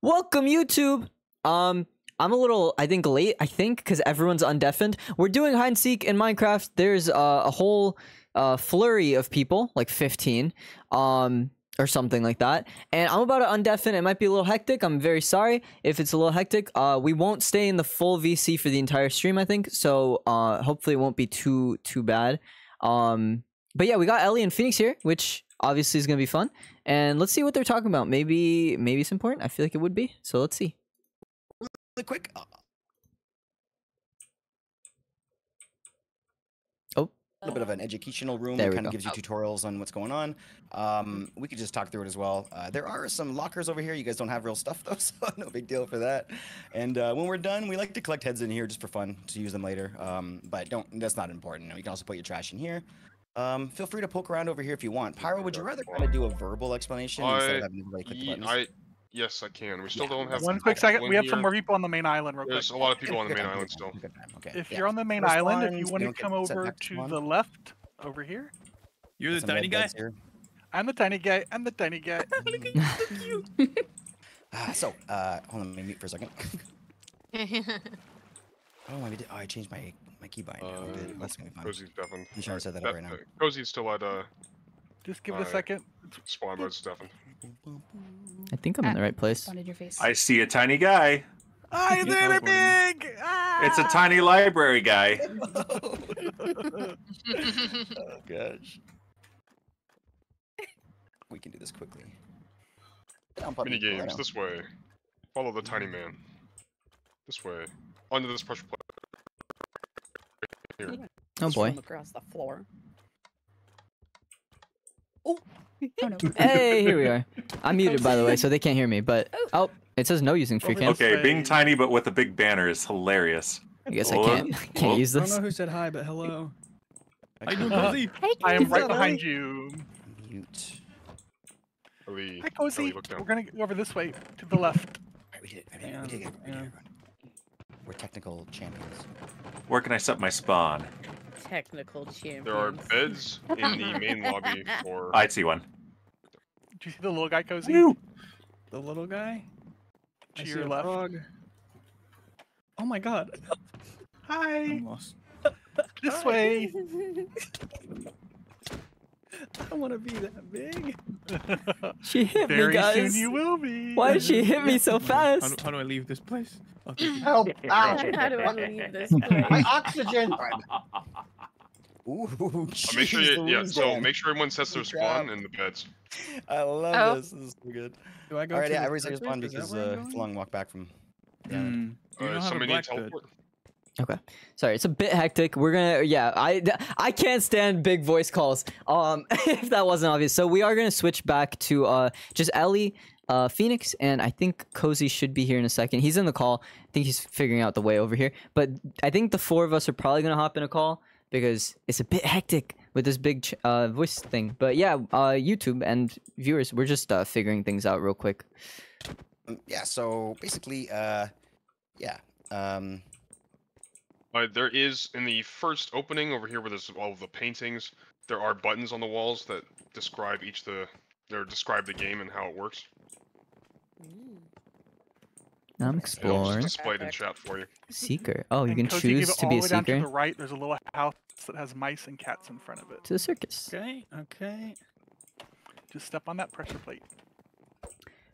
Welcome YouTube. I'm a little, I think, late, because everyone's undeafened. We're doing hide and seek in Minecraft. There's a whole flurry of people, like 15 or something like that, and I'm about to undeafen. It might be a little hectic. I'm very sorry if it's a little hectic. We won't stay in the full VC for the entire stream, I think, so hopefully it won't be too bad. But yeah, we got Ellie and Phoenix here, which obviously is gonna be fun, and let's see what they're talking about. Maybe it's important. I feel like it would be, so let's see. Really quick. A little bit of an educational room that kind of gives you tutorials on what's going on. We could just talk through it as well. There are some lockers over here. You guys don't have real stuff though, so no big deal for that. And when we're done, we like to collect heads in here just for fun to use them later. But that's not important. You can also put your trash in here. Feel free to poke around over here if you want. Pyro, would you rather kind of do a verbal explanation instead of having to really click the buttons? Yes, I can. We still don't have one quick second. We have some more people on the main island. Real quick. There's a lot of people on the main island still. Okay. If you're on the main island, if you want to come over to the left over here. You're the tiny guy. I'm the tiny guy. I'm the tiny guy. Look at you, so cute. So, hold on, let me mute for a second. Oh, I changed my keybind. That's gonna be fun. Cozy's deafened. I'm sure I said that right now. Cozy's still at Just give it a second. Spawn mode, Stefan. I think I'm in the right place. I see a tiny guy. Hi there, big! Ah! It's a tiny library guy. Oh gosh. We can do this quickly. Mini games this way. Follow the tiny man. This way. Under this pressure plate. Here. Oh boy. Across the floor. Oh. Oh, no. Hey, here we are. I'm muted, by the way, so they can't hear me, but... Oh, it says no using free cam. Okay, being tiny but with a big banner is hilarious. I guess I can't use this. I don't know who said hi, but hello. I am right behind you. Mute. Hi, Cozy. We're going to go over this way, to the left. All right, we did it. We did it. We're technical champions. Where can I set my spawn? Technical champions. There are beds in the main lobby for... I see one. Do you see the little guy, Cozy? Woo! The little guy? To your left. Frog. Oh my god. Hi! I'm lost. This way! I want to be that big. She hit me, guys. Very soon you will be. Why did she hit me so fast? How do I leave this place? Help! How do I leave this place? My oxygen! Ooh, make sure make sure everyone sets their spawn in the beds. I love this. This is so good. Do I go? Alright, yeah, I reset your spawn because it's a long walk back from. Somebody need teleport. Okay, sorry, it's a bit hectic. We're gonna, I can't stand big voice calls, if that wasn't obvious. So we are gonna switch back to, just Ellie, Phoenix, and I think Cozy should be here in a second. He's in the call. I think he's figuring out the way over here, but I think the four of us are probably gonna hop in a call because it's a bit hectic with this big, voice thing. But yeah, YouTube and viewers, we're just, figuring things out real quick. Yeah, so basically, there is, in the first opening over here where there's all of the paintings, there are buttons on the walls that describe describe the game and how it works. I'm exploring. Displayed in chat for you. Seeker. Oh, you can choose to be a seeker. To the right, there's a little house that has mice and cats in front of it. To the circus. Okay, okay. Just step on that pressure plate.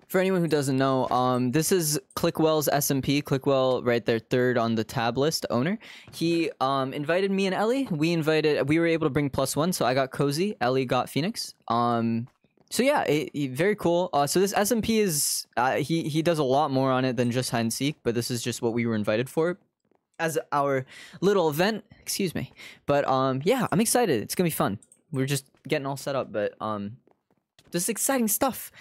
For anyone who doesn't know, this is Clickwell's SMP. Clickwell, right there, third on the tab list, owner. He invited me and Ellie. We were able to bring +1, so I got Cozy. Ellie got Phoenix. So yeah, very cool. So this SMP is he does a lot more on it than just hide and seek, but this is just what we were invited for as our little event. Excuse me. But yeah, I'm excited. It's gonna be fun. We're just getting all set up, but this is exciting stuff.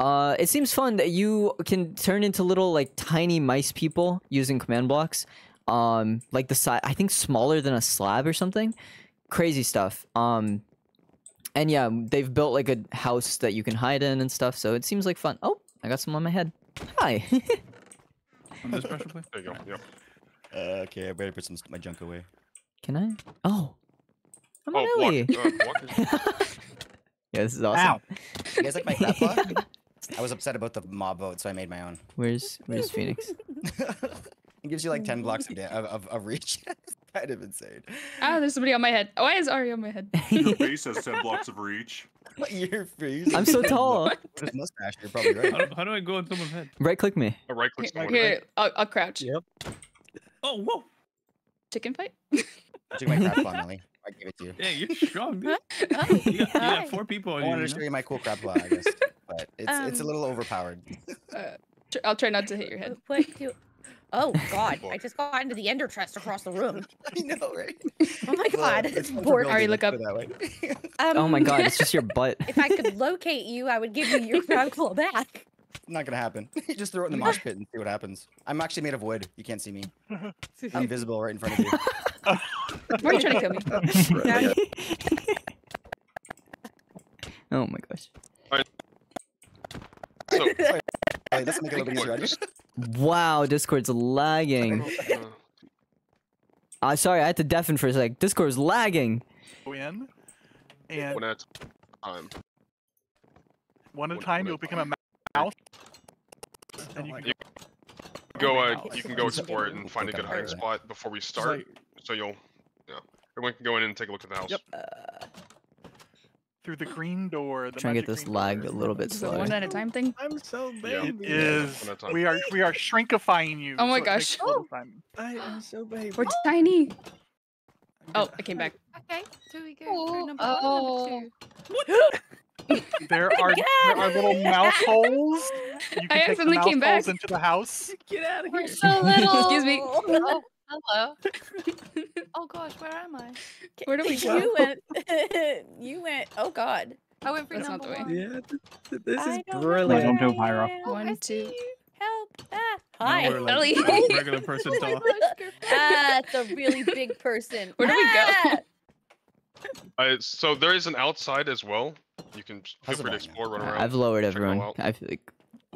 It seems fun that you can turn into little, like, tiny mice people using command blocks. Like the size, I think smaller than a slab or something. Crazy stuff. And yeah, they've built, like, a house that you can hide in and stuff, so it seems like fun. Oh, I got some on my head. Hi. There you go, yep. Okay, I better put my junk away. Can I? Oh. I'm Ellie. Yeah, this is awesome. Ow. You guys like my crap block? I was upset about the mob vote, so I made my own. Where's Phoenix? It gives you like 10 blocks of reach. It's kind of insane. Oh, there's somebody on my head. Why is Ari on my head? Your face has 10 blocks of reach. Your face? I'm so tall. His mustache, you're probably right. How do I go on someone's head? Right click me. Oh, right click. Here, I'll crouch. Yep. Oh, whoa. Chicken fight? I took my crab finally. I gave it to you. Yeah, you're strong, dude. You got 4 people on you. I wanted to show you my cool crab plot, I guess. But it's a little overpowered. I'll try not to hit your head. Oh god, I just got into the ender chest across the room. I know, right? Oh my god, it's boring. Ari, look up. Oh my god, it's just your butt. If I could locate you, I would give you your crab claw back. Not gonna happen. You just throw it in the mosh pit and see what happens. I'm actually made of wood. You can't see me. I'm visible right in front of you. Why are you trying to kill me? Right. Oh my gosh. All right. So, let's make it a little bit easier. Wow, Discord's lagging. Sorry, I had to deafen for a sec. Discord's lagging. Win. And one at a time. One at a time, you'll become a mouse. And you can go. You can go explore it and find a good hiding spot before we start. So you'll, you know, everyone can go in and take a look at the house. Yep. Through the green door. Trying to get this lagged a little bit slower. One at a time thing. I'm so baby. Yeah. It is. We are shrinkifying you. Oh my gosh. Oh. I am so baby. We're tiny. Oh, I came back. Okay, so we go. Oh. Number one, number two. there are little mouse holes. You can I take the mouse came holes back. Into the house. Get out of here. We're so little. Excuse me. Oh. Hello. Oh gosh, where am I? Where do we go? You went. Oh god. I went for that's number not the way. One. Yeah, this is brilliant. Don't do pyro. One, two. Help! Ah, hi. No, like regular person. It's a really big person. Where do we go? So there is an outside as well. You can feel free to explore, run around. I've lowered everyone. I feel like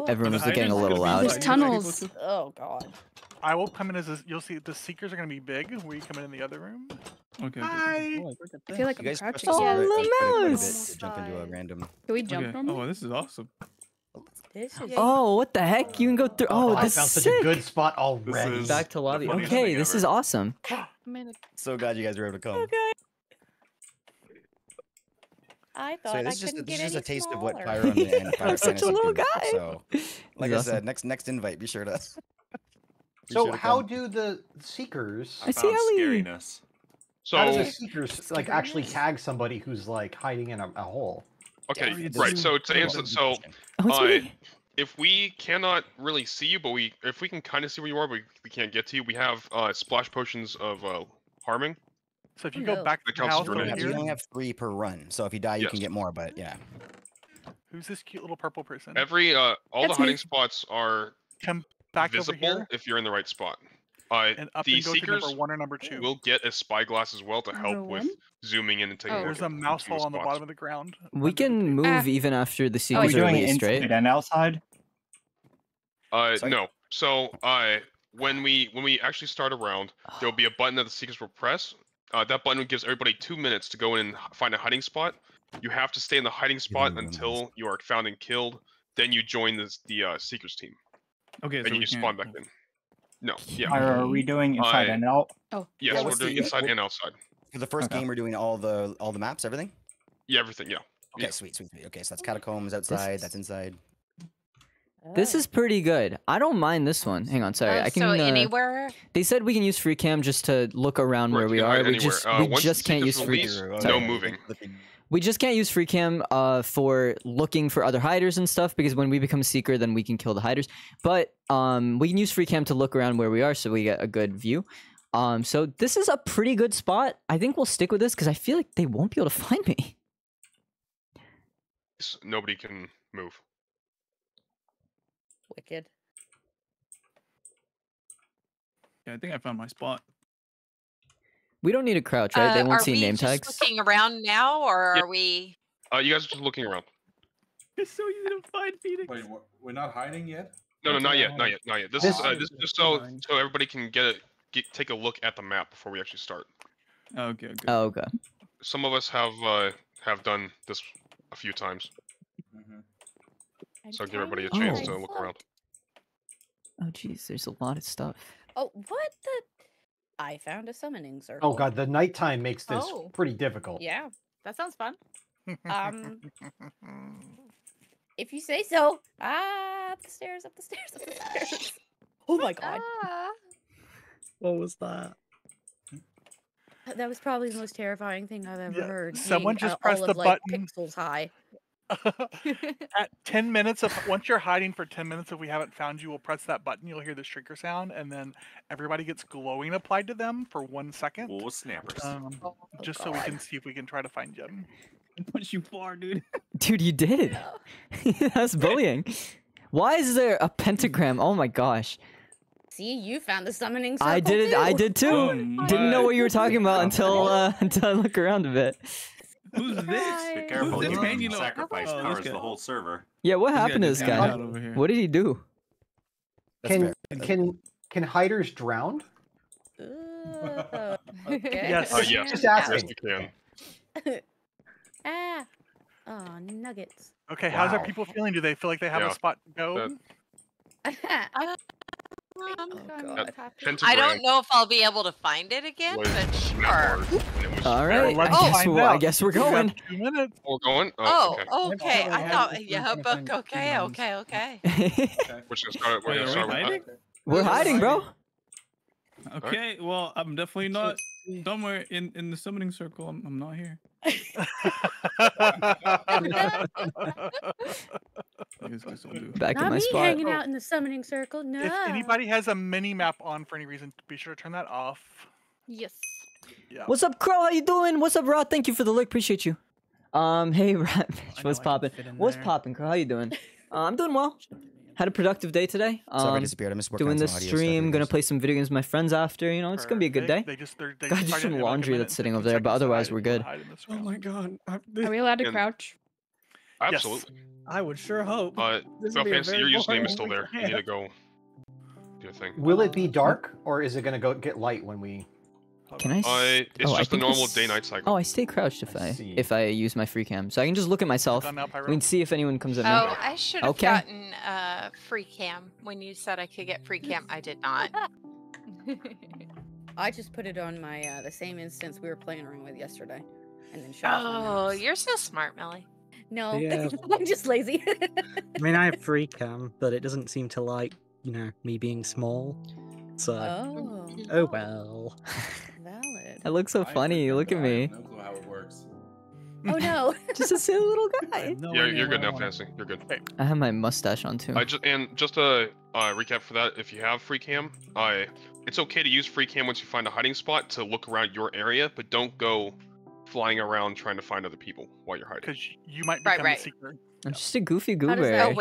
everyone's getting a little loud. There's tunnels. Oh god. I will come in as you'll see the seekers are going to be big. We come in the other room. Okay. I feel like you guys are mouse. Jump into a random. Can we jump? Okay. Oh, this is awesome. Oh, what the heck? You can go through. Oh, this is sick. Such a good spot already. Back to lobby. Okay, this is awesome. So glad you guys were able to come. Okay. I thought so this I couldn't get any smaller. This is just a taste of what Pyro and Pyro such a little guy. So, like I said, next invite, be sure to. So how do the seekers? I found scariness. So how do the seekers like actually tag somebody who's like hiding in a hole? Okay, right. So to answer, so if we cannot really see you, but if we can kind of see where you are, but we can't get to you, we have splash potions of harming. So if you go back to the house, you only have 3 per run. So if you die, you can get more. But yeah. Who's this cute little purple person? Every all the hiding spots are. Back visible if you're in the right spot. And up the and go seekers to number 1 or number 2. Will get a spyglass as well to help with zooming in and taking. Oh, there's a mouse hole on the bottom of the ground. We can move even after the seekers are released, right? And outside. No. So when we actually start a round, there'll be a button that the seekers will press. That button gives everybody 2 minutes to go in and find a hiding spot. You have to stay in the hiding spot until you are found and killed. Then you join the seekers team. Okay, and so you just spawn back in. No, yeah. Are we doing inside and out? Oh, yes, yeah, we're doing inside and outside. For the first game, we're doing all the maps, everything. Yeah, everything. Yeah. Okay, sweet. Okay, so that's catacombs outside. That's inside. This is pretty good. I don't mind this one. Hang on, sorry. I can. So anywhere. They said we can use free cam just to look around where we are. Anywhere. We just can't use free cam. No moving. We just can't use free cam for looking for other hiders and stuff, because when we become a seeker, then we can kill the hiders. But we can use free cam to look around where we are, so we get a good view. So this is a pretty good spot. I think we'll stick with this because I feel like they won't be able to find me. Nobody can move. Wicked. Yeah, I think I found my spot. We don't need to crouch, right? They won't see name tags. Are we just looking around now, or are we? You guys are just looking around. It's so easy to find, Phoenix. Wait, we're not hiding yet? No, not yet. This is just so everybody can take a look at the map before we actually start. Okay. Good. Oh, okay. Some of us have done this a few times. Mm-hmm. So give everybody a chance to look around. Oh, geez, there's a lot of stuff. Oh, what the? I found a summoning circle. Oh, God, the nighttime makes this pretty difficult. Yeah, that sounds fun. If you say so. Ah, up the stairs, up the stairs, up the stairs. Oh, my God. What was that? That was probably the most terrifying thing I've ever heard. Someone just pressed the button. Pixels high. At 10 minutes of once you're hiding for 10 minutes, if we haven't found you, we'll press that button. You'll hear the trigger sound, and then everybody gets glowing applied to them for 1 second. Oh, snappers! Just so we can see if we can try to find you. Push you far, dude. Dude, you did. Yeah. That's bullying. Why is there a pentagram? Oh my gosh. See, you found the summoning circle. I did. Too. I did too. Oh, didn't know what you were talking about until I look around a bit. Who's this? Be careful, this man, you know, sacrifice powers the whole server. Yeah, what happened to this guy? What did he do? Can hiders drown? Yes. Just asking. Yes, they can. Oh, nuggets. Okay, how's our people feeling? Do they feel like they have a spot to go? I don't know if I'll be able to find it again, but sure. All right. I guess we're going. We're going. Oh, okay. I thought. Yeah. Okay. We're hiding, bro. Okay. Well, I'm definitely not somewhere in the summoning circle. I'm not here. Back in my spot. Hanging out in the summoning circle. No. If anybody has a mini map on for any reason, be sure to turn that off. Yes. Yeah. What's up, Crow? How you doing? What's up, Rod? Thank you for the look. Appreciate you. Hey, Rod. What's poppin'? What's poppin', Crow? How you doing? I'm doing well. Had a productive day today. Sorry, I disappeared. I'm just working on some audio stuff. Doing the stream. Gonna play some video games with my friends after. You know, it's gonna be a good day. They got just some laundry that's sitting over there, but otherwise we're good. Oh my God. Are we allowed to crouch? Absolutely. Yes. I would sure hope. Fancy, your username is still there. You need to go do a thing. Will it be dark, or is it gonna get light when we? Can I? It's just a normal day-night cycle. Oh, I stay crouched if I use my free cam, so I can just look at myself. We can see if anyone comes at me. Oh, I should have gotten free cam when you said I could get free cam. I did not. I just put it on my the same instance we were playing around with yesterday, and then shot. Oh, you're so smart, Millie. No, yeah. I'm just lazy. I mean, I have free cam, but it doesn't seem to like me being small. So oh well. I look so funny. Look at me. I don't know how it works. Oh no! Just a silly little guy. No, you're good now, Fancy. You're good. Hey. I have my mustache on too. Just to recap for that, if you have free cam, it's okay to use free cam once you find a hiding spot to look around your area, but don't go flying around trying to find other people while you're hiding. Because you might become a secret. I'm just a goofy goober.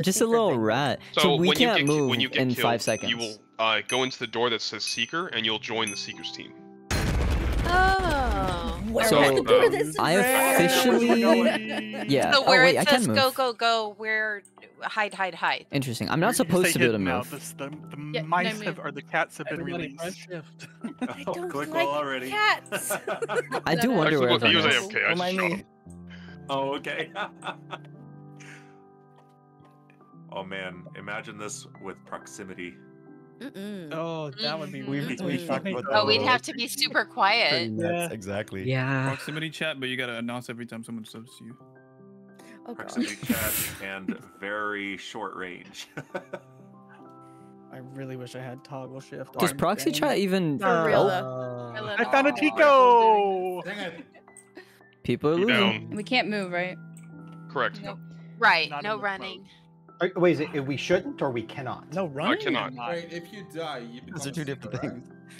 Just a little rat. So we can't move in 5 seconds. You will go into the door that says Seeker, and you'll join the Seekers team. Oh. So I officially, yeah. So where it says go, where hide. Interesting. I'm not supposed to be able to move. The mice or the cats have been released. I don't like already. Cats. I do wonder where everyone is. Oh, okay. Oh man, imagine this with proximity. Oh, that would be weird. Oh, we'd have to be super quiet. Yeah. Exactly. Yeah. Proximity chat, but you gotta announce every time someone subs to you. Oh, proximity chat and very short range. I really wish I had toggle shift. Does proxy chat even? I found a Tico. People are losing. We can't move, right? Correct. No. Right. No running. Wait, is it we shouldn't or we cannot? No, running? I cannot. Right, if you die, you become a seeker, right?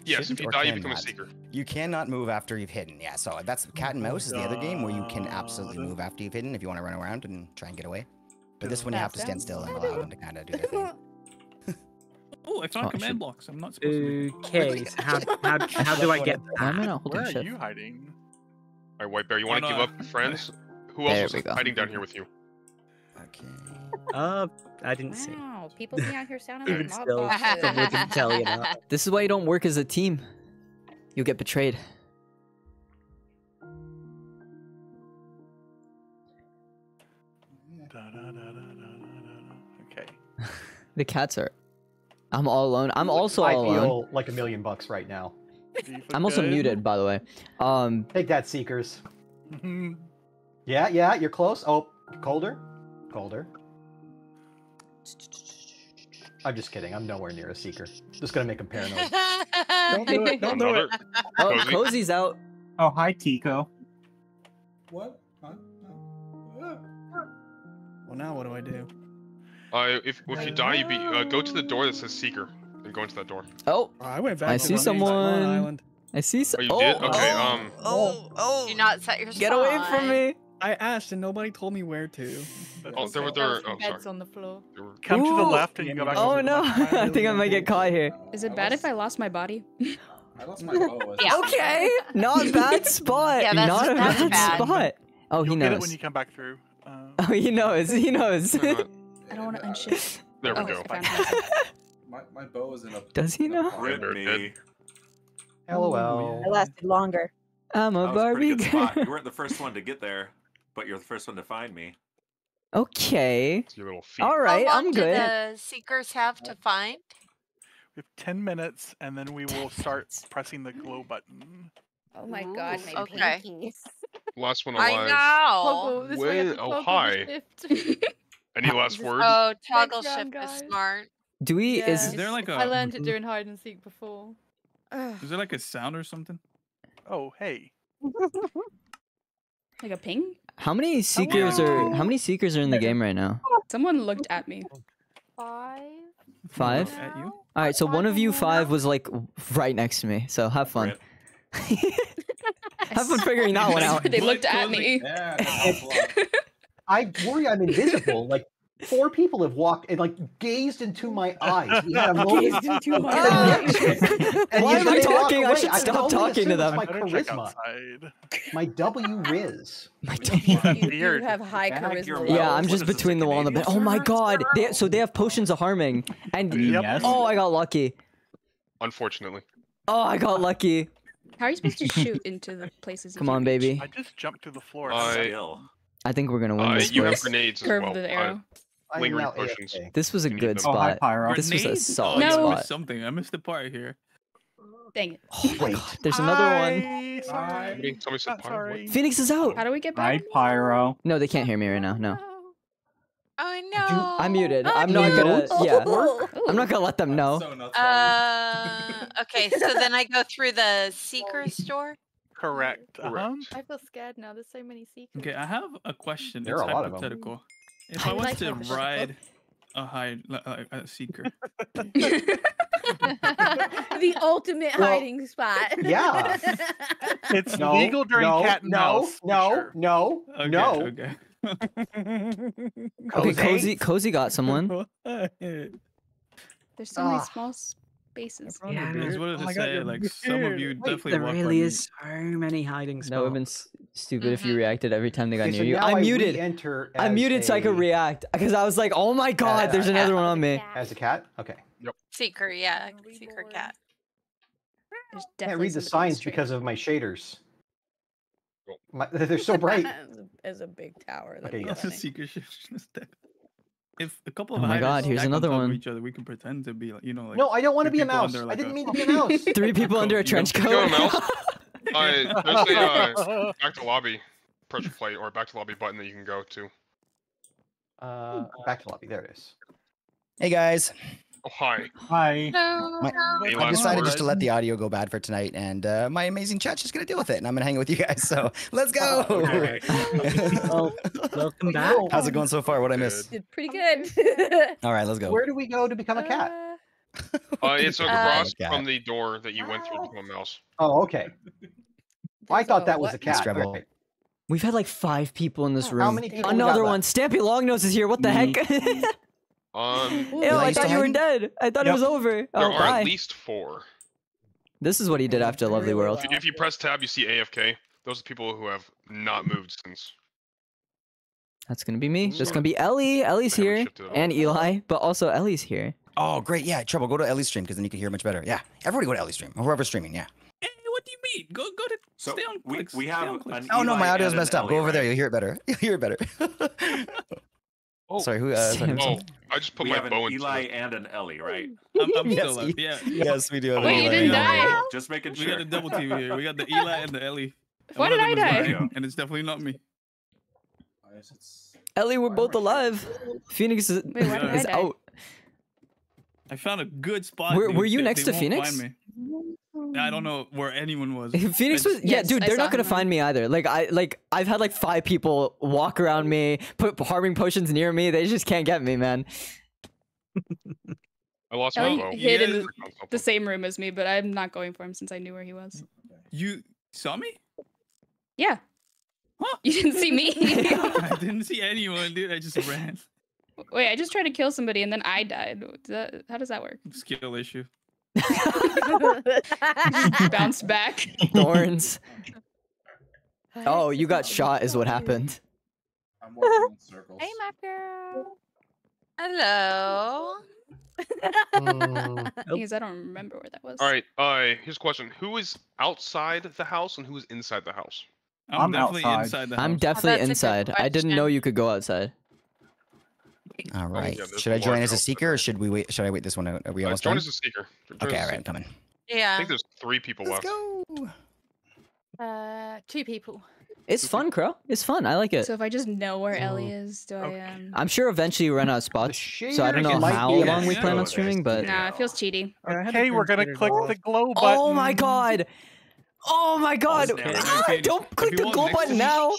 Yes, if you die, you become a seeker. You cannot move after you've hidden. Yeah, so that's Cat and Mouse is the other game where you can absolutely move after you've hidden if you want to run around and try and get away. But this one, you have to stand still and allow them to kind of do their thing. Oh, I found command blocks. I'm not supposed to. Okay, so how do I get that? Where are you hiding? All right, White Bear, you want to give up friends? Who else is hiding down here with you? Okay. I didn't see. Wow, people be out here sounding like mob bosses. This is why you don't work as a team. You'll get betrayed. The cats are... I'm all alone. I'm also all alone. I feel like $1,000,000 right now. I'm also muted, by the way. Take that, Seekers. Yeah, you're close. Oh, colder? Colder. I'm just kidding. I'm nowhere near a Seeker. Just gonna make him paranoid. Don't do it. Don't do it. Oh, Cozy's out. Oh, hi, Tico. What? Huh? Well, now what do I do? If you die, you be go to the door that says Seeker and go into that door. Oh, I went back. I see someone. I see someone. Oh, you did? Okay. Do not set yourself. Get away from me! I asked and nobody told me where to. Oh, there were beds on the floor. Come to the left and you go back. Oh no! I think I might get caught here. Is it bad if I lost my body? I lost my bow. Okay, not bad spot. Yeah, that's not a bad spot. Oh, he knows. You'll get it when you come back through. Oh, he knows. He knows. I don't want to unship. There we go. My bow is in a. Does he know? LOL. I lasted longer. I'm a Barbie girl. You weren't the first one to get there, but you're the first one to find me. Okay. All right, I'm good. How long do the Seekers have to find? We have 10 minutes, and then we will start pressing the glow button. Oh my god, my pinkies. Last one alive. I know. Oh, hi. Any last words? Oh, toggle shift is smart. Do we? Yeah. Is there like a? I learned it during hide and seek before. Is there like a sound or something? Oh hey. Like a ping? How many Seekers are? How many Seekers are in the game right now? Someone looked at me. 5. 5. At you? All right, so one of you 5 was like right next to me. So have fun. Have fun figuring that one out. They looked at me. I worry I'm invisible. Like 4 people have walked and like gazed into my eyes. We had a moment. Why am I talking? I should stop talking to them. My charisma. My W-Riz. My W-Riz. You have high charisma. Yeah, I'm just between the wall and the bed. Oh my god. So they have potions of harming. And oh, I got lucky. Unfortunately. Oh, I got lucky. How are you supposed to shoot into the places? Come on, baby. I just jumped to the floor. I think we're gonna win this. You have grenades as well. The arrow. Lingering potions. This was a good spot. This was a solid spot. Something. I missed the part here. Dang it. Oh my god. There's another one. Sorry. Phoenix is out. How do we get back? Pyro. No, they can't hear me right now. No. Oh no. I'm muted. I'm not gonna. Yeah. I'm not gonna let them know. Okay. So then I go through the Seeker's door. Correct. I feel scared now. There's so many Seekers. Okay, I have a question. There are a lot of them. If I want to ride a Seeker, the ultimate hiding spot. Yeah, it's legal during cat and mouse. No. Okay, Cozy got someone. There's so many small spaces. Yeah, I just wanted to say, like, some of you definitely walk by me. There really is so many hiding spots. That would have been stupid if you reacted every time they got near you. I'm muted. I'm muted so I could react. Because I was like, oh my god, there's another one on me. As a cat? Okay. Yep. Seeker, yeah. Seeker cat. I can't read the signs because of my shaders. They're so bright. As a big tower. Okay, that's a Seeker shift. If a couple of oh my god, here's another one. Each other, we can pretend to be, you know, like, no, I don't want to be a mouse. Under, like, I didn't mean to be a mouse. 3 people under a trench coat. Go, mouse. There's a back to lobby pressure plate or back to lobby button that you can go to. Back to lobby. There it is. Hey guys. Oh, hi. Hi. Hello. I decided just to let the audio go bad for tonight, and my amazing chat's just gonna deal with it, and I'm gonna hang with you guys. So let's go. Okay. Well, welcome back. How's it going so far? What I missed? Pretty good. All right, let's go. Where do we go to become a cat? It's across from the door that you went through to a mouse. Oh, okay. Well, I thought that was a cat. Right. We've had like 5 people in this room. How many people? Another one. Stampy Longnose is here. What the heck? Ew, I thought you were dead. I thought it was over. There are at least 4. This is what he did after Lovely World. If you press tab, you see AFK. Those are people who have not moved since. That's gonna be me. That's gonna be Ellie. Ellie's here, and Eli, but also Ellie's here. Oh, great. Yeah, Trouble. Go to Ellie's stream because then you can hear much better. Yeah, everybody go to Ellie's stream. Or whoever's streaming. Yeah. Hey, what do you mean? Go to. So stay on clicks. We have. Oh no, my audio's messed up. Go over there. You'll hear it better. You'll hear it better. Oh, sorry, who? Oh, I just put we my have bow an Eli into it. And an Ellie, right? I'm yes, still left. Yeah. Yes, we do. Have Wait, you didn't die? Just making sure. We got a double team here. We got the Eli and the Ellie. Why did I die? And it's definitely not me. Ellie, we're both alive. Phoenix is, Wait, is out. I found a good spot. Were you next to Phoenix? I don't know where anyone was. Phoenix was, yeah, dude. They're not gonna find me either. Like I've had like 5 people walk around me, put harming potions near me. They just can't get me, man. I lost my bow. Hid in the same room as me, but I'm not going for him since I knew where he was. You saw me? Yeah. Huh? You didn't see me? I didn't see anyone, dude. I just ran. Wait, I just tried to kill somebody and then I died. How does that work? Skill issue. Bounce back. Thorns. Oh, you got shot is what happened. I'm walking in circles. Hey, my girl. Hello. Because I don't remember where that was. All right. Here's a question: who is outside the house and who is inside the house? I'm definitely outside. Inside the house. I'm definitely inside. I didn't know you could go outside. All right. Oh, yeah, should I join as a seeker, or should we wait? Should I wait this one out? Are we almost done? Join as a seeker. Okay, all right, I'm coming. Yeah. I think there's 3 people left. Let's go. 2 people. It's fun, Crow. It's fun. I like it. So if I just know where Ellie is, do okay. I? I'm sure eventually you run out of spots. So I don't know how long we plan on streaming, but nah, it feels cheaty. Okay, we're gonna click the glow button. Oh my god. Oh my god! Don't click the go button now!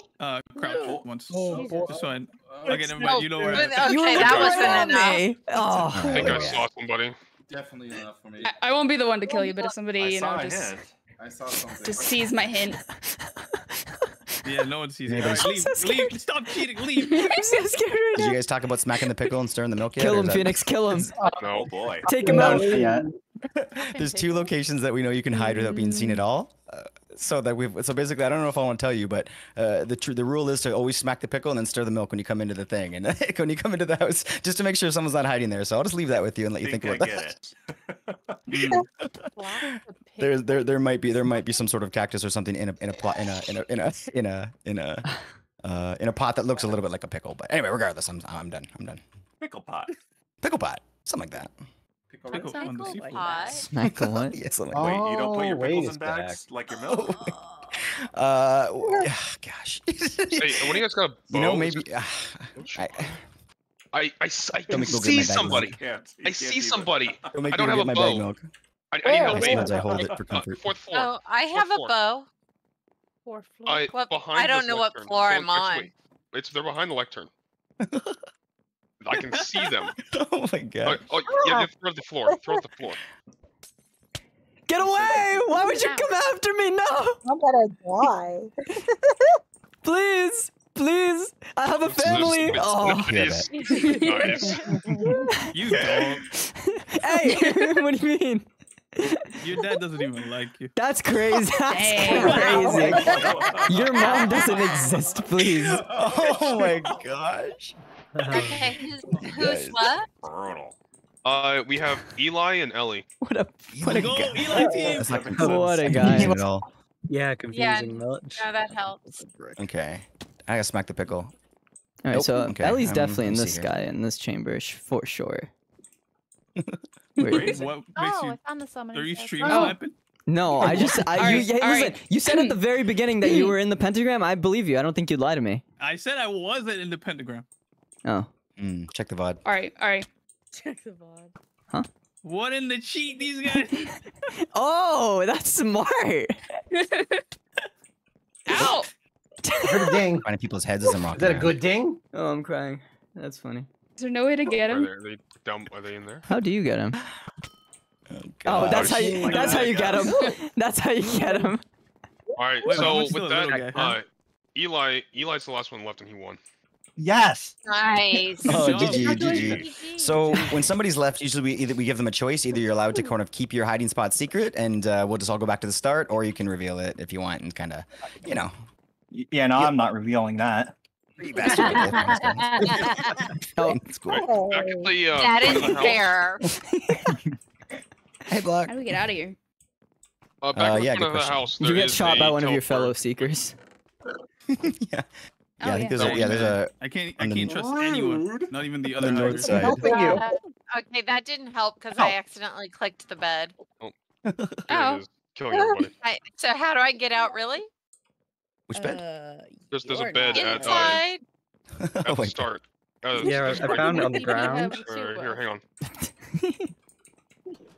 Crouch once. This one. I can invite you nowhere. Okay, you that wasn't enough. Oh. I think I saw somebody. Definitely enough for me. I won't be the one to kill you, but if somebody, you know, just sees my hint. Yeah, no one sees it. Right, leave, so leave, stop cheating, leave. I'm so scared right now. Did you guys talk about smacking the pickle and stirring the milk yet? Kill him, Phoenix, kill him. Oh, no, boy. Take him out. Yeah. There's 2 locations that we know you can hide without being seen at all. So basically, I don't know if I want to tell you, but the rule is to always smack the pickle and then stir the milk when you come into the thing and when you come into the house, just to make sure someone's not hiding there. So I'll just leave that with you and let you think about that. There might be some sort of cactus or something in a pot that looks a little bit like a pickle. But anyway, regardless, I'm done. I'm done. Pickle pot. Pickle pot. Something like that. Pickle on the seafood. Smack what? Yeah, like wait, you don't put your pickles in bags like your milk? Gosh. Hey, when you guys got a bow, you know, maybe... I see somebody. I see somebody. I don't have a bow. I need help. I hold it for comfort. 4th floor. Oh, I have a bow. 4th floor. I don't know what floor I'm on. They're behind the lectern. I can see them. Oh my god. Yeah, throw the floor. Throw the floor. Get away! Why would you come after me? No! I'm gonna die. Please! Please! I have a family! Nice. You don't. Hey! What do you mean? Your dad doesn't even like you. That's crazy. That's crazy. Your mom doesn't exist, please. Oh my gosh. Okay, who's what? Brutal. We have Eli and Ellie. What a guy. Eli team. What a guy. Yeah, confusing much. Yeah, that helps. Okay, I gotta smack the pickle. All right, nope. So okay. Ellie's definitely in this guy in this chamber for sure. Wait, what makes you? Are you streaming? No, I just you said at the very beginning that you were in the pentagram. I believe you. I don't think you'd lie to me. I said I wasn't in the pentagram. Oh. Check the VOD. All right. Check the VOD. Huh? What in the cheat, these guys? Oh, that's smart. Ow! I heard a ding. Finding people's heads as I'm rocking. Is that a good ding? Oh, I'm crying. That's funny. Is there no way to get him? Are they dumb? Are they in there? How do you get him? Oh, that's how you get him. That's how you get him. All right, so with that, Eli's the last one left and he won. Yes. Nice. Oh, GG, GG. So when somebody's left, usually we give them a choice. Either you're allowed to kind of keep your hiding spot secret, and we'll just all go back to the start, or you can reveal it if you want, and kind of, you know. Yeah, no, I'm not revealing that. Oh, it's cool. That is fair. Hey, Block. How do we get out of here? Back in front of the house. You get shot by one of your fellow seekers. Yeah. Yeah, I think there's I can't trust anyone. Not even the other north side. Okay, that didn't help because I accidentally clicked the bed. Oh. Oh. Killing everybody. So how do I get out, really? Which bed? There's a bed inside. At the start. Yeah, I found it on the ground. Here, hang on.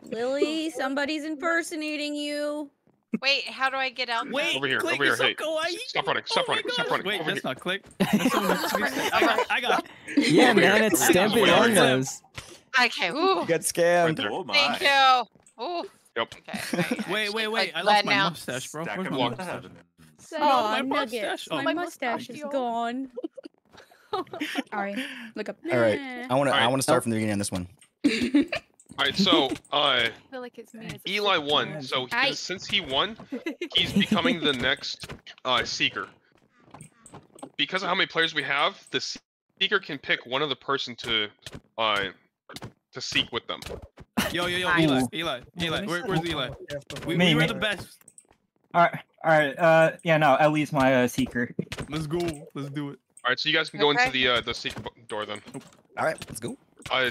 Lily, somebody's impersonating you. Wait, how do I get out? Wait, over here, click over here. Hey, stop running, stop running, stop running. Wait, that's not click. I got it. Yeah, man, it's stamping on those. Okay, ooh. You got scammed. Right oh, my. Thank you. Ooh. Yep. Okay, wait. I lost my mustache, bro. Where's my mustache? So, my mustache. Oh, my mustache is gone. All right, look up. All right, I want to start from the beginning on this one. All right, so Eli won. So since he won, he's becoming the next seeker. Because of how many players we have, the seeker can pick one other person to seek with them. Yo, Eli, where's Eli? We were the best. All right. Yeah, no, Ellie's my seeker. Let's go. Let's do it. All right, so you guys can go into the secret door then. All right, let's go.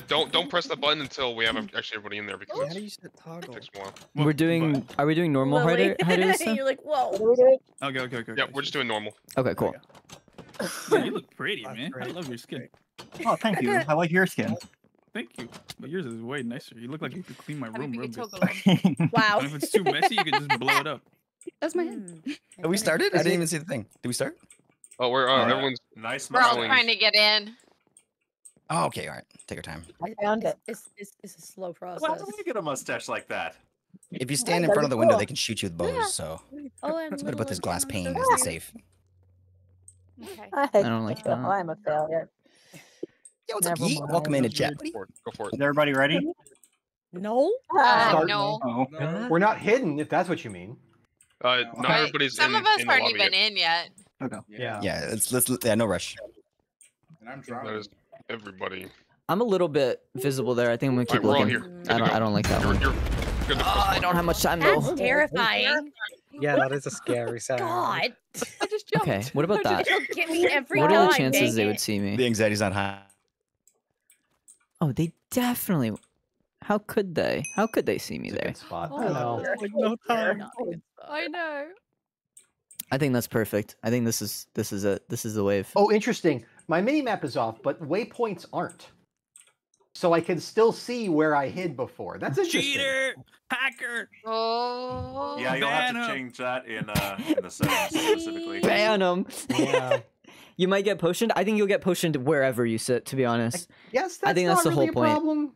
Don't press the button until we have actually everybody in there because how do you set toggle? It takes a while. We're doing. But... Are we doing normal harder stuff? You're like whoa. Okay. Yeah, we're just doing normal. Okay, cool. Man, you look pretty, man. I love your skin. Oh, thank you. I like your skin. Thank you. But yours is way nicer. You look like you could clean my room real good. Wow. If it's too messy, you could just blow it up. That's my head. Have we started? I didn't even see the thing. Did we start? Oh, we're everyone's nice. We're all trying to get in. Oh, okay, all right. Take your time. I found it. It's a slow process. Well, how do you get a mustache like that? If you stand in front of the window, they can shoot you with bows. Yeah. So let's put this glass pane. Is it safe? Okay. I don't like that. I'm a failure. Yo, what's up, Yeet? Welcome in to chat. Go for it. Is everybody ready? No. No. Oh, okay. We're not hidden, if that's what you mean. Not everybody's. Some of us aren't even in yet. Okay. Yeah. Let's no rush. And I'm driving. Everybody. I'm a little bit visible there. I think I'm gonna keep looking. I don't like that one. I don't have much time though. That's terrifying. Yeah, that is a scary sound. God. I just jumped. Okay. What about that? Get me every what are the chances they would see me? The anxiety's not high. Oh, they definitely. How could they? How could they see me there? Spot. Oh, no time. I know. I think that's perfect. I think this is it. This is the wave. Oh, interesting. My minimap is off, but waypoints aren't. So I can still see where I hid before. That's interesting. Cheater! Hacker! Oh! Yeah, you'll have to change that in the settings specifically. Ban him! Yeah. You might get potioned. I think you'll get potioned wherever you sit, to be honest. Yes, I think that's the whole point. Problem.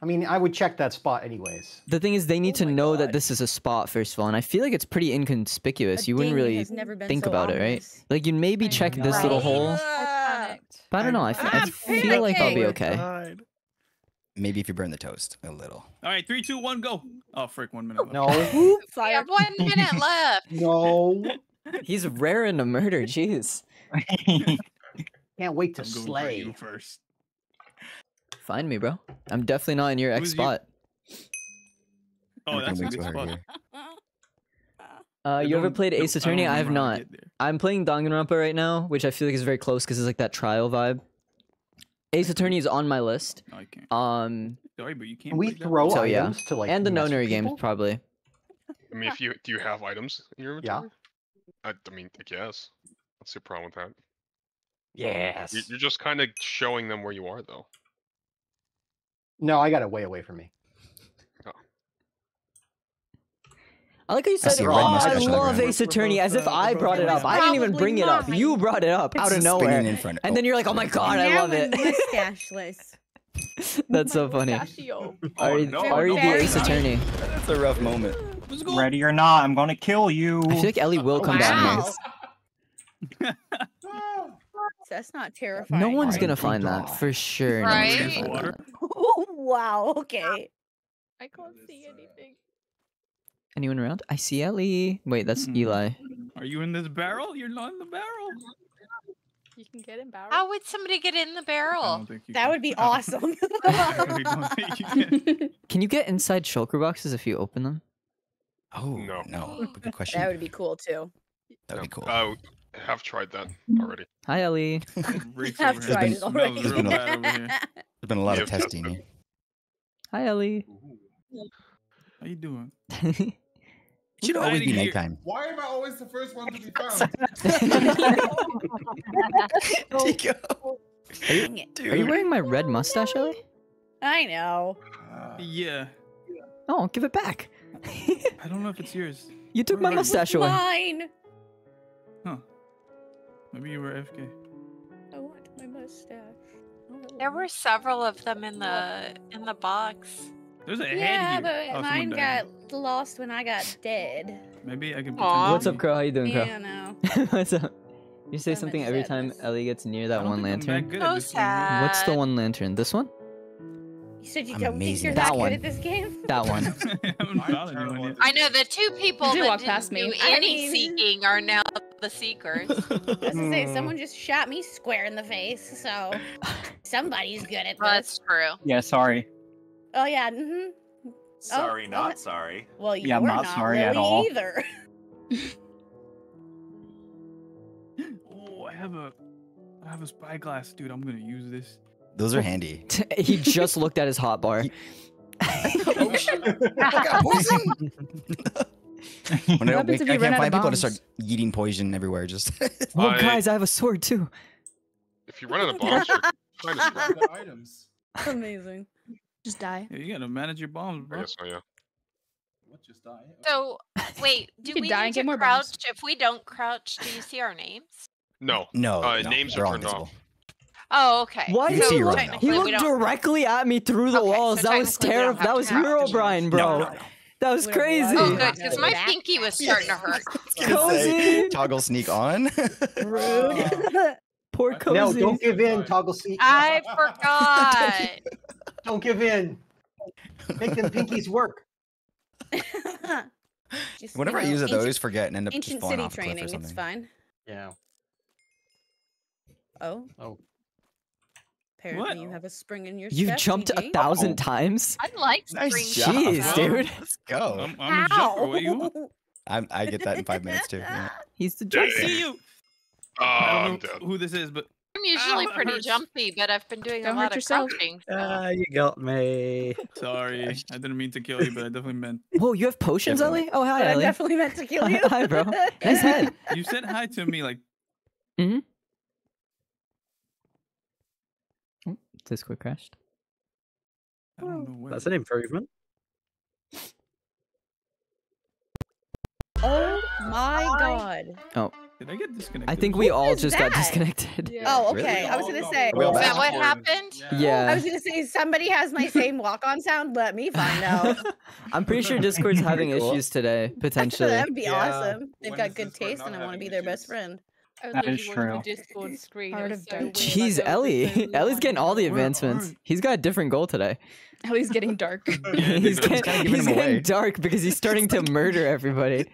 I mean, I would check that spot anyways. The thing is, they need to know that this is a spot, first of all, and I feel like it's pretty inconspicuous. You wouldn't really think about it, right? Like, you'd maybe check this little hole. But I don't know. I feel like I'll be okay. Maybe if you burn the toast a little. All right, 3, 2, 1, go. Oh, frick, 1 minute left. No. I have 1 minute left. No. He's raring to murder. Jeez. Can't wait to slay you first. Find me, bro. I'm definitely not in your X spot. Oh, that's a good spot. You ever played Ace Attorney? I have not. I'm playing Danganronpa right now, which I feel like is very close because it's like that trial vibe. Ace Attorney is on my list. No, I can't. Sorry, but you can't. We throw items to like and the no-nerd games probably. I mean, if you do you have items in your inventory? Yeah. I mean, I guess. What's your problem with that? Yes. You're just kind of showing them where you are, though. No, I got it way away from me. I like how you said, oh, I love Ace Attorney as if I brought it up. I didn't even bring it up. You brought it up out of nowhere. And then you're like, oh my god, I love it. That's so funny. Ari the Ace Attorney. That's a rough moment. Ready or not, I'm gonna kill you. I feel like Ellie will come down here. That's not terrifying. No one's gonna find that, for sure. Right? Wow, okay. I can't see anything. Anyone around? I see Ellie. Wait, that's Eli. Are you in this barrel? You're not in the barrel. You can get in barrel. How would somebody get in the barrel? That would be awesome. Can you get inside shulker boxes if you open them? Oh, no. Good question. That would be cool, too. That would be cool. I have tried that already. Hi, Ali. I've tried it already. Real bad over here. There's been a lot of testing. Tested. Hi, Ali. Ooh. How you doing? It should always be nighttime. Why am I always the first one to be found? Are you wearing my red mustache, Ellie? I know. Yeah. Oh, give it back. I don't know if it's yours. You took my mustache away. Mine. Huh. Maybe you were FK. I want my mustache. There were several of them in the box. There's a hand here. Yeah, but mine got lost when I got dead. Maybe I can. What's up, Crow? How you doing, Crow? Yeah, no. What's up? You say something every time Ellie gets near that one lantern. So sad. What's the one lantern? This one? You said you don't think you're that good at this game? That one. I know the two people that didn't do any seeking are now the seekers. I was gonna say, someone just shot me square in the face, so somebody's good at this. That's true. Yeah, sorry. Oh yeah. Mm-hmm. Sorry, not sorry. Well, yeah, I'm not sorry really at all either. Oh, I have a spyglass, dude. I'm gonna use this. Those are handy. He just looked at his hotbar. Oh shit! I got poison. When I can't find people, I just start yeeting poison everywhere. Just. Oh guys, I have a sword too. If you run out of bombs, you're trying to swap the items. Amazing. Just die. Yeah, you gotta manage your bombs, bro. I guess so, yeah. What, just die? Oh. So, wait, do we die need to crouch? Bombs. If we don't crouch, do you see our names? No. No. No names are turned off. Oh, okay. Why so he looked directly at me through the walls. So that was terrible. That was Hero Brian, bro. No, no, no. That was crazy. Oh, good, because my pinky was starting to hurt. Cozy. Toggle sneak on. Rude. Poor Cozy. No, don't give in, Toggle sneak. I forgot. Don't give in. Make them pinkies work. Whenever I use it, I always forget and end up just falling off a cliff or something. It's fine. Yeah. Oh. Oh. Apparently what? You have a spring in your step. You jumped 1,000 times? I like springs. Nice job. Jeez, dude. Let's go. I'm a jumper. What do you want? I get that in 5 minutes, too. Yeah. He's the jumper. I see you. I don't know who this is, but... I'm usually pretty jumpy, but I've been doing a lot of crouching. So. You got me. Sorry, I didn't mean to kill you, but I definitely meant. Whoa, you have potions, Ellie? Oh, hi, Ellie. I definitely meant to kill you. Hi, bro. Nice head. You said hi to me, like. Mm-hmm. Oh, Discord crashed. I don't know where. That's an improvement. Oh my god. Oh. Did I get disconnected? I think we all just got disconnected. Yeah. Oh, okay. Really? I was gonna say, is that what happened? Yeah. I was gonna say, somebody has my same walk-on sound. Let me find out. I'm pretty sure Discord's having issues today, potentially. That'd be awesome. They've got good taste, and I want to be their best friend. That is true. Discord screen. Jeez, Ellie. Ellie's getting all the advancements. He's got a different goal today. Ellie's getting dark. he's getting dark because he's starting to murder everybody.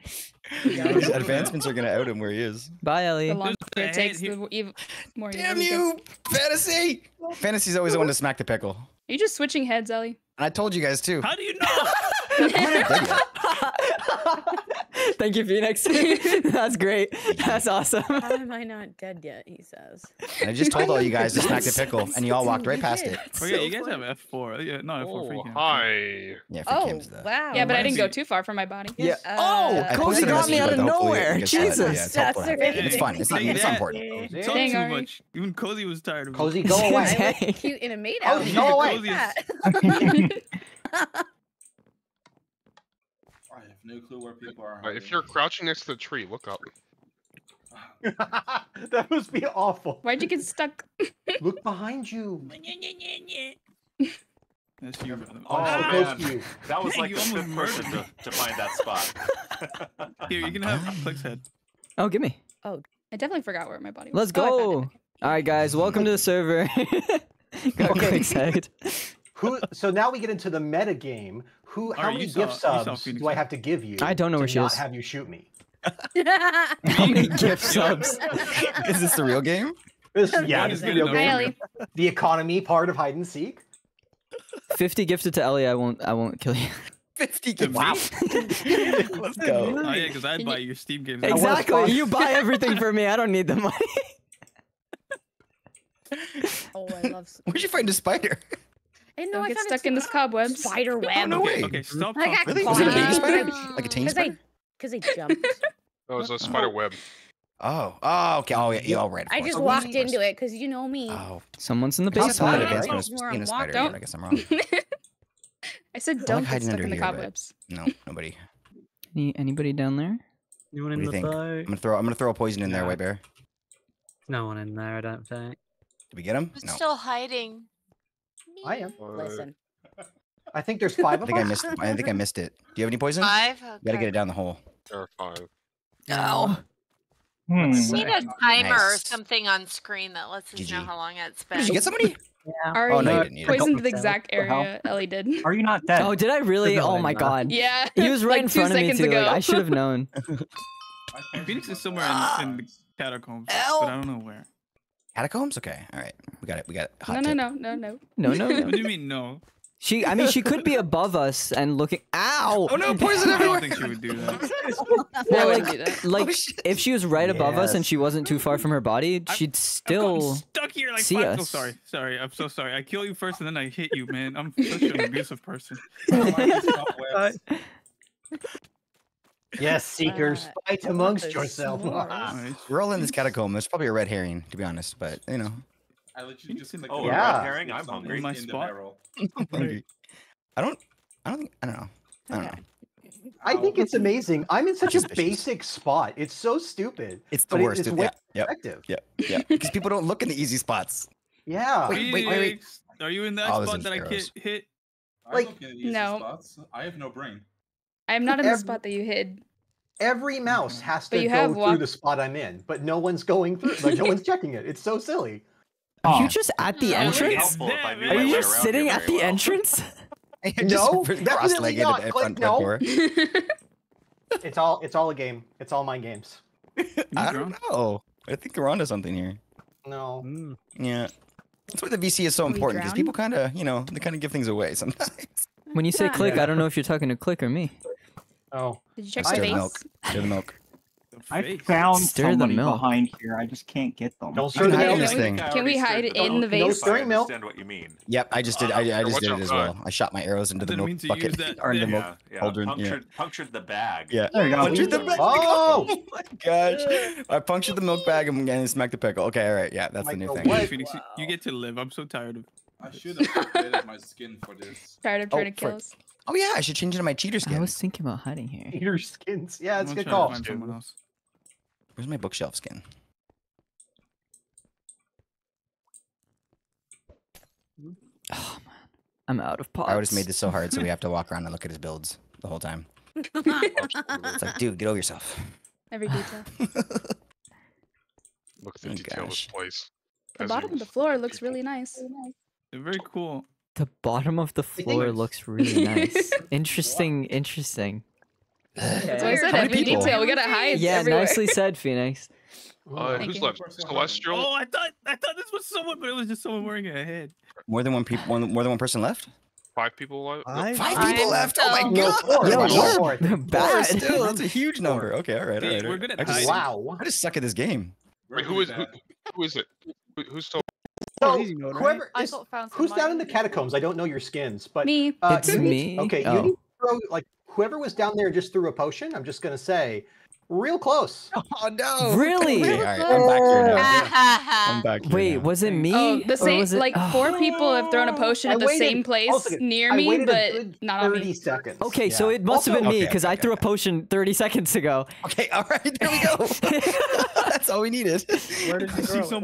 His advancements are gonna out him where he is. Bye, Ellie. The longer it takes, the more. Damn you, Fantasy! Fantasy's always the one to smack the pickle. Are you just switching heads, Ellie? And I told you guys too. How do you know? Thank you, Phoenix. That's great. That's awesome. How am I not dead yet? He says. And I just told all you guys to smack the pickle, and you all walked right past it. Oh yeah, you guys have F4. Yeah, no F4 free cam. Hi. Yeah, oh wow. Yeah, but I didn't go too far from my body. Yeah. Oh, Cozy got me out of nowhere. Jesus. That's amazing. It's fun. It's not important. Talk too much. Even Cozy was tired of me. Cozy, go away. I look cute in a maid outfit. Go away. No clue where people are. If you're crouching next to the tree, look up. That must be awful. Why'd you get stuck? Look behind you. That's you. Oh, you. That was like the fifth person to find that spot. Here, you can have Flick's head. Oh, give me. Oh, I definitely forgot where my body was. Let's go. Okay. All right, guys, welcome to the server. Got excited. Who? So now we get into the meta game. Who? How many gift subs do I have to give you? I don't know where she is. Have you shoot me? How many gift subs? Is this the real game? This is the real game. The economy part of hide and seek. 50 gifted to Ellie. I won't. I won't kill you. 50 games. Wow. Let's go. Oh yeah, because I buy your Steam games. Exactly. You buy everything for me. I don't need the money. Oh, I love. Where'd you find a spider? I know I got stuck in this cobweb. Spider web. Oh, no way. Okay, stop. I got really? Was it a baby spider? Like a tiny spider? Because I jumped. Oh, it was a spider web. Oh. Oh, okay. Oh, yeah. You're all right. I just walked into it because you know me. Oh, someone's in the basement. I guess I'm wrong. I said don't get stuck in the cobwebs. No, nobody. Anybody down there? Anyone in the boat? I'm gonna throw a poison in there, White Bear. No one in there, I don't think. Did we get him? No. Still hiding. I am. Listen. I think there's 5 of them. I think I missed it. Do you have any poison? 5. Okay. Gotta get it down the hole. There are 5. No. We need a timer or something on screen that lets us know how long it's been. Did you get somebody? Yeah. Oh, no, you didn't. Poisoned the exact area Ellie did. Are you not dead? Oh, did I really? Oh my god. Yeah. He was right like in front of me too. Like, I should have known. Phoenix is somewhere in the catacombs, but I don't know where. Catacombs? Okay. All right. We got it. We got it. Hot tip. No. What do you mean no? I mean she could be above us and looking. Ow! Oh no, poison everywhere! I don't think she would do that. Well, like if she was right above us and she wasn't too far from her body, she'd still stuck here like see us. Sorry. I'm so sorry. I kill you first and then I hit you, man. I'm such an abusive person. Yes, seekers, fight amongst yourself. We're all in this catacomb. It's probably a red herring, to be honest, but you know. I literally just red herring. I'm hungry. My spot. I don't know. I think it's amazing. I'm in such a basic spot. It's so stupid. It's the worst. It's way effective. Yeah. Because people don't look in the easy spots. Yeah. Wait. Are you in that spot that I can't hit? Like no. I have no brain. I'm not in the spot that you hid. Every mouse has to go through the spot I'm in, but no one's going through. Like no one's checking it. It's so silly. Are you just at the entrance? Are you just sitting at the entrance? No, definitely not. No. It's all a game. It's all my games. I don't know. I think we're onto something here. No. Yeah. That's why the VC is so important because people kind of, you know, they kind of give things away sometimes. When you say click, I don't know if you're talking to click or me. Oh. Did you check the base? Stir the milk. I found somebody behind here. I just can't get them. Don't stir the milk. Can we hide in the vase? I understand what you mean. Yep, I just did. I just did it as well. I shot my arrows into the milk bucket. Punctured the bag. Yeah. There you go. Punctured the bag. Oh my gosh! I punctured the milk bag and smacked the pickle. Okay, all right. Yeah, that's the new thing. You get to live. I'm so tired of. I should have upgraded my skin for this. Tired of trying to kill us. Oh yeah, I should change it to my cheater skin. I was thinking about hiding here. Cheater skins. Yeah, it's a good call. Where's my bookshelf skin? Oh man, I'm out of pots. I just made this so hard, so we have to walk around and look at his builds the whole time. It's like, dude, get over yourself. Every detail. Look at the detail of this place. The bottom of the floor looks really nice. They're very cool. The bottom of the floor looks really nice. Interesting. That's why I said every detail. We gotta hide. Yeah, everywhere. Nicely said, Phoenix. Who's left? Celestial. Oh, I thought this was someone, but it was just someone wearing a head. More than one person left. 5 people left. Five people left. Oh my god! That's still that's a huge number. Okay, all right. We're good at hiding. Wow, I just suck at this game. Wait, who is it? Who's still? So, whoever is, who's down in the catacombs? I don't know your skins, but me. It's me. Okay, you need to throw like. Whoever was down there just threw a potion. I'm just gonna say, real close. Oh no! Really? Okay, all right, I'm back here now. Wait, was it me? Oh, the same. Like 4 people have thrown a potion at the same place near me, but not on me. 30 seconds. Okay, so it must have been me because I threw a potion 30 seconds ago. Okay, all right, there we go. That's all we needed. Where did you throw it?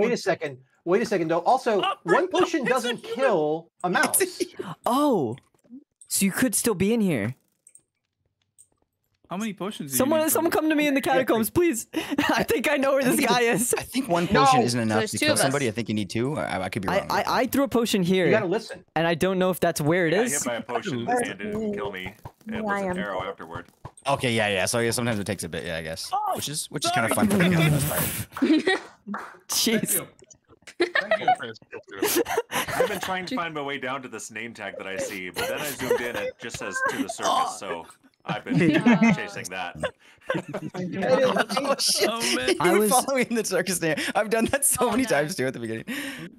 Wait a second, though. Also, one potion doesn't kill a mouse. Oh, so you could still be in here. How many potions do you need? Someone come to me in the catacombs, please. I think I know where this guy is. I think one potion isn't enough to kill somebody. I think you need 2. I could be wrong. I threw a potion here. You gotta listen. And I don't know if that's where it is. I hit by a potion and it didn't kill me. It was an arrow afterward. Okay, yeah. So yeah, sometimes it takes a bit, I guess. Which is kind of fun for me. Jeez. I've been trying to find my way down to this name tag that I see, but then I zoomed in and it just says to the circus, so I've been chasing that. Oh, shit. Oh, man. I was following the circus name. I've done that so many times too at the beginning.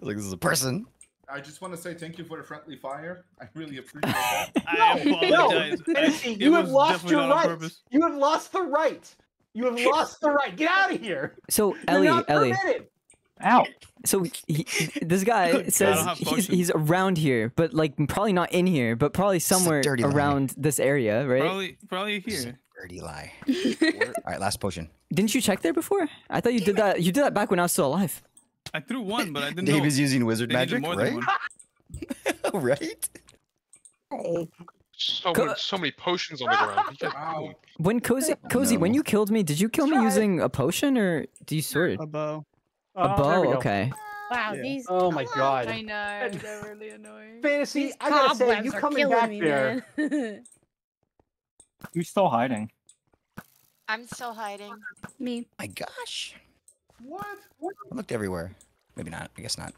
Like, this is a person. I just want to say thank you for the friendly fire. I really appreciate that. I apologize. You have lost your right. You have lost the right. You have lost the right. Get out of here. So, Ellie. Ow. So this guy says he's around here, but like probably not in here, but probably somewhere around this area, right? Probably here. Dirty lie. All right, last potion. Didn't you check there before? I thought you did that. You did that back when I was still alive. I threw one, but I didn't know. Dave is using wizard magic, right? Right? Oh. So many potions on the ground. Wow. When Cozy, when you killed me, did you kill me using a potion or do you sword? A bow. A bow, okay. Wow, yeah. These. Oh my god. I know. They're really annoying. Fantasy, these I gotta say, you coming back there? You're still hiding. I'm still hiding. Me. My gosh. What? I looked everywhere. Maybe not. I guess not.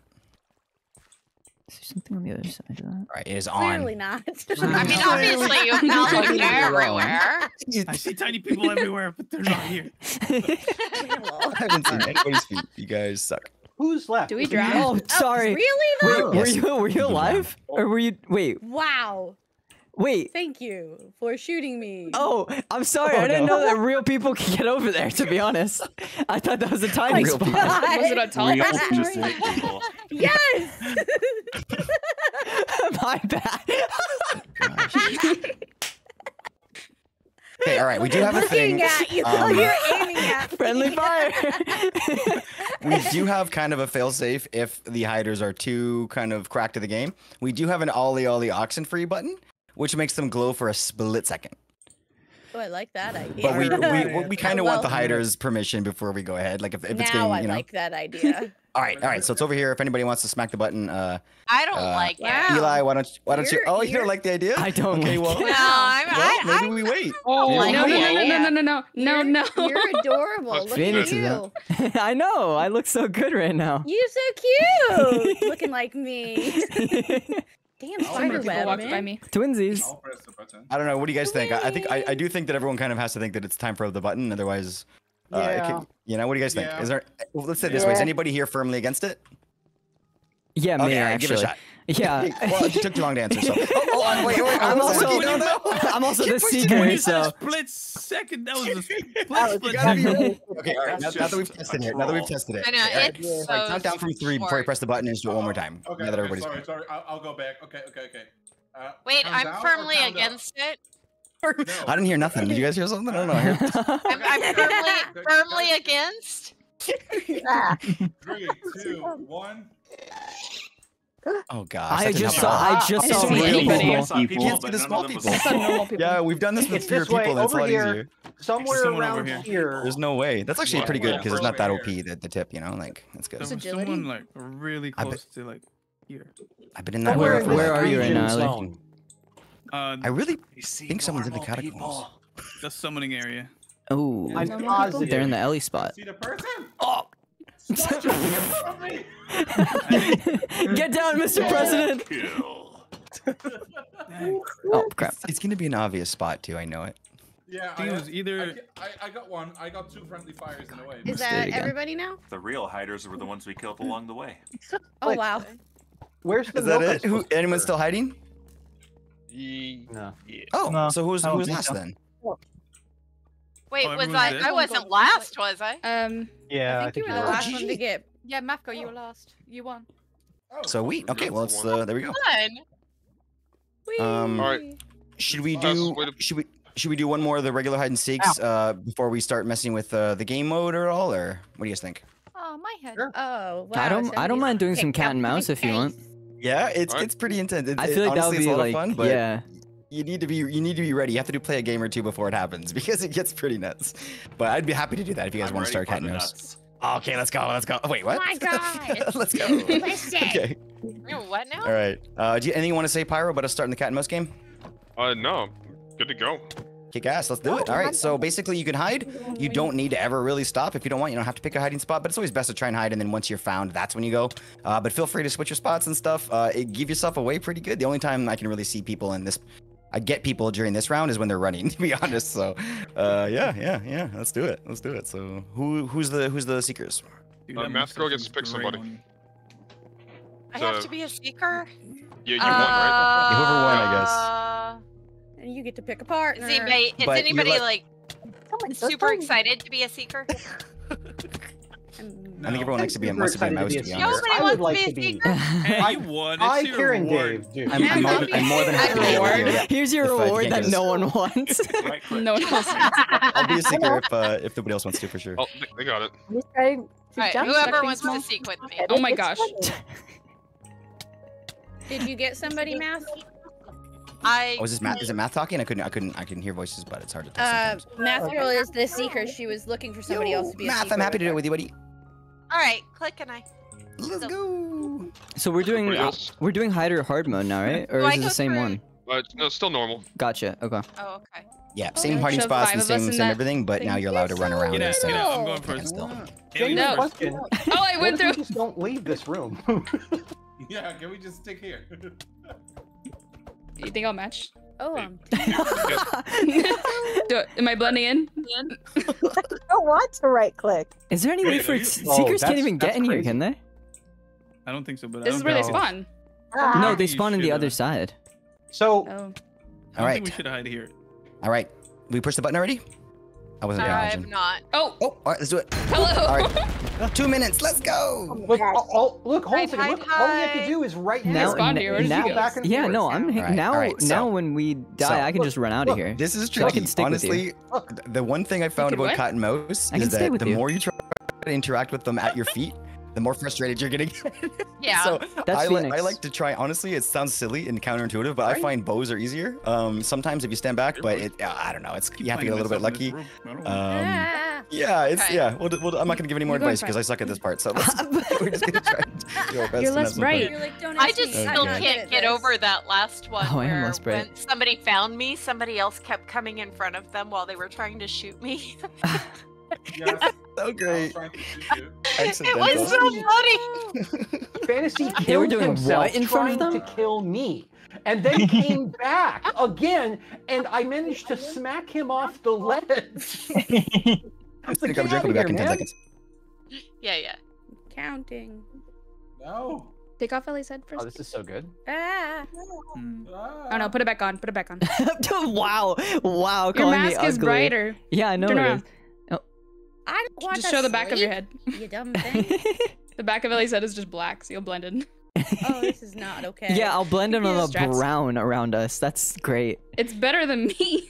Is there something on the other side of that? All right, it is on. Clearly not. I mean, obviously, you're not looking everywhere. I see tiny people everywhere, but they're not here. I haven't seen anybody's feet. You guys suck. Who's left? Do we drown? Oh, sorry. Really, though? Were you alive? Or were you... Wait. Wow. Wait. Thank you for shooting me. Oh, I'm sorry. Oh, I didn't know that real people could get over there, to be honest. I thought that was a tiny spot. Was it on top? Yes! My bad. Okay, all right. We do have a thing. At you. You're aiming at friendly fire. We do have kind of a failsafe if the hiders are too kind of cracked to the game. We do have an ollie oxenfree button, which makes them glow for a split second. Oh, I like that idea. But we kind of want the hider's permission before we go ahead. Like if it's getting, you know. I like that idea. All right. So it's over here. If anybody wants to smack the button, I don't like that. Eli, why don't you? Oh, you don't like the idea? I don't. Okay, well, maybe we wait. Oh, no. You're adorable. Look at you. I know. I look so good right now. You're so cute. Looking like me. Damn, spider web, man. Twinsies. I don't know. What do you guys think? I do think that everyone kind of has to think that it's time for the button. Otherwise, what do you guys think? Is there? Well, let's say it this way. Is anybody here firmly against it? Yeah, me actually. Give it a shot. Yeah. Well, it took too long to answer. So. Wait. I'm also the secret. So. Split second. That was a split second. Okay. All right. Now that we've tested it. I know. It's so count down from three before you press the button and just do it one more time. Okay. Now that everybody's. Sorry. I'll go back. Okay. Wait. I'm firmly against it. No. I didn't hear nothing. Did you guys hear something? I don't know. I'm firmly against. 3, 2, 1. Oh god! I just saw real people. You can't see the small people. Yeah, we've done this with fewer people. That's a lot easier. Somewhere around here. There's no way. That's actually pretty good because it's not that OP. The tip, you know, like that's good. Someone like really close to like here. I've been in that. Where are you right now? I really think someone's in the catacombs. The summoning area. Oh, I'm positive they're in the Ellie spot. See the person? Oh. Get down, Mr. President! Oh crap! It's gonna be an obvious spot too. I know it. Yeah. I got one. I got two friendly fires in a way. Is that everybody now? The real hiders were the ones we killed along the way. Oh wow! Where's the? Is that it? Who? Anyone still hiding? No. Oh no. So who's last then? Wait, was I wasn't last, was I? Yeah. I think you were the last one to get. Yeah, Mafko, you were last. You won. So okay, well, it's there we go. All right. Should we do one more of the regular hide and seeks before we start messing with the game mode at all, or what do you guys think? Oh, my head. Sure. Oh, wow. I don't mind doing some cat and mouse if you want. Yeah, it's pretty intense. I feel like that would be like fun, but yeah. You need to be ready. You have to play a game or two before it happens because it gets pretty nuts. But I'd be happy to do that if you guys want to start cat and mouse. Okay, let's go. Wait, what? Oh my god! Let's go. Okay. What now? All right. Do you anything you want to say, Pyro, about us starting the cat and mouse game? No. Good to go. Kick ass, let's do it. All right, so basically you can hide. You don't need to ever really stop. If you don't want, you don't have to pick a hiding spot, but it's always best to try and hide, and then once you're found, that's when you go. But feel free to switch your spots and stuff. Give yourself away pretty good. The only time I can really see people in this, I get people during this round is when they're running, to be honest. So yeah, let's do it. Let's do it. So who's the seekers? Math girl gets to pick somebody. I have to be a seeker? Yeah, you won, right? Whoever won, I guess. And you get to pick a partner. Is anybody like super excited to be a seeker? No. I think everyone likes to be a mouse. Nobody wants to be a seeker. Hey, you won. I'm more than happy. Here's your reward that no one wants. No one wants. I'll be a seeker if nobody else wants to, for sure. Oh, they got it. Alright, whoever wants to seek with me. Oh my gosh. Did you get somebody, Math? Oh, is this Math? Is it Math talking? I couldn't hear voices, but it's hard to tell sometimes. Math girl is the seeker. She was looking for somebody else to be a seeker. Math, I'm happy to do it with you, buddy. All right, click and I. Let's go. So we're doing hide or hard mode now, right? Or is it the same one? No, still normal. Gotcha. Okay. Oh, okay. Yeah, same hiding spots and same everything, but now you're allowed to run around. I'm going first. No. Oh, I went through. Just don't leave this room. Yeah, can we just stick here? You think I'll match? Oh, am I blending in? I don't want to right click. Is there any way for seekers can't even get in here, can they? I don't think so, but this is where they spawn. No, they spawn on the other side. So, all right. We should hide here. All right, we pushed the button already. I wasn't. I have not. Oh, all right, let's do it. Hello. All right, 2 minutes. Let's go. Look, hold on. Look, all we have to do is right now. Yeah, no, I'm now. When we die, I can just run out of here. This is true. I can stick with you. Honestly, the one thing I found about cotton mouse is that the more you try to interact with them at your feet, the more frustrated you're gonna get. Yeah. So I like to try. Honestly, it sounds silly and counterintuitive, but I find bows are easier. Sometimes if you stand back, but it, I don't know. It's you have to get a little bit lucky. Well, I'm not gonna give any more advice because I suck at this part. So we're just gonna try to do our best. You're less bright. You're like, I just still can't get over that last one where when somebody found me, somebody else kept coming in front of them while they were trying to shoot me. Yes. So great. It was so funny. Fantasy killed himself trying to kill me, and then came back again, and I managed to smack him off the ledge. I was like, get out of here, man. Yeah. Counting. No. Take off Ellie's head first. Oh, this is so good. Oh no, put it back on. Put it back on. Wow. Your mask is brighter. Yeah, I know. Turn around. I don't want just show the back of your head. You dumb thing. The back of Ellie's head is just black, so you'll blend in. Oh, this is not okay. Yeah, I'll blend in on the brown around us. That's great. It's better than me.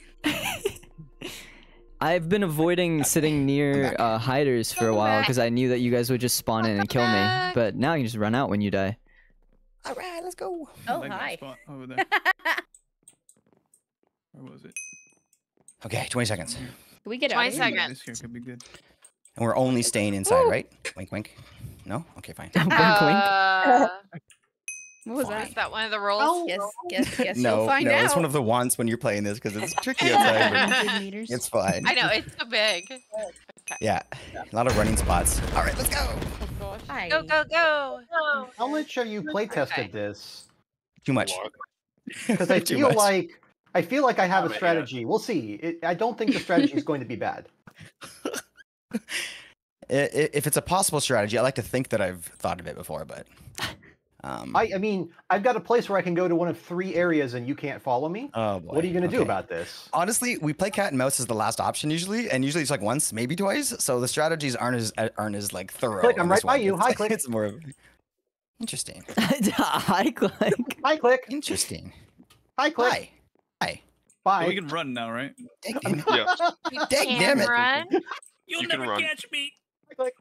I've been avoiding sitting near hiders for a while because I knew that you guys would just spawn in and kill me. But now you just run out when you die. All right, let's go. Oh, hi. Over there. Where was it? Okay, 20 seconds. Can we get 20 seconds. This could be good. And we're only staying inside, right? Wink, wink. No? Okay, fine. Wink, wink. What was that? Is that one of the rolls? Oh, yes. No, you'll find out. It's one of the wants when you're playing this because it's tricky outside. It's fine. I know, it's so big. Okay. Yeah, a lot of running spots. All right, let's go. Oh, gosh. Go. How much are you playtested this? Too much. Because I feel like... I have a strategy. We'll see. I don't think the strategy is going to be bad. If it's a possible strategy, I like to think that I've thought of it before, but... I mean, I've got a place where I can go to one of three areas and you can't follow me. Oh, boy. What are you going to do about this? Honestly, we play cat and mouse as the last option usually, and usually it's like once, maybe twice, so the strategies aren't as like thorough. Click, I'm right by you. Hi, click. It's more of... Interesting. Hi, click. Hi, click. Interesting. Hi, click. Hi. Hi. Bye. So we can run now, right? Damn it. Run. You'll never catch me. Click.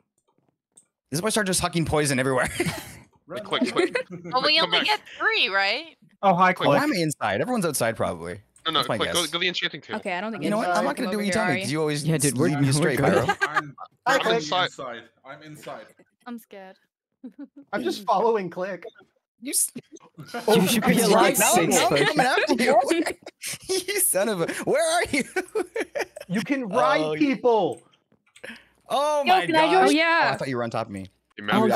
This is why I start just hucking poison everywhere. Quick. Well, we only get three, right? Oh, hi, Click. Why am I inside? Everyone's outside, probably. No, Click, go the enchanting table. Okay, I don't think you know what? I'm not going to do what you tell me, because you always lead me straight, bro. I'm inside. I'm scared. I'm just following Click. You should be alive now. I'm coming after you. You son of a. Where are you? You can ride people. Oh my god. Oh, yeah. Oh, I thought you were on top of me. Remember yeah.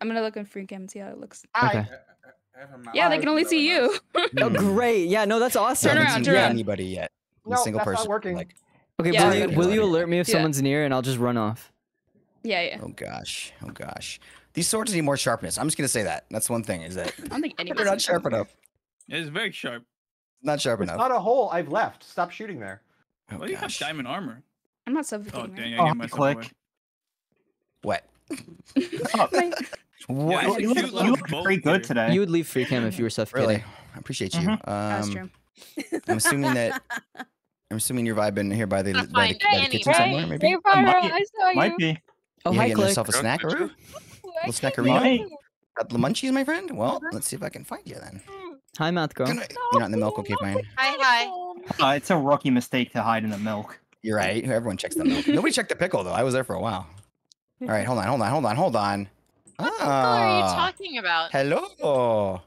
I'm gonna look in free cam and see how it looks. Okay. Yeah, they can only see you. Oh, great. Yeah, no, that's awesome. Turn around, turn around. Anybody yet? No, single that's person. Not working. Like, okay, yeah. will you alert me if someone's near, and I'll just run off? Yeah, yeah. Oh gosh, oh gosh. These swords need more sharpness. I'm just gonna say that. That's one thing. Is that I don't think anybody's not sharp enough. It's very sharp. Not sharp enough. It's not a hole. I've left. Stop shooting there. Oh, well, you have diamond armor. I'm not suffocating. Oh dang! I gave myself away. What? What? You look pretty good today. You would leave free cam if you were suffocating. Really? I appreciate you. That's true. I'm assuming that. I'm assuming you're vibing here by the kitchen somewhere, maybe. Hey, I saw you. Might be. Oh, you getting yourself a snackaroo? A little snackaroo? Got the munchies, my friend? Well, let's see if I can find you then. Hi, Math Girl. You're not in the milk, okay, fine. Hi, hi. It's a rookie mistake to hide in the milk. You're right. Everyone checks the milk. Nobody checked the pickle though. I was there for a while. All right, hold on, hold on, hold on, hold on. What the hell are you talking about? Hello.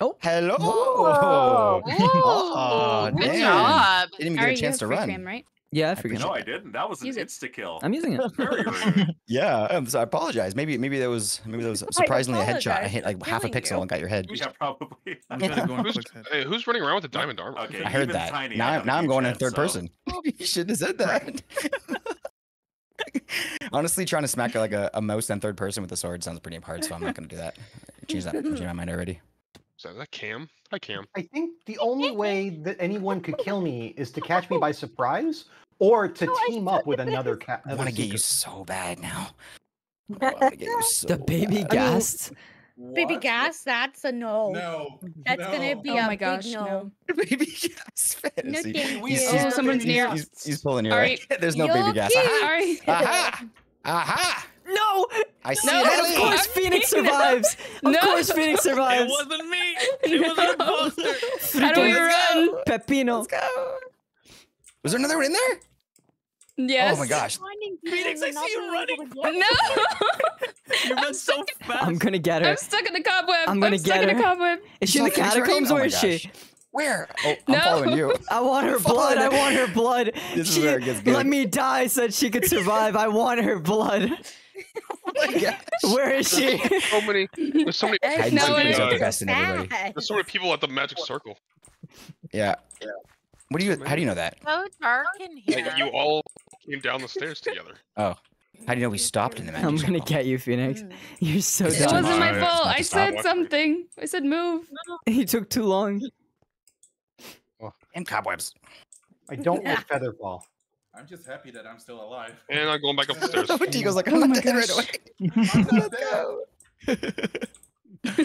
Oh, hello! Whoa. Whoa. Oh, good job. Didn't even get a chance to run. Cam, right? Yeah, I figured. No, I didn't. That was an insta kill. I'm using it. Yeah, so I apologize. Maybe that was surprisingly a headshot. I hit like half a pixel and got your head. Yeah, probably. Who's running around with a diamond armor? Okay, I heard that. Now I'm going in third person. You shouldn't have said that. Honestly, trying to smack like a mouse in third person with a sword sounds pretty hard, so I'm not going to do that. Change that. Change my mind already. So that Cam? Hi, Cam. I think the only way that anyone could kill me is to catch me by surprise or to team up with another cat. I want to get you so bad now. I want to get you so bad. The baby gas. Baby gas? That's a no. No. That's going to be a big no. Baby gas fantasy. Oh, someone's near. He's pulling you, right? There's no baby gas. Aha! Aha! Aha! No! I see it. Of course Phoenix survives! Of course Phoenix survives! It wasn't me! It was an imposter! How do we run? Pepino. Let's go! Was there another one in there? Yes. Oh my gosh. Phoenix, I see you running! No! You run so fast! I'm gonna get her. I'm stuck in the cobweb! I'm stuck in the cobweb! Is she in the catacombs? Where is she? Where? Oh, I'm following you. I want her blood. I want her blood. This is where it gets good. Let me die so that she could survive. I want her blood. Oh my gosh. Where is she? There's so many there's so many people at the magic circle. Yeah. What do you? How do you know that? So dark in here. Like, you all came down the stairs together. Oh. How do you know we stopped in the magic circle? I'm gonna get you, Phoenix. You're so dumb. It wasn't my fault. I said something. I said move. He took too long. And cobwebs. I don't like Featherfall. I'm just happy that I'm still alive. And I'm going back up the stairs. Tigo's like, I'm not dead right away. Let's go.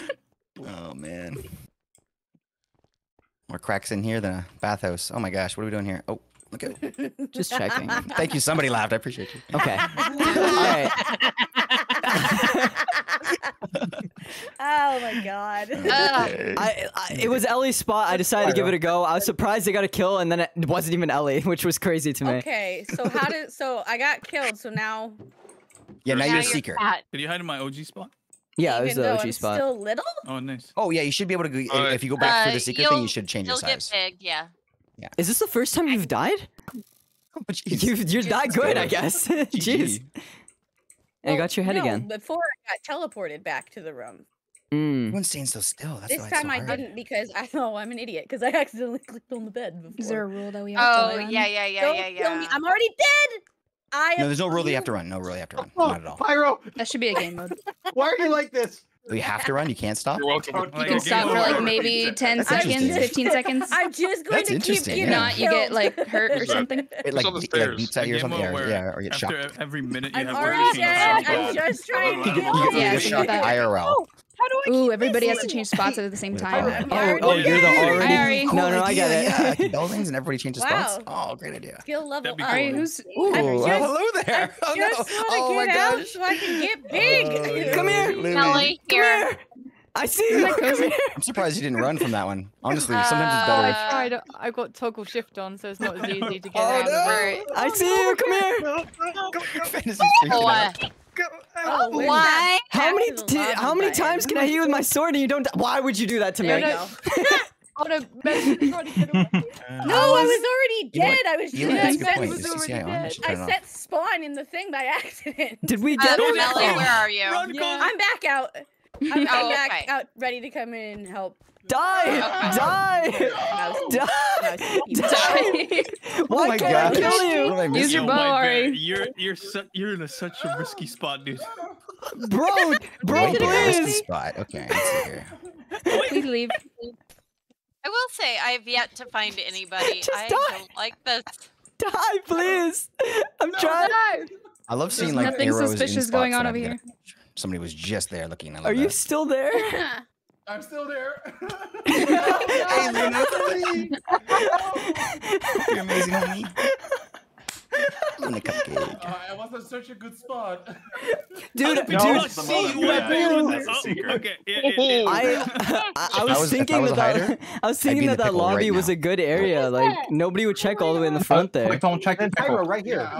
Oh, man. More cracks in here than a bathhouse. Oh, my gosh. What are we doing here? Oh, look at it. Just checking. Thank you. Somebody laughed. I appreciate you. Okay. All right. Oh my god. It was Ellie's spot. I decided to give it a go. I was surprised they got a kill and then it wasn't even Ellie, which was crazy to me. Okay, so so I got killed, so now now you're a seeker. Did you hide in my OG spot? Yeah, it was the OG spot. Still little? Oh nice. Oh yeah, you should be able to go, if you go back for the seeker thing, you should change your size. You'll get big, yeah. Yeah. Is this the first time you've died? Oh, you're that good, I guess. Jeez. And you got your head again. Before I got teleported back to the room. Everyone's staying so still. That's this time I didn't because I know I'm an idiot because I accidentally clicked on the bed before. Is there a rule that we have to run? Yeah. Don't kill me. I'm already dead. No, there's no rule that you have to run. No rule you have to run. Oh, not at all. Pyro. That should be a game mode. Why are you like this? You have to run. You can't stop. You're welcome. You can stop for like maybe 10 seconds, 15 seconds. I'm just going to keep you not. You get like hurt or something. It like beats at you or something. Yeah, or get shocked. After every minute you have already dead. I'm just trying to kill. Yeah, shocked IRL. How do I keep everybody has to change spots at the same time. Oh, you're the already. No, I get it. Yeah, like buildings and everybody changes spots. Oh, great idea. Skill level up. Hello there. Oh, no. Oh my gosh. So I can get big. Come here, Ellie. Here. I see you. I'm surprised you didn't run from that one. Honestly, sometimes it's better. I've got toggle shift on, so it's not as easy to get out. I see you. Come here. Fantasy's freaking out. Go. Oh, why? How many times can I hit you with my sword and you don't? Why would you do that to me? No. On a no, I was already dead. I was just dead. I set spawn in the thing by accident. Did we get it? Melly, where are you? Yeah. I'm back out. I'm back out, ready to come in and help. Die! Why can't I kill you? Use your bow, Ari. You're in such a risky spot, dude. Bro, please. Okay, let's see here. We leave. I will say I've yet to find anybody. I don't like this. Die, please. I'm trying. I love seeing like nothing arrows suspicious going on over here. Somebody was just there looking. Are you still there? I'm still there. Hey, Luna, you're amazing, honey. Luna cupcake. I was in such a good spot. Dude, see you okay. I was thinking that lobby was a good area. Like nobody would check all the way in the front there. Don't check the Pyro right here.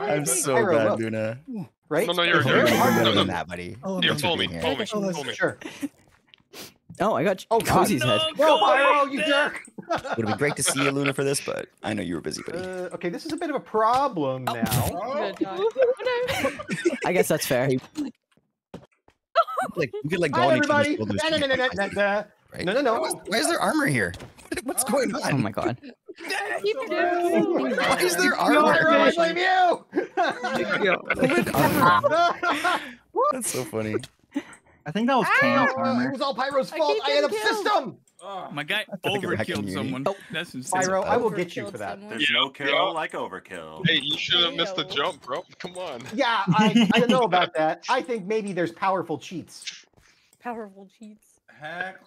I'm so bad, Luna. Right? No, you're harder than that, buddy. You're foaming. Sure. Oh, I got you. Oh, Cozy's head. Oh, you jerk! It would be great to see you, Luna, for this, but I know you were busy, buddy. Okay, this is a bit of a problem now. I guess that's fair. Like, you could, like, go on each other's shoulders. No. Why is there armor here? What's going on? Oh, my God. Why is there armor? I blame you! That's so funny. I think that was Chaos armor. It was all Pyro's fault. I had a system. My guy overkilled someone. Oh. That's insane. Pyro, I will get you for that. There's no kill like overkill. Hey, you should have missed the jump, bro. Come on. Yeah, I don't know about that. I think maybe there's powerful cheats. Powerful cheats. Heck.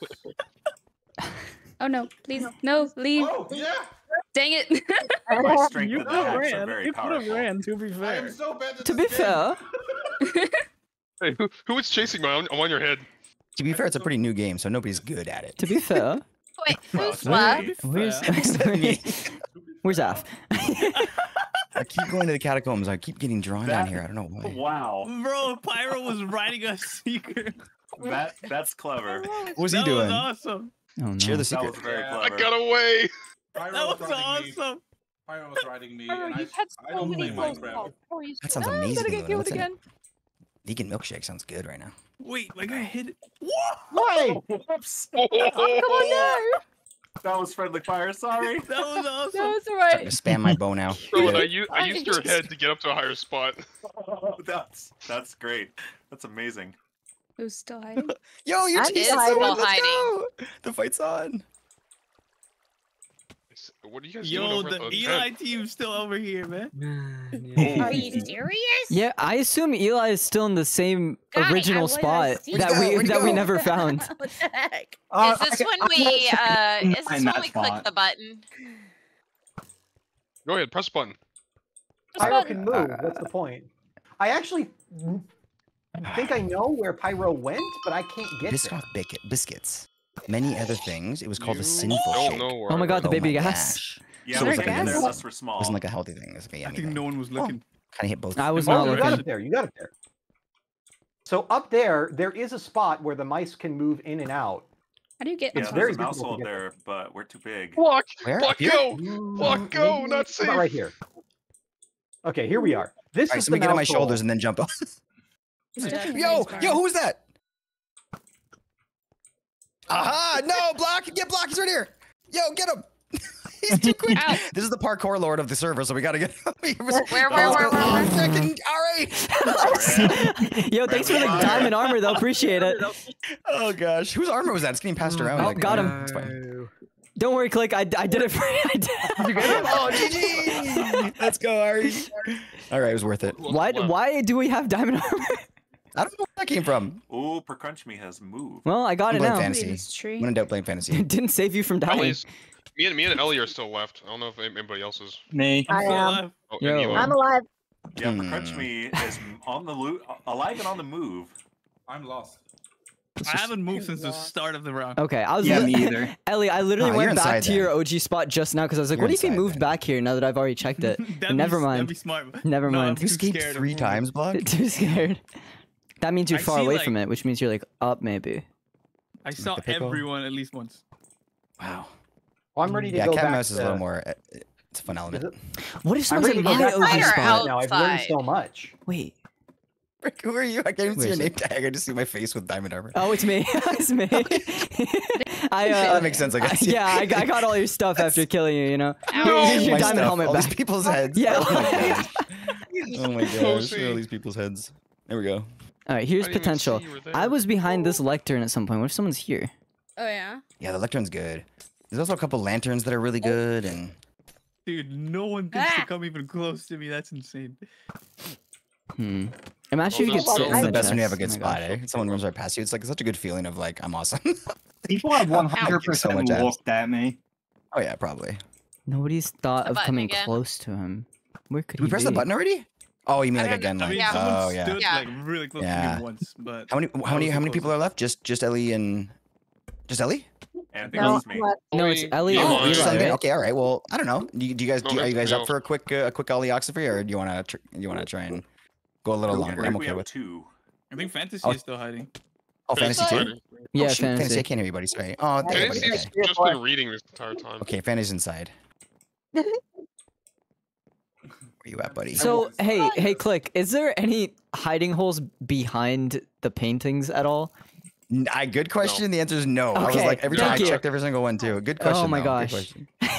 Oh no! Please, no, leave. Oh yeah. Dang it! My strength and attacks are very powerful. You could have ran. To be fair. I am so bad at this game. Hey, who is chasing me? I'm on your head. To be fair, it's a pretty new game, so nobody's good at it. To be fair. Wait, who's left? Where's Af? I keep going to the catacombs. I keep getting drawn down here. I don't know why. Wow. Bro, Pyro was riding a secret. That's clever. What was he doing? That was awesome. Oh, no. Share the secret. That was very clever. I got away. Pyro that was awesome. Pyro was riding me. Pyro, you've had so many close calls. That sounds amazing. I'm going to get killed again. Vegan milkshake sounds good right now. Wait, my guy hit it. Why? Oops. Oh, come on now. That was friendly fire. Sorry. That was awesome. That was alright. I'm spam my bow now. Bro, I used your head to get up to a higher spot. Oh, that's great. That's amazing. Who's still hiding? Yo, you're still hiding. The fight's on. What are you guys doing over the Eli team's still over here, man. Are you serious? Yeah, I assume Eli is still in the same original spot that we never found. What the heck? Is this when we click the button? Go ahead, press the button. Pyro can move. That's the point. I actually think I know where Pyro went, but I can't get it. Biscuits. Many other things. It was called a sinful shape. Oh my God, the baby gas. Yeah, so it was like it wasn't like a healthy thing. I think no one was looking. Kind of hit both. I was not looking. You got up there. So up there, there is a spot where the mice can move in and out. How do you get? It's very difficult to get there, but we're too big. Walk, walk, go, not safe. Right here. Okay, here we are. This is. Let me get on my shoulders and then jump off. Yo, who was that? Aha! No, block! Get blocked! He's right here! Yo, get him! He's too quick! Ow. This is the parkour lord of the server, so we gotta get him. Where? Second, alright! Yo, thanks for the diamond armor, though. Appreciate it. Oh, gosh. Whose armor was that? It's getting passed around. Oh, like, got him. It's fine. Don't worry, Click. I did it for you. Did you get him? Oh, GG! Let's go, Ari. Alright, it was worth it. Why do we have diamond armor? I don't know where that came from. Oh, PerCrunchMe has moved. Well, I got it now. Fantasy. When in doubt, blame fantasy. It didn't save you from dying. Me and Ellie are still left. I don't know if anybody else is. Me. I am. Oh, anyway. I'm alive. Yeah, PerCrunchMe is on the loot, alive and on the move. I'm lost. I haven't moved since the start of the round. Okay, I was me either. Ellie, I literally went back to your OG spot just now because I was like, what if you moved back here now that I've already checked it? Never mind. That'd be smart. Never mind. You escaped 3 times, Block? Too scared. That means you're far away from it, which means you're like up maybe. I saw everyone at least once. Wow. Well, I'm ready to go back. Yeah, cat mouse is a little more. It's a fun element. What if someone's like my OG spot? Now I've learned so much. Wait. Rick, who are you? I can't even see your name tag. I just see my face with diamond armor. Oh, it's me. It's me. That makes sense, I guess. Yeah, I got all your stuff after killing you, you know? Ow. Your diamond helmet back. All these people's heads. Yeah. Oh my gosh. All these people's heads. There we go. All right, here's potential. I was behind this lectern at some point. What if someone's here? Oh, yeah? Yeah, the lectern's good. There's also a couple lanterns that are really good. And dude, no one thinks to come even close to me. That's insane. Hmm. Imagine you get the best when you have a good spot, eh? Someone runs right past you. It's like such a good feeling of like I'm awesome. People have 100% looked at me. Oh yeah, probably. Nobody's thought of coming close to him. Where could he be? Did we press the button already? Oh, you mean like again? Like, oh yeah. Stood, like, really close to me once, but how many people are left? Just Ellie and Ellie? Yeah, I think it's me. No, it's Ellie. Oh, okay, all right. Well, I don't know. Are you guys up for a quick Ellie Oxenfree, or do you want to try and go a little longer? I'm okay with 2. I think Fantasy is still hiding. Oh, Fantasy too? Yeah, oh, Fantasy. I can't hear you, buddy. Sorry. Oh, Fantasy's just been reading this entire time. Okay, Fantasy's inside. Where you at, buddy? So, hey, Click, is there any hiding holes behind the paintings at all? Good question. No. The answer is no. Okay. I was like, every time I checked every single one too. Good question. Oh my gosh. Are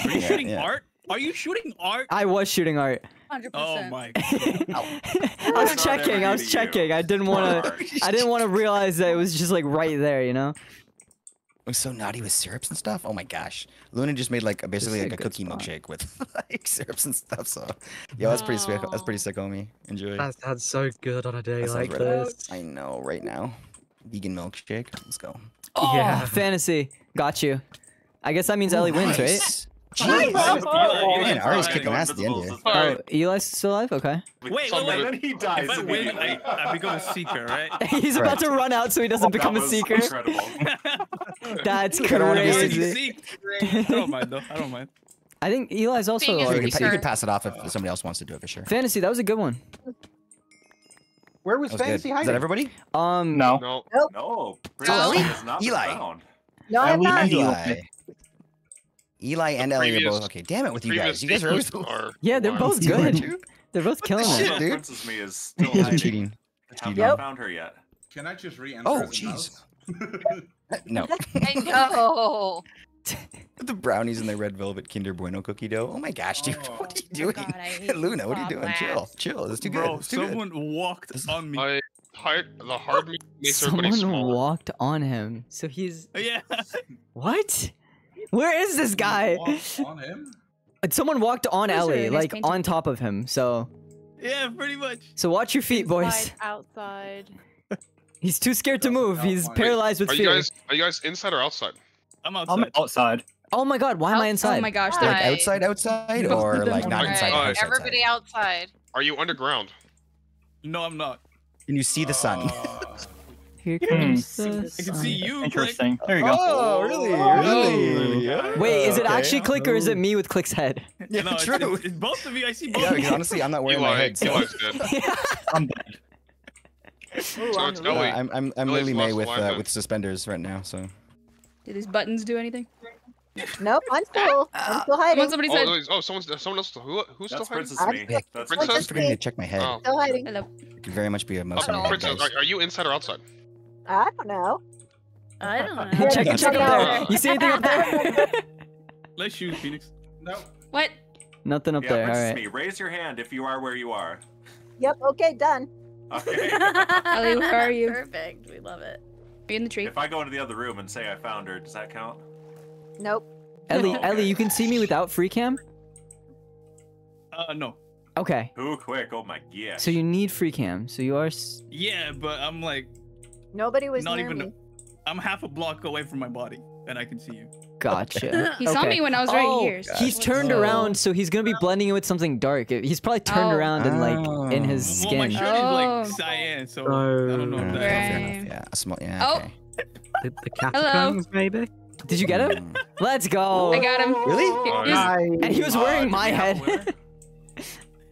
you shooting art? Are you shooting art? I was shooting art. 100%. Oh my god. I was checking. I didn't want to realize that it was just like right there, you know? It was so naughty with syrups and stuff. Oh my gosh. Luna just made like basically like a cookie milkshake with like syrups and stuff. So yeah, that's pretty sweet. That's pretty sick, homie. Enjoy. That sounds so good on a day like this. I know, right now. Vegan milkshake. Let's go. Oh yeah. Fantasy. Got you. I guess that means Ellie wins, right? Jeez! Man, Ari's kicking ass at the end here. Oh, Eli's still alive? Okay. Wait. Then he dies. If I win, I become a seeker, right? He's about to run out so he doesn't become a seeker. That's crazy. I don't mind, though. I don't mind. I think Eli's also alive. You can pass it off if somebody else wants to do it for sure. Fantasy, that was a good one. Where was Fantasy hiding? Is that everybody? No. No. Eli. Eli and Ellie are both okay. Damn it with you guys. You guys are always yeah, they're both good. They're both killing it, dude. Princess Mia is still hiding. I haven't found her yet. Can I just re-enter? Oh, jeez. No. I know. The brownies and the red velvet Kinder Bueno cookie dough. Oh my gosh, dude. What are you doing? God, Luna, what are you doing? Chill. Chill. It's too good. Bro, someone walked on me. The hard meat makes everybody smaller. Someone walked on him. So he's... Yeah. What? Where is this guy? On him? Someone walked on Ellie, like on top of him, so... Yeah, pretty much. So watch your feet, boys. Outside. He's too scared to move. He's paralyzed with fear. Are you guys inside or outside? I'm outside. Oh my god, why am I inside? Oh my gosh, like outside, or like not inside? Everybody outside. Are you underground? No, I'm not. Can you see the sun? Here comes the sun. I can see you. Interesting. Click. There you go. Oh, really? Really? Yeah. Wait, is it actually Click or is it me with Click's head? Yeah, no, true. It's both of you. I see both of you. Yeah, honestly, I'm not wearing my head. So. I'm dead. I'm Lily May with suspenders right now, so... Do these buttons do anything? Nope, I'm still hiding. Somebody said... Oh, someone else. Who's still hiding? That's Princess me. That's Princess? I'm just forgetting to check my head. Oh. Still hiding. Hello. It could very much be a mouse. Princess, are you inside or outside? I don't know. Check up there. You see anything up there? Let's shoot, Phoenix. No. What? Nothing up there. All right. Me. Raise your hand if you are where you are. Yep. Okay. Done. Okay. Ellie, where are you? Perfect. We love it. Be in the tree. If I go into the other room and say I found her, does that count? Nope. Ellie, okay. Ellie, you can see me without free cam? No. Okay. Too quick, oh my god. So you need free cam, so you are... Yeah, but I'm like... Nobody was not even. Me. I'm half a block away from my body, and I can see you. Gotcha. He saw me when I was right here. So he's turned around, so he's gonna be blending in with something dark. He's probably turned around and like in his skin. Well, my shirt is like cyan, so I don't know if that. Right. Yeah, I smell. Yeah. Okay. The catacombs, maybe? Did you get him? Let's go. I got him. Really? And he was wearing my head.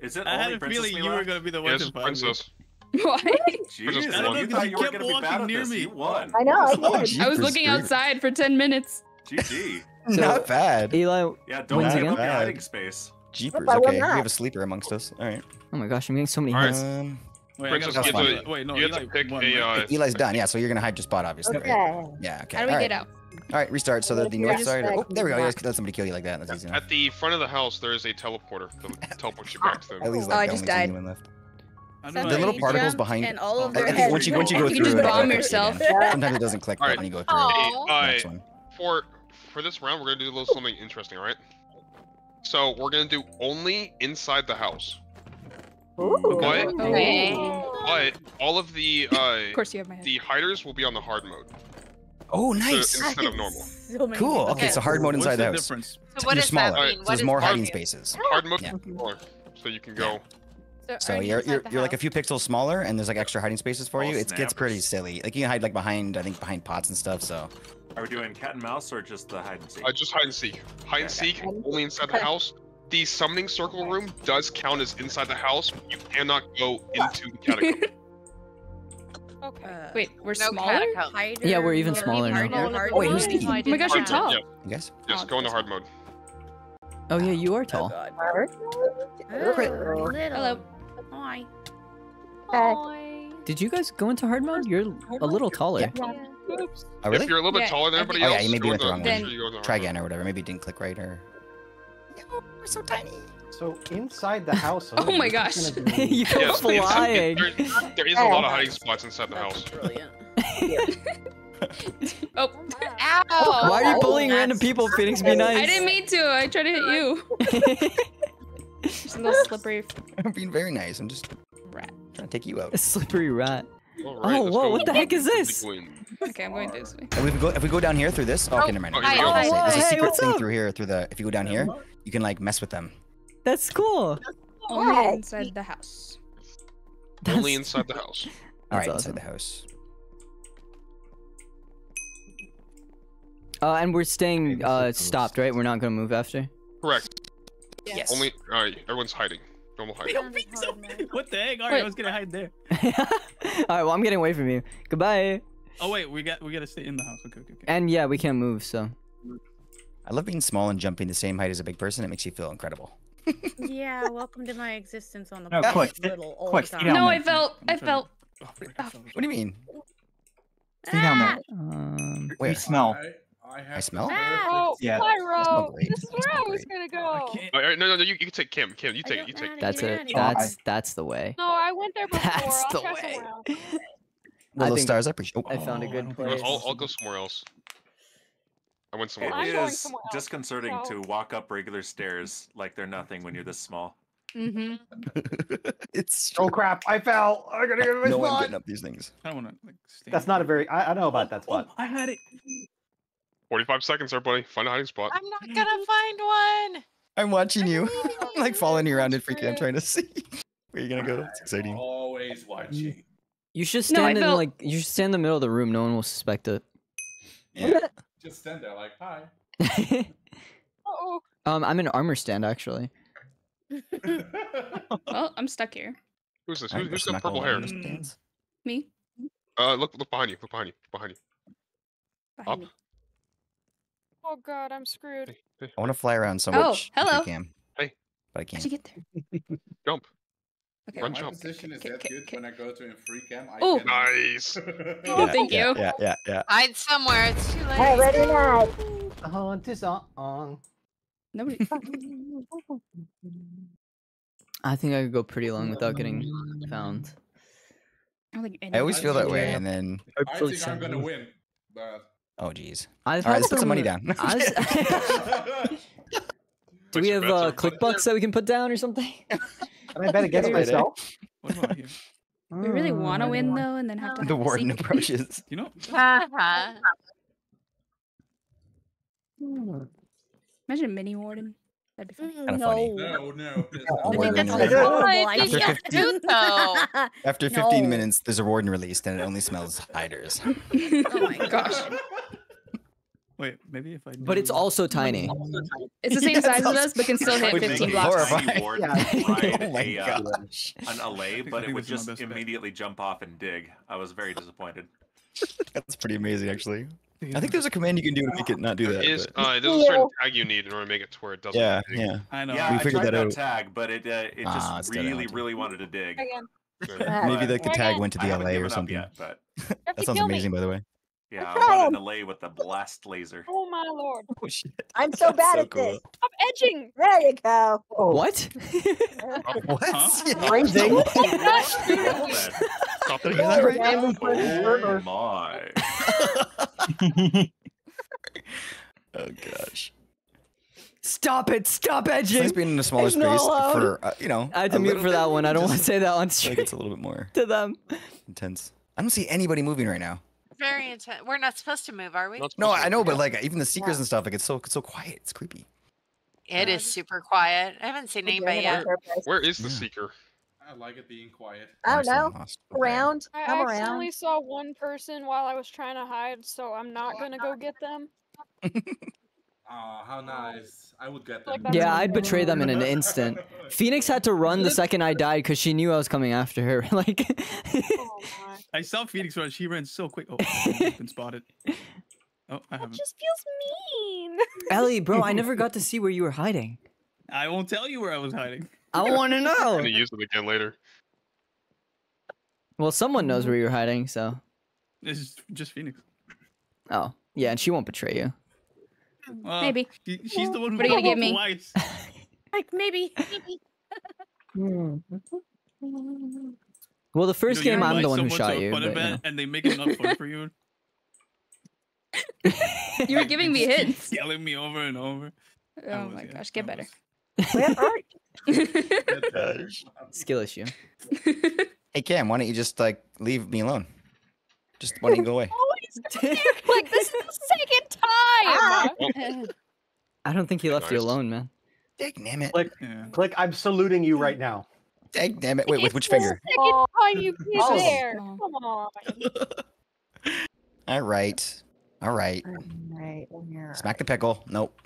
Is it? I had a feeling you were going to be the one to find princess. Why? Jesus, I don't know, because you kept walking near me. I know. I was looking outside for 10 minutes. GG. Not bad. Eli, yeah, don't have a hiding space. Jeepers. Okay, we have a sleeper amongst us. All right. Oh my gosh, I'm getting so many hits. Wait, no, you have to pick AI. Eli's done, yeah, so you're going to hide your spot, obviously. Okay. Yeah, okay. How do we get out? All right, restart so that the north side. Oh, there we go. You guys can let somebody kill you like that. That's easy enough. At the front of the house, there is a teleporter. The teleport should back them. At least, like, oh, I just died. The little particles behind you. Once you go through, you just bomb yourself. Sometimes it doesn't click when you go through. All right. For this round, we're gonna do a little something interesting. All right. So we're gonna do only inside the house. But all of the the hiders will be on the hard mode. Oh, nice! So, instead of normal. So cool. Okay, so hard mode inside the house. So what is that mean? So there's more hiding spaces. Hard mode, so you can go. So you're like a few pixels smaller, and there's like extra hiding spaces for you. It gets pretty silly. Like you can hide like behind, I think behind pots and stuff. So. Are we doing cat and mouse or just the hide and seek? Just hide and seek. Hide and seek only inside the house. The summoning circle room does count as inside the house. You cannot go into the catacomb. Okay. Wait, we're smaller? Yeah, we're even smaller now. Oh, wait, who's the... Oh my gosh, you're tall. Yeah. Yes, go into hard mode. Oh yeah, you are tall. Hello. Hi. Hi. Did you guys go into hard mode? You're a little taller. Yeah. Oh, really? If you're a little bit taller than everybody else, yeah, you maybe went the wrong way. Try again or whatever. Maybe it didn't click right or... Oh, we're so tiny. So inside the house. Oh my gosh! You go flying. There is a lot of hiding spots inside the house. Brilliant. Oh! Ow! Why are you bullying random people, Phoenix? Be nice. I didn't mean to. I tried to hit you. Just a little slippery. I'm being very nice. I'm just trying to take you out. A slippery rat. Right, oh, whoa, what the heck is this? Okay, I'm going this way. If we go down here through this, okay, never mind. There's a secret thing through here, if you go down here, you can like mess with them. That's cool. Only inside the house. Only inside the house. Alright, inside the house. And we're staying stopped, right? We're not gonna move after? Correct. Yes. Only, alright, everyone's hiding. I don't think so. What the heck? All right, I was gonna hide there. All right, well, I'm getting away from you. Goodbye. Oh wait, we gotta stay in the house. Okay, okay. And yeah, we can't move. So. I love being small and jumping the same height as a big person. It makes you feel incredible. Yeah, welcome to my existence on the quick. No, I felt. Oh, what do you mean? Stay down there. Wait, smell. I smell. Oh, yeah. Pyro! This is where I was gonna go. No, you can take Kim. Kim, you take. That's it. That's the way. No, I went there before. That's the way. Little stars, I appreciate. I found a good place. I'll go somewhere else. I went somewhere else. It is disconcerting to walk up regular stairs like they're nothing when you're this small. It's oh crap! I fell. I gotta get my spot. No, I'm getting up these things. I don't want to. That's not a very. I know about that spot. I had it. 45 seconds, everybody. Find a hiding spot. I'm not gonna find one. I'm watching you. I'm like following you around in freaking. I'm trying to see where you're gonna go. It's exciting. Always watching. You should stand you should stand in the middle of the room. No one will suspect it. Yeah. Just stand there like hi. I'm in armor stand actually. Well, I'm stuck here. Who's this? Who's got purple hair? Me. Look behind you. Behind you. Up. Oh god, I'm screwed. I want to fly around so much. Oh, hello. Hey. But I can't. How'd you get there? Jump. Okay, run, jump. Position is that good when I go to a free cam. Oh, nice. Oh, thank you. Yeah. Hide somewhere. It's too late. Hey, ready now. Nobody. I think I could go pretty long without getting found. I always feel that way, and then I think I'm gonna win, but. Oh geez! All right, let's put some money down. Do we have ClickBucks that we can put down or something? I bet against myself. We really want to win though, and then have to. The warden approaches. You know. Imagine a mini warden. That'd be kind of funny. No, no. After 15 minutes, there's a warden released, and it only smells hiders. Oh my gosh. Wait, maybe if I. Do... But it's also tiny. It's the same size as us, but can still hit 15 blocks. Yeah. Oh my gosh. An alley, but it would just immediately jump off and dig. I was very disappointed. That's pretty amazing, actually. I think there's a command you can do to make it not do that. There's a certain tag you need in order to make it to where it doesn't. Yeah, dig. Yeah. I know. Yeah, we figured that out. Tag, but it just really wanted to dig. Maybe like the tag went to the LA or something. Yet, but... That sounds amazing, by the way. Yeah, I wanted an LA with the blast laser. Oh my lord! Oh shit! I'm so bad at this. Stop edging. There you go. Oh. What? What? Oh my! Oh gosh! Stop it! Stop edging! It's nice being in a smaller space for you know. I had to mute for that one. I don't want to say that on stream. Like it's a little bit more to them. Intense. I don't see anybody moving right now. Very intense. We're not supposed to move, are we? No, I know, but like even the seekers and stuff, like it's so quiet. It's creepy. It is super quiet. I haven't seen anybody yet. Where is the seeker? I like it being quiet. I don't know. Around. I accidentally saw one person while I was trying to hide, so I'm not gonna go get them. Oh, how nice. I would get them. Yeah, I'd betray them in an instant. Phoenix had to run the second I died because she knew I was coming after her. Like, oh, I saw Phoenix run. She ran so quick. Oh, I've been spotted. Oh, I haven't. That just feels mean. Ellie, bro, I never got to see where you were hiding. I won't tell you where I was hiding. I want to know. I'm going to use it again later. Well, someone knows where you're hiding, so. It's just Phoenix. Oh, yeah, and she won't betray you. Maybe she's the one who gave me twice. Like maybe. Well, the first game I'm the one who shot you, and they make enough fun for you. You were giving me hits, yelling me over and over. Oh my gosh, get better. Skill issue. Hey Cam, why don't you just like leave me alone? Just why don't you go away? Like this is the second time. I don't think he left you alone, man. Damn it! Click. I'm saluting you right now. Damn it! Wait, with which finger? Second time you be there. Come on. All right. Smack the pickle. Nope.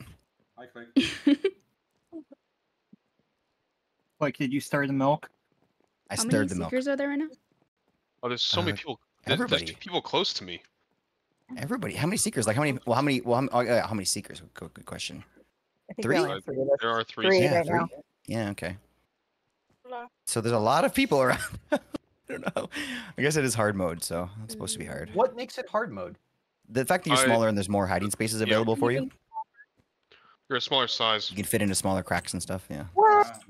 Like, did you stir the milk? I stirred the milk. How many seekers are there right now? Oh, there's so many people. There's two people close to me. Everybody, how many seekers? Like how many seekers? Good question. Three. There are three. Yeah, right. Yeah, okay. So there's a lot of people around. I don't know. I guess it is hard mode, so it's supposed to be hard. What makes it hard mode? The fact that you're smaller and there's more hiding spaces available for you. You're a smaller size. You can fit into smaller cracks and stuff. Yeah. What?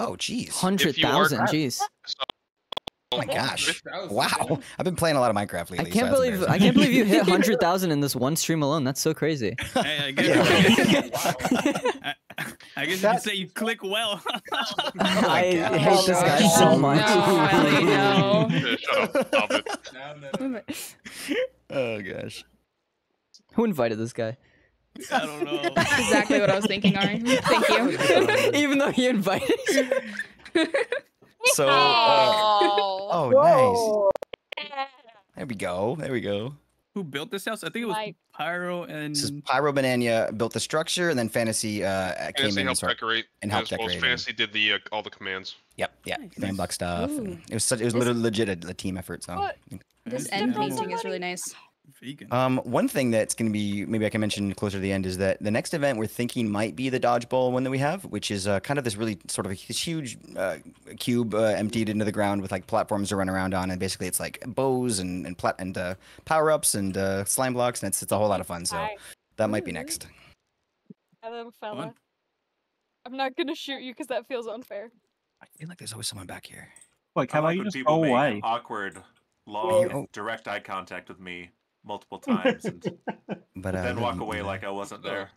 Oh, jeez. 100,000. Jeez. Oh my gosh! Wow, I've been playing a lot of Minecraft lately. I can't believe you hit 100,000 in this one stream alone. That's so crazy. Hey, I guess you say you click well. Oh I hate this guy so much. No. Oh gosh, who invited this guy? I don't know. That's exactly what I was thinking. Ari, thank you. Even though he invited you. So, nice. There we go. Who built this house? I think it was Pyro and... This is Pyro Banania built the structure, and then Fantasy came in and helped decorate. Fantasy did the all the commands. Yep, yeah, nice. Fanbox stuff. It was literally legit a team effort. So this end painting is really nice. Vegan. One thing that's going to be, maybe I can mention closer to the end, is that the next event we're thinking might be the dodgeball one that we have, which is kind of this really sort of this huge cube emptied into the ground with like platforms to run around on, and basically it's like bows and power ups and slime blocks, and it's a whole lot of fun. So that might be next. Hello, fella. I'm not gonna shoot you because that feels unfair. I feel like there's always someone back here. Like, how about you just go away? Awkward, long, direct eye contact with me. Multiple times, and then walk away like I wasn't there.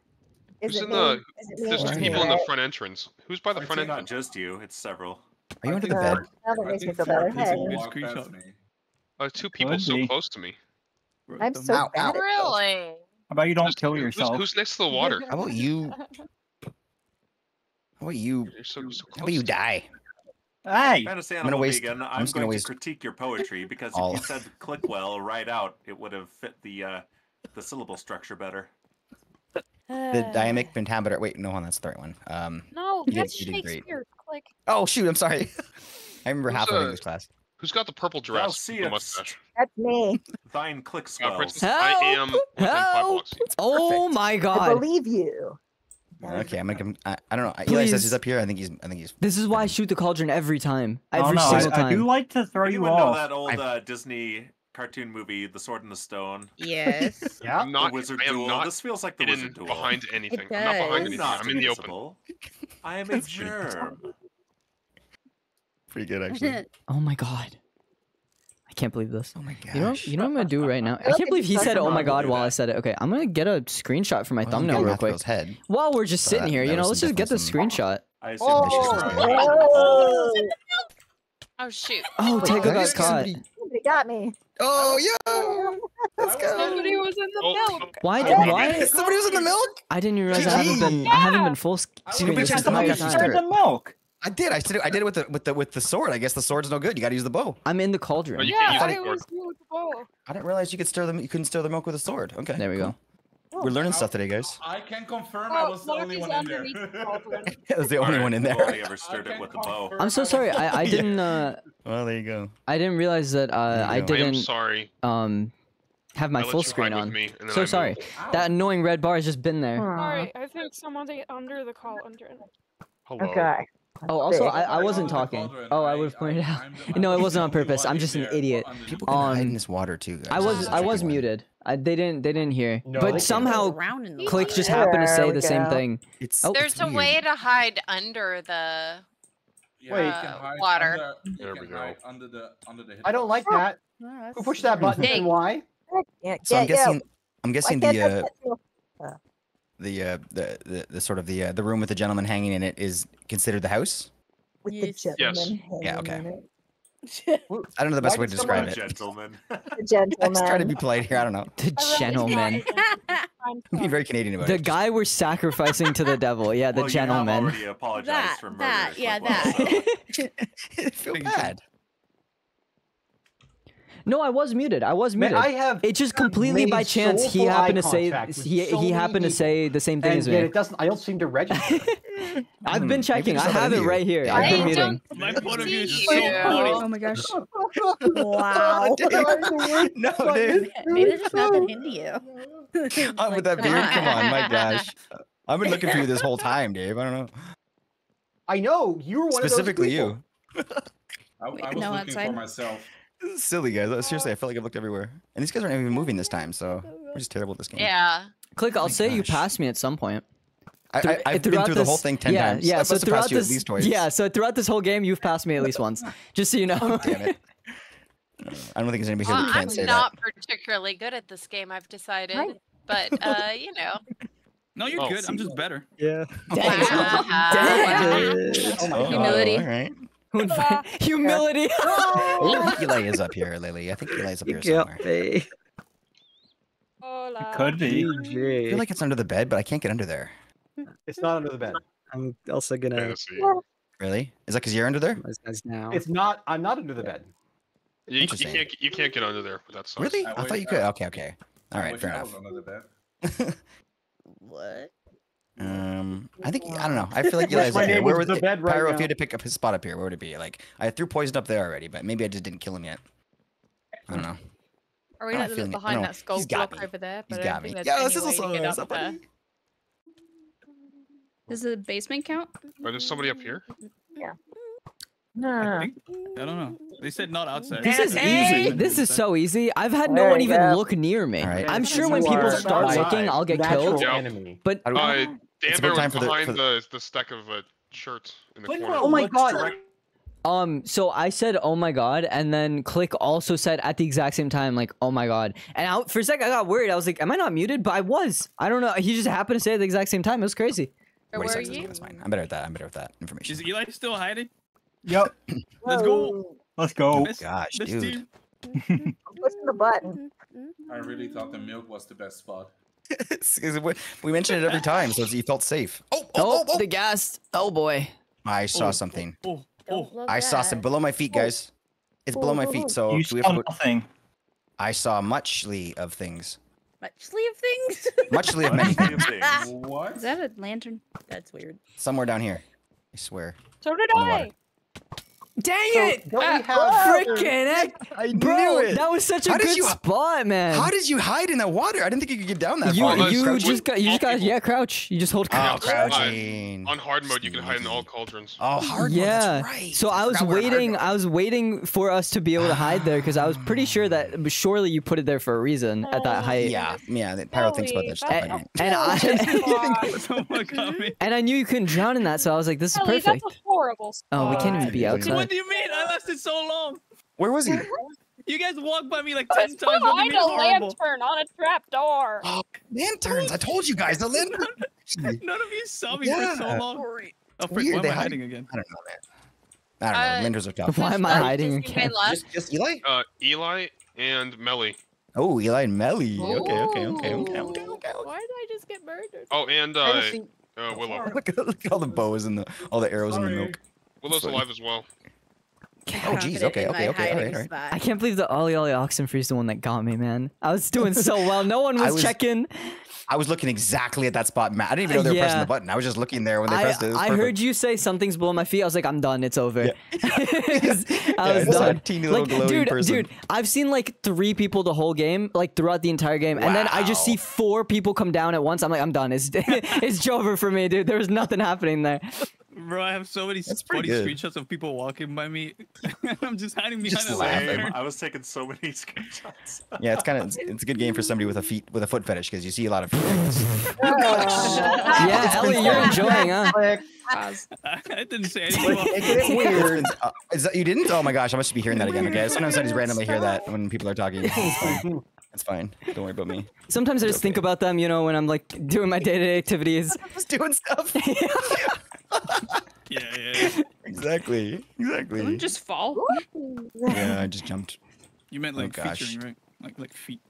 There's two people in the front entrance. Who's by the front entrance? Not just you, it's several. Are you under the bed? That makes me feel better. Hey. Two people so close to me. I'm so bad. Really? about you don't kill yourself? Who's next to the water? How about you? How about you die? Hey, I'm going to critique your poetry because if you said "click well" right out, it would have fit the syllable structure better. The dynamic pentameter. Wait, no, that's the right one. No, that's Shakespeare. Click. Oh shoot, I'm sorry. I remember half of English class. Who's got the purple dress? I'll see it. That's me. Thine clicks well. I am within 5 blocks. Oh my god! I believe you. Okay, I'm gonna. I don't know. Eli says he's up here. I think he's. This is why I shoot the cauldron every time. Every single time. I do like to throw you off. Know that old Disney cartoon movie, The Sword in the Stone? Yes. Yeah. I'm not. The Wizard Duel. Not, this feels like the Wizard Duel. Behind anything. I'm not behind anything. I'm in the open. I am a germ. Pretty good, actually. Oh my god. I can't believe this. Oh my god. You know what I'm gonna do right now? I can't believe he said, "Oh my god," while I said it. Okay, I'm gonna get a screenshot for my thumbnail real quick. While we're just sitting here, you know, let's just get the screenshot. Oh shoot. Oh, Tego got caught. They got me. Oh yeah. Let's go. Somebody was in the milk. Why? Somebody was in the milk? I didn't realize I haven't been full screen this entire time. I did it with the sword. I guess the sword's no good. You gotta use the bow. I'm in the cauldron. Oh, yeah, I was with the bow. I didn't realize you could stir them. You couldn't stir the milk with a sword. Okay, there we go. Oh, we're learning stuff today, guys. I can confirm I was the only one in there. It was the only one in there. I ever stirred it with the bow. I'm so sorry. I didn't. Well, there you go. I didn't realize that I didn't. I'm sorry. Have my full screen on. So sorry. That annoying red bar has just been there. Sorry, I think somebody under the cauldron. Hello. Okay. Oh, also, I wasn't talking. Oh, I would have pointed out. No, it wasn't on purpose. I'm just an idiot. People can hide in this water too, guys. I was muted. They didn't hear. No, but somehow, Click just happened to say the same thing. There's a way to hide under the water. There we go. I don't like that. Who pushed that button and why? So I'm guessing the room with the gentleman hanging in it is considered the house? With the gentleman hanging in it. I don't know the best way to describe it. Gentleman. The gentleman. I'm just trying to be polite here. I don't know. The gentleman. Be very Canadian about it. The guy we're sacrificing to the devil. Yeah, the gentleman. Already apologized for murder. I feel bad. No, I was muted. I was muted. It just completely by chance he happened to say the same thing as me. It doesn't. I don't seem to register. I've been checking. I have it right here. I've been muting. My point of view is so funny. Oh my gosh! Wow. No, dude. Maybe there's just nothing into you. Oh, with that beard, come on, my gosh! I've been looking for you this whole time, Dave. I don't know. I know you were one of those people. Specifically you. I was looking for myself. Silly guys. Seriously, I felt like I've looked everywhere. And these guys aren't even moving this time, so we're just terrible at this game. Yeah. Click, I'll say you passed me at some point. I've been through the whole thing 10 times. Yeah, so throughout this, throughout this whole game, you've passed me at least once. Just so you know. Oh, damn it. I don't think there's anybody here that can't say that. I'm not particularly good at this game, I've decided. Right. But, you know. No, you're good. I'm just better. Yeah. Damn. Humility. All right. Humility. I think Eli is up here, Lily. I think Eli is up here somewhere. It could be. I feel like it's under the bed, but I can't get under there. It's not under the bed. I'm also gonna. Really? Is that because you're under there? It's not. I'm not under the bed. You can't get under there. That's really. I thought you could. Okay. Okay. All right. Fair enough. What? I think I don't know. I feel like Eli's up here. Where would Pyro, if you had to pick up his spot up here, where would it be? Like I threw poison up there already, but maybe I just didn't kill him yet. I don't know. Are we not behind that skull block over there? He's got me. Yeah, this is also buddy. Does the basement count? Or there's somebody up here? Yeah. No, I don't know. They said not outside. This is easy. This is so easy. I've had no one even look near me. Right. I'm sure when people start looking, I'll get killed. Yep. But Danbury was behind the stack of shirts in the corner. Oh my god. So I said, "Oh my god," and then Click also said at the exact same time, like, "Oh my god." And for a second, I got worried. I was like, "Am I not muted?" But I was. I don't know. He just happened to say it at the exact same time. It was crazy. Where are you? I'm better at that. I'm better with that information. Is Eli still hiding? Yep. Let's go. Let's go. Gosh, dude. Pushing the button. I really thought the milk was the best spot. We mentioned it every time, so you felt safe. Oh, the gas. Oh, boy. I saw something. I saw some below my feet, guys. It's below my feet, so... You saw nothing. I saw muchly of things. Muchly of things? Muchly of many things. What? Is that a lantern? That's weird. Somewhere down here. I swear. So did I. Dang it! Freaking bro, that was such a good spot, man. How did you hide in that water? I didn't think you could get down that far. You just got, yeah, crouch. You just hold crouch. Crouching. On hard mode, you can hide in all cauldrons. Oh, hard mode, that's right. So I was waiting for us to be able to hide there because I was pretty sure that surely you put it there for a reason at that height. Yeah, yeah, Pyro thinks about that stuff. And I knew you couldn't drown in that, so I was like, this is perfect. Horrible. Oh, we can't even be outside. What do you mean? I left it so long. Where was he? You guys walked by me like 10 times. I had a lantern on a trap door. Oh, lanterns! I told you guys, the lantern. None of you saw me for so long. Oh, why am I hiding again? I don't know, man. I don't know. Lanterns are tough. Why am I hiding again? Just Eli. Eli and Melly. Oh, Eli and Melly. Okay. Why did I just get murdered? Oh, and Willow. Look at all the bows and all the arrows in the milk. Willow's alive as well. Oh jeez, okay, all right. I can't believe the Ollie Ollie Oxenfree is the one that got me, man. I was doing so well. No one was checking. I was looking exactly at that spot, Matt. I didn't even know they were pressing the button. I was just looking there when they pressed it. I heard you say something's below my feet. I was like, I'm done. It's over. Yeah. I was done. Like, dude, I've seen like 3 people the whole game, like throughout the entire game. Wow. And then I just see 4 people come down at once. I'm like, I'm done. It's, it's over for me, dude. There was nothing happening there. Bro, I have so many funny screenshots of people walking by me. I'm just hiding behind a lantern. I was taking so many screenshots. Yeah, it's kind of it's a good game for somebody with a foot fetish because you see a lot of. Yeah, Ellie, you're enjoying, huh? I didn't say anything. It's weird. Is that, you didn't? Oh my gosh, I must be hearing that again. Okay, sometimes I just randomly hear that when people are talking. It's fine. Don't worry about me. Sometimes I just think about them, you know, when I'm like doing my day-to-day activities. I'm just doing stuff. Yeah. Exactly. Didn't just fall? Yeah, I just jumped. You meant like featuring, right? Like feet.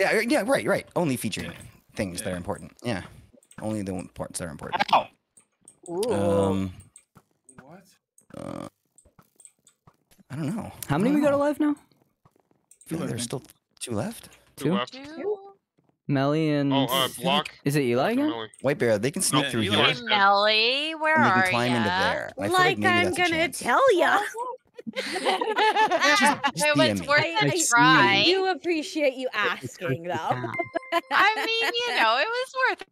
Yeah, right. Only featuring things that are important. Yeah. Only the parts that are important. Ow! Ooh. What? I don't know. How many we got alive now? I feel like there's still 2 left. 2 left. 2? Melly and block. Is it Eli again? White Bear, they can sneak through here. Hey, Melly, where are you? They can climb into there. Like I'm gonna tell ya. It's worth a try. You appreciate you asking, though. I mean, you know, it was worth it.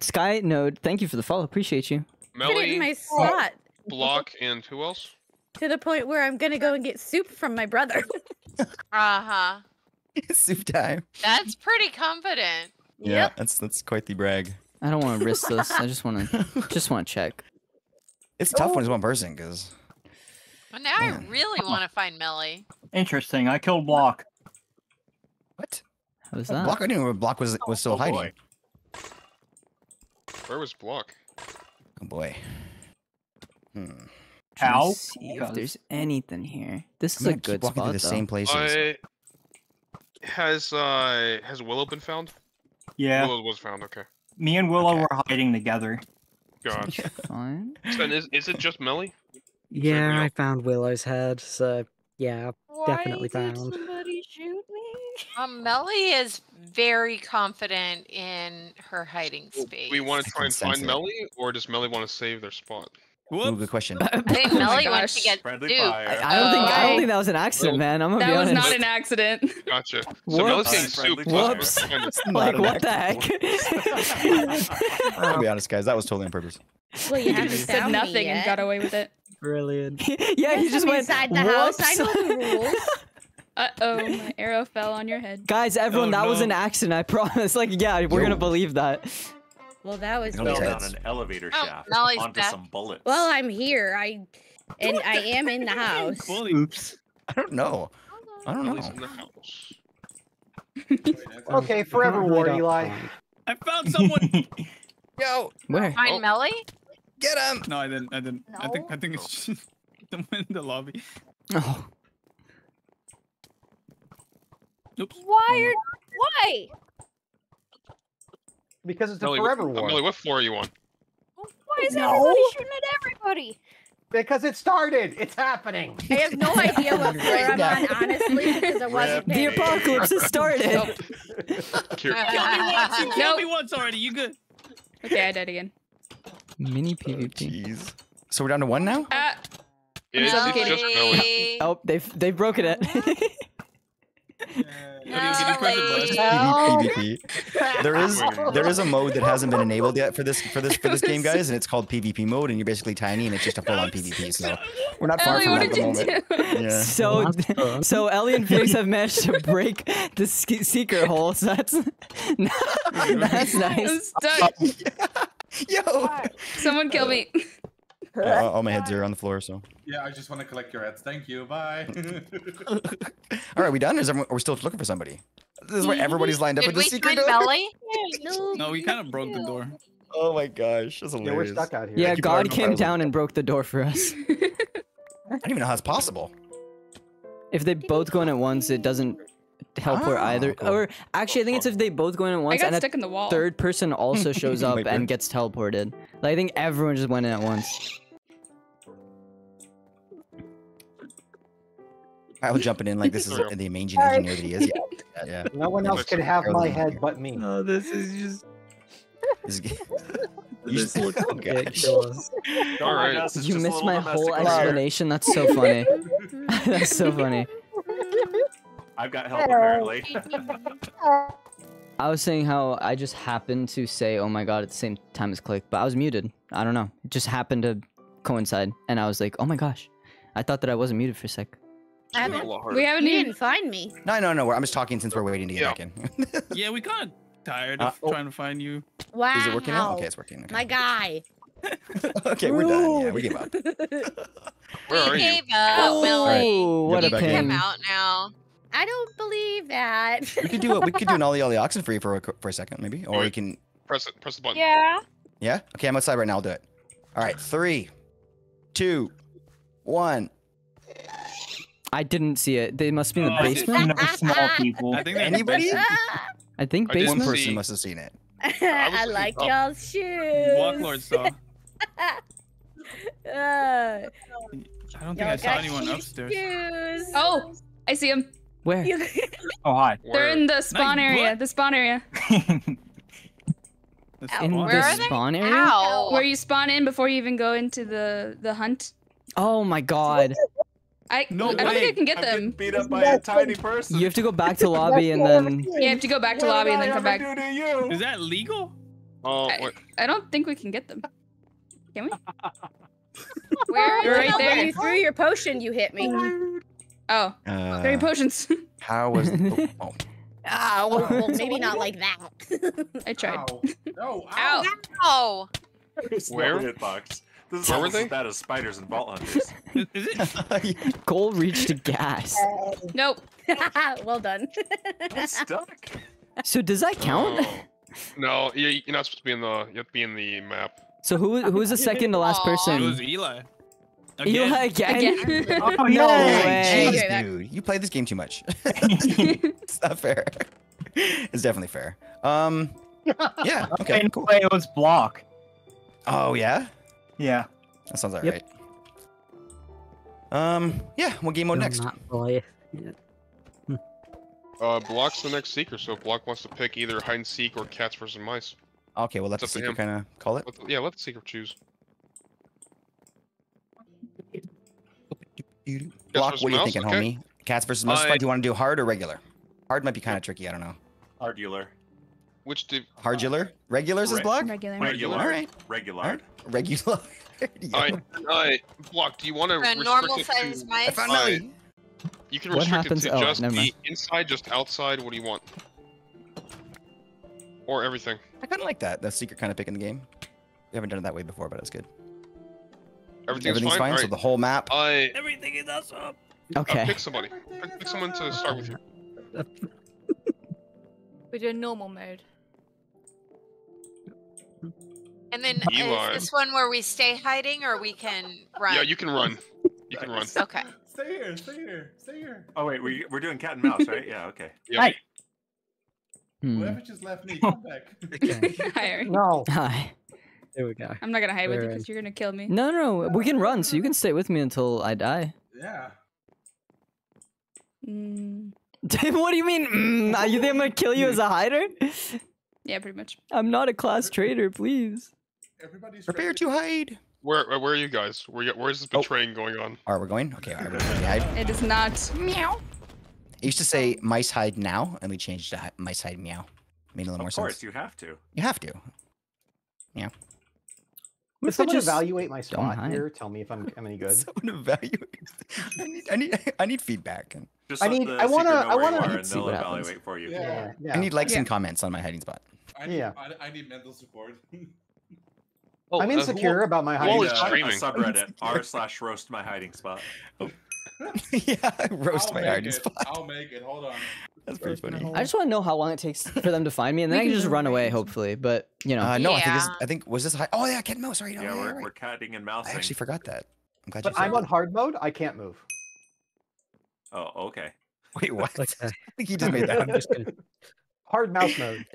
Skynode, thank you for the follow. Appreciate you. Melly, put it in my slot. Block and who else? To the point where I'm gonna go and get soup from my brother. Soup time. That's pretty confident. Yeah, that's quite the brag. I don't want to risk this. I just want to check. It's tough when it's one person, because. Well, now I really want to find Melly. Interesting. I killed Block. What? How was that? Block. I didn't know Block was still hiding. Boy. Where was Block? Oh boy. How? See if there's anything here. This is a good spot. The same places. Has Willow been found? Yeah. Willow was found, okay. Me and Willow were hiding together. Gotcha. Fine. So is it just Melly? Yeah, I found Willow's head, so yeah, definitely found. Why did somebody shoot me? Melly is very confident in her hiding space. We want to try and find Melly, or does Melly want to save their spot? Ooh, good question. I think Melly wants to get duped. I don't think that was an accident, man. I'm gonna be honest. That was not an accident. Gotcha. So Melly's getting souped. Whoops. Like, what the heck? I'll be honest, guys. That was totally on purpose. Well, you haven't said nothing and got away with it. Brilliant. Yeah, he just went inside the house. I know the rules. Uh-oh, my arrow fell on your head. Guys, everyone, that was an accident. I promise. Like, yeah, we're gonna believe that. Well, that was down an elevator shaft onto some bullets. Well, I'm here. I am in the house. Oops. I don't know. In the house. Okay, forever war, Eli. I found someone. Yo, where? Find Melly? Get him. No, I didn't. No? I think it's just in the lobby. Oh. Oops. Why? Because it's Millie, a forever war. Millie, what floor are you on? Why is everybody shooting at everybody? Because it started. It's happening. I have no idea what floor I'm on, honestly, because I wasn't there. The apocalypse has started. Kill me once already. You good? Okay, I died again. Mini PvP. Jeez. So we're down to one now? It's just Millie. Oh, they've broken it. There is a mode that hasn't been enabled yet for this game, guys, and it's called PvP mode, and you're basically tiny, and it's just a full-on PvP. So we're not far from that moment. Yeah. So Ellie and Felix have managed to break the secret hole. So that's nice. I'm stuck. Yo, someone kill me. All my heads are on the floor, so. Yeah, I just want to collect your heads. Thank you. Bye. All right, we done? Are we still looking for somebody? This is where everybody's lined up with the secret door. No, we kind of broke the door. Oh my gosh, that's hilarious. Yeah, we're stuck out here. Yeah, God came down and broke the door for us. I don't even know how it's possible. If they both go in at once, it doesn't help her either. Cool. Or actually, I think it's if they both go in at once and a third person also shows up and gets teleported. Like, I think everyone just went in at once. I was jumping in like this is the amazing engineer that he is. Yeah. No one else can have my head but me. No, this is just. You just look All right. You missed my whole explanation. That's so funny. That's so funny. I've got help apparently. I was saying how I just happened to say, "Oh my god!" at the same time as Click, but I was muted. I don't know. It just happened to coincide, and I was like, "Oh my gosh!" I thought that I wasn't muted for a sec. You didn't find me. No. I'm just talking since we're waiting to get back in. Yeah, we kind of tired of trying to find you. Wow. Is it working out? Okay, it's working. Okay. My guy. Okay, we're done. Yeah, we gave up. Where are you? We gave up, Willie. Oh, what a pain. Come out now. I don't believe that. We could do it. We could do an ollie oxen free for a second, maybe, or we can press it. Press the button. Yeah. Yeah. Okay, I'm outside right now. I'll do it. All right, 3, 2, 1. I didn't see it. They must be in the basement. Small people. I think anybody? I think basement. One person must have seen it. I like y'all's shoes. Walklord saw. I don't think I saw anyone upstairs. Shoes. Oh, I see him. Where? Oh, hi. They're in the spawn area. What? The spawn area. Where are they? Ow. Where you spawn in before you even go into the hunt. Oh my god. I don't think I can get them. Beat up by a tiny person. You have to go back to lobby and then. Yeah, you have to go back to lobby and then come back. Is that legal? Oh, I don't think we can get them. Can we? Where? You're right there. You threw your potion. You hit me. Oh, 30 potions. How was? Oh. Well, maybe not like that. I tried. Ow. No. Ow. Ow. Where? Hitbox. This is as bad as spiders and vault hunters. Is it? Goal reached a gas. Nope. Well done. I'm stuck. So does that count? No, you're not supposed to be in the. You have to be in the map. So who was the second to last person? It was Eli. Again? Eli again? Oh, no way. Jeez, dude, you played this game too much. It's not fair. It's definitely fair. Yeah. Okay. Cool. It was block. Oh yeah. Yeah, that sounds alright. Yeah. What game mode next? Block's the next seeker, so Block wants to pick either hide and seek or cats versus mice. Okay, well let the seeker kind of call it. Yeah, let the seeker choose. Block, what are you thinking, homie? Cats versus mice. Do you want to do hard or regular? Hard might be kind of tricky. I don't know. Hardular. Which do Hardular? Regulars is Block. Regular. All right. Regular. Regular. Alright, Block, do you want to restrict it to... mice? You can restrict it to just the inside, just outside, what do you want? Or everything. I kind of like that, the secret kind of pick in the game. We haven't done it that way before, but it's good. Everything's fine? Right. So the whole map? Everything is awesome! Okay. Pick somebody. Pick someone to start with you. We do a normal mode. And then is this one where we stay hiding or we can run? Yeah, you can run. You can run. Okay. Stay here. Stay here. Stay here. Oh wait, we're doing cat and mouse, right? Yeah. Okay. Yep. Hi. Whoever just left me, come back. Okay. Hi, Ari. No. Hi. There we go. I'm not going to hide with you because you're going to kill me. No, no, we can run, so you can stay with me until I die. Yeah. What do you mean? You think I'm going to kill you as a hider? Yeah, pretty much. I'm not a class traitor, please. Everybody's prepare to hide. Where are you guys? Where is this betraying going on? Are we going? Okay. Right, hide. It is not. Meow. It used to say mice hide now, and we changed to mice hide meow. Made a little more sense. Of course, you have to. You have to. Yeah. If someone just evaluate my spot here, tell me if I'm any good. Someone evaluate. I need feedback. And just I want to see what happens. Evaluate for you. Yeah. Yeah. I need likes and comments on my hiding spot. I need mental support. Oh, I'm insecure about my hiding spot. Subreddit r/roastmyhidingspot. Yeah, roast my hiding spot. I'll make it. Hold on. That's pretty funny. I just want to know how long it takes for them to find me, and then I can just run away, hopefully. But you know, no, yeah. I think was this high? Oh yeah, cat and mouse. Sorry, yeah, we're catting and mousing. I actually forgot that. I'm glad. But I'm on hard mode. I can't move. Oh, okay. Wait, what? I think you just made that. I'm just gonna... Hard mouse mode.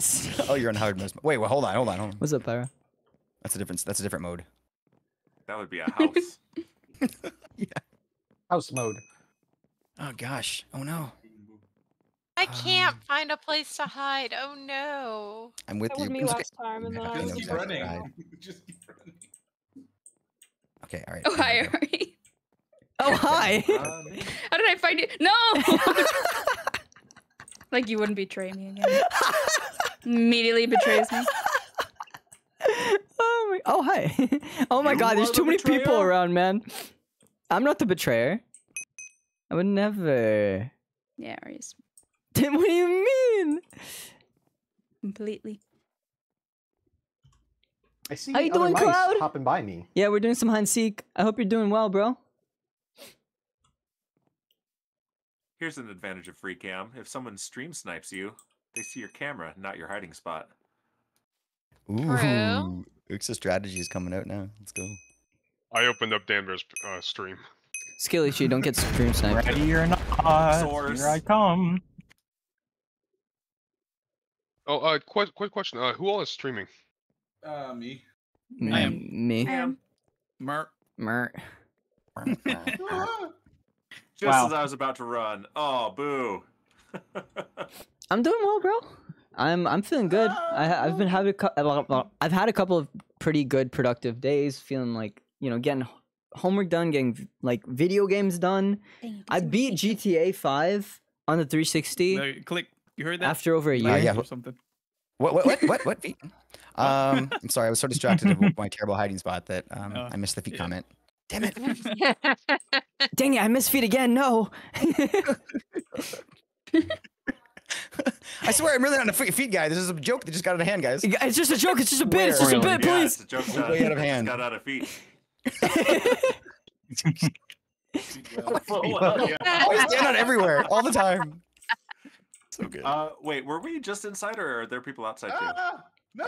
Oh, you're on hard mouse. Wait, well, hold on. What's up, Pyra? That's a different. That's a different mode. That would be a house. Yeah. House mode. Oh gosh. Oh no. I can't find a place to hide. Oh no. I'm with you. Just keep running. Okay, all right. Oh hi, Ari. Oh hi. How did I find you? No. Like you wouldn't betray me again. Immediately betrays me. Oh my. Oh hi. Oh my God. There's too many people around, man. I'm not the betrayer. I would never. Yeah, Ari's. What do you mean? Completely. I see you other mice hopping by me. Yeah, we're doing some hide and seek. I hope you're doing well, bro. Here's an advantage of free cam. If someone stream snipes you, they see your camera, not your hiding spot. Ooh. Uxa strategy is coming out now. Let's go. I opened up Danvers stream. Skilly, you don't get stream sniped. Ready or not, here I come. Oh, quick question. Who all is streaming? Me. I am. Me. I am. Mert. Just as I was about to run. Oh, boo. I'm doing well, bro. I'm feeling good. I've had a couple of pretty good productive days. Feeling like, you know, getting homework done, getting like video games done. I beat GTA 5 on the 360. No, click. You heard that? After over a year or something. What feet? I'm sorry, I was so distracted with my terrible hiding spot that I missed the feet comment. Damn it! Dang it! I missed feet again. No. I swear I'm really not a feet guy. This is a joke that just got out of hand, guys. It's just a joke. It's just a bit. It's just a bit, please. It's a joke way out of hand. Got out of feet. I stand out everywhere all the time. So good. Wait, were we just inside, or are there people outside too? No,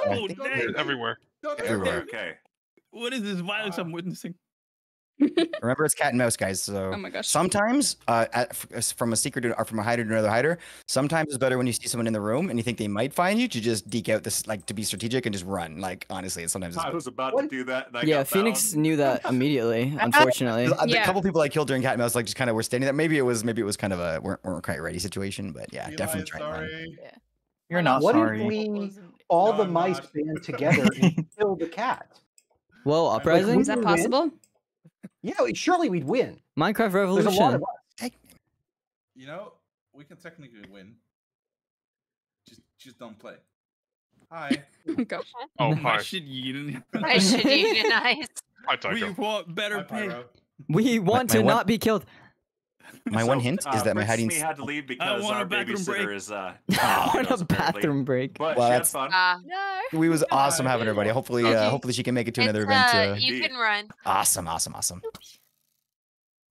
everywhere. Okay. What is this violence I'm witnessing? Remember, it's cat and mouse, guys. So, oh my gosh. Sometimes, from a secret or from a hider to another hider, sometimes it's better when you see someone in the room and you think they might find you to just deke out this, like, to be strategic and just run. Like, honestly, sometimes it's. I was about to do that. And I got Phoenix knew that immediately. Unfortunately, the couple people I killed during cat and mouse, like, just kind of were standing there. Maybe it was kind of a weren't quite ready situation, but yeah, definitely try and run. Yeah. You're not sorry. What if we all the mice band together and kill the cat? Well, uprising, is that possible? Yeah, surely we'd win. Minecraft Revolution. There's a lot of us. You know, we can technically win. Just don't play. Hi. Oh, hi. I should eat an ice. We want better pig. We want to not be killed. My one hint is that my hiding had to leave because our babysitter is on a bathroom break. But well, that's fun. We was awesome having everybody. Hopefully, hopefully she can make it to another event. You can run. Awesome.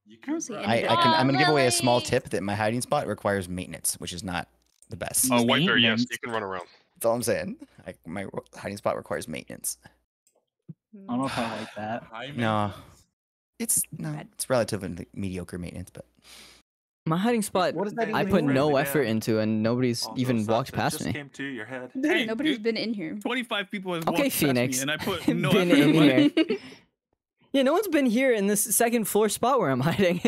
You can. I'm gonna give away a small tip that my hiding spot requires maintenance, which is not the best. Oh, white bear, yes, you can run around. That's all I'm saying. My hiding spot requires maintenance. I don't know if I like that. No. It's relatively mediocre maintenance, but My hiding spot, I put no effort into, and nobody's even walked past me. Came to your head. Hey, nobody's been in here. 25 people have walked past me, and I put no effort in here. Yeah, no one's been here in this second floor spot where I'm hiding.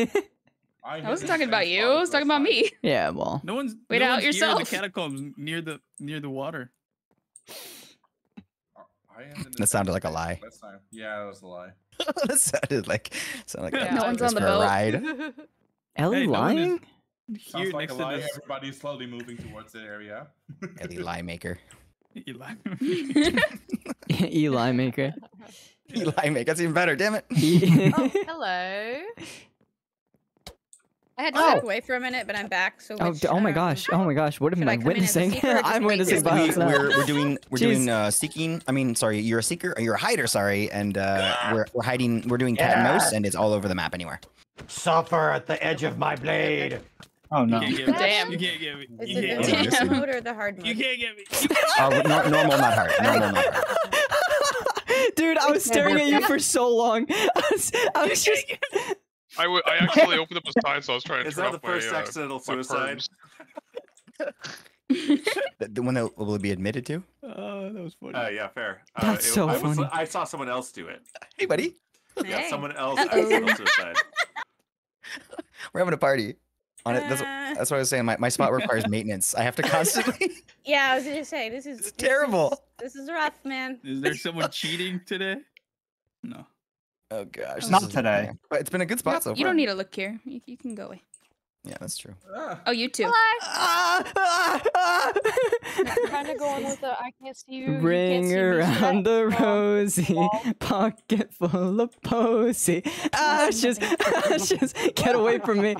I wasn't talking about you. I was talking about me. Yeah, well, no one's wait out yourself. The catacombs near the water. That sounded like a lie. Yeah, that was a lie. That sounded like no one's on the boat. Ellie lying? Sounds like a lie. Everybody's slowly moving towards the area. Ellie lie maker. Eli. Eli maker. Eli maker. That's even better. Damn it. Oh, hello. I had to step away for a minute, but I'm back. So oh my gosh! What am I witnessing? I'm witnessing. We're doing seeking. I mean, sorry, you're a seeker. You're a hider. Sorry, and we're hiding. We're doing cat and mouse, and it's all over the map anywhere. Suffer at the edge of my blade. Oh no! You can't get me. Is it the damn mode or the hard mode? You can't get me. Normal, not hard. Normal, not hard. Dude, I was staring at you for so long. I was just. I actually opened up a sign, so I was trying to. Is that the first accidental suicide? The one that will be admitted to? That was funny. Yeah, fair. That's so funny. I saw someone else do it. Hey, buddy. Hey. Yeah, someone else accidental suicide. We're having a party. On it. That's what I was saying. My spot requires maintenance. I have to constantly. Yeah, I was gonna say this is terrible. This is rough, man. Is there someone cheating today? No. Oh gosh, not today. But it's been a good spot so far. You don't need to look here. You can go away. Yeah, that's true. Oh, you too. I'm trying to go in with the I can't see you. Ring around the rosy, pocket full of posy. Ashes, get away from me.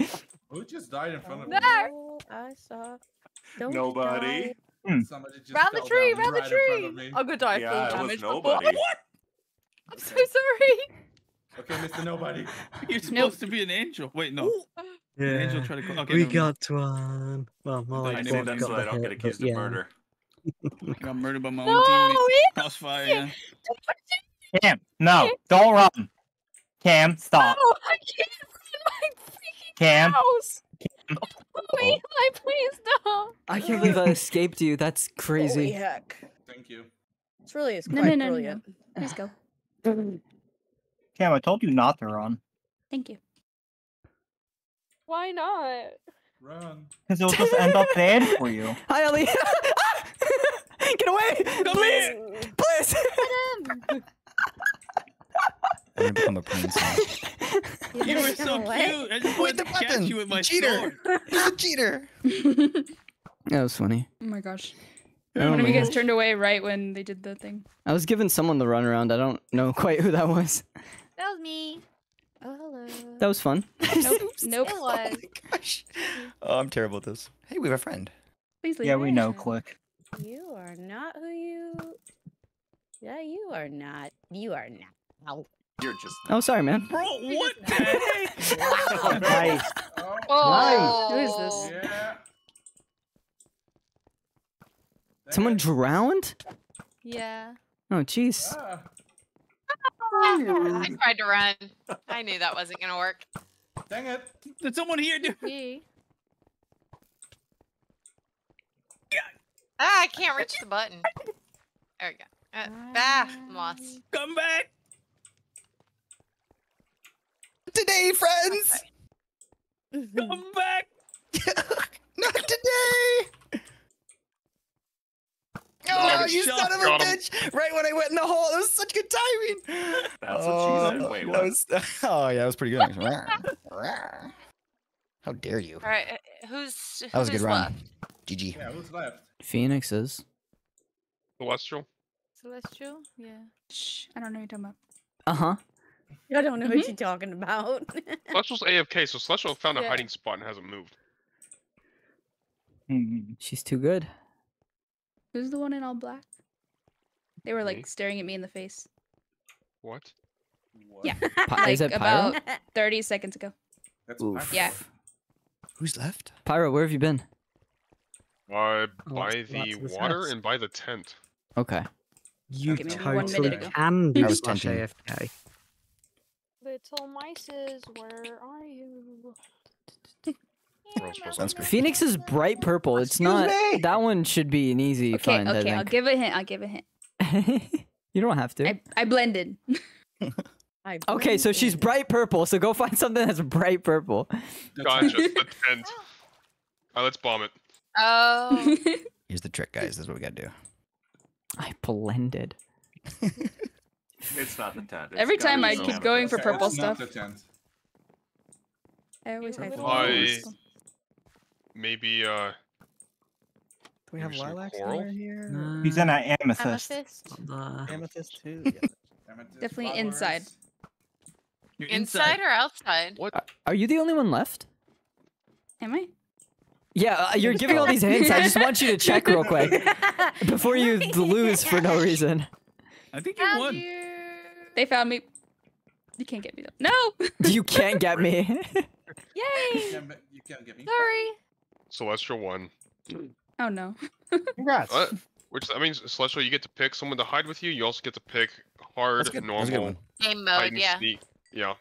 Who just died in front of me? No, I saw. Nobody. Somebody just round the tree. Round the tree. I'll go die. Yeah, it was nobody. What? I'm so sorry. Okay, Mr. Nobody. You're supposed to be an angel. Wait, no. Yeah. An angel tried to call. Okay, we got one. Well, my that's why I don't get accused of murder. I got murdered by my own teammate. Crossfire. Yeah. Cam, no, don't run. Cam, stop. No, I can't run my freaking house. Cam. Wait, please don't. I can't believe I escaped you. That's crazy. Holy heck. Thank you. This really is quite brilliant. No. Please go. Cam, I told you not to run. Thank you. Why not? Run. Because it'll just end up bad for you. Hi, Ellie. Get away! Please! Please! I'm gonna become a prince. You were so cute. I just wanted to catch you with my sword. He's a cheater. That was funny. Oh my gosh. One of you guys turned away right when they did the thing. I was giving someone the runaround. I don't know quite who that was. That was me. Oh, hello. That was fun. Nope. It was. Oh, gosh. Oh, I'm terrible at this. Hey, we have a friend. Please leave. Yeah, we know, Click. You are not who you... Yeah, you are not. You are not. No. You're just... Oh, sorry, man. Bro, what the heck? Wow. Nice. Oh. Nice. Who is this? Yeah. Someone drowned? Yeah. Oh, jeez. I tried to run. I knew that wasn't gonna work. Dang it! Did someone here do it? Ah, I can't reach the button. There we go. I'm lost. Come back today, friends. Come back. Not today. Oh, you son of a bitch! Right when I went in the hole, that was such good timing. That's what she said. Wait, what? Oh yeah, that was pretty good. How dare you? All right, who's that was a good run. GG. Yeah, who's left? Phoenixes. Celestial. Celestial? Yeah. Shh, I don't know who you're talking about. I don't know what you're talking about. Celestial's AFK, so Celestial found a hiding spot and hasn't moved. She's too good. Who's the one in all black? They were like staring at me in the face. What? Yeah. Like, is that Pyro? About 30 seconds ago. That's yeah. Who's left? Pyro, where have you been? By the water and by the tent. Okay. You totally can be AFK. Little mices, where are you? Phoenix is bright purple. It's Excuse me. That one should be an easy find. Okay, I'll give a hint. I'll give a hint. You don't have to. I blended. Okay, so she's bright purple. So go find something that's bright purple. Gotcha. All right, let's bomb it. Oh. Here's the trick, guys. This is what we gotta do. I blended. It's not the tent. Every time I keep going for purple stuff. It's not the tent. I always have maybe do we have lilacs somewhere here? He's in an amethyst. Amethyst too. Yeah. Amethyst definitely flowers. Inside. You're inside or outside? What? Are you the only one left? Am I? Yeah, you're giving all these hints. I just want you to check real quick before you lose for no reason. I think you won. They found me. You can't get me though. No. You can't get me. Yay! You can't get me. Sorry. Celestial won. Oh no. Congrats. Which that means, Celestial, you get to pick someone to hide with you. You also get to pick hard, normal, game mode. Yeah. Yeah.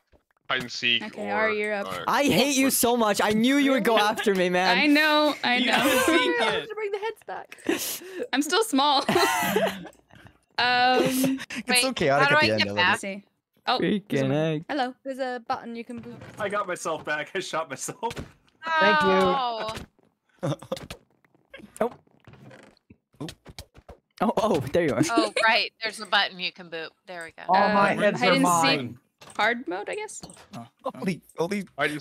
Hide and seek. Okay, or, you're up. I hate you so much. I knew you would go after me, man. I know. I know. I have to bring the heads back. I'm still small. It's wait, so chaotic how do at the I end. Get back? Oh, hello. There's a button you can boot. I got myself back. I shot myself. Oh. Thank you. Oh. Oh. Oh. Oh. There you are. Oh, right. There's a button you can boot. There we go. All my heads are mine. Hard mode, I guess. Holy. We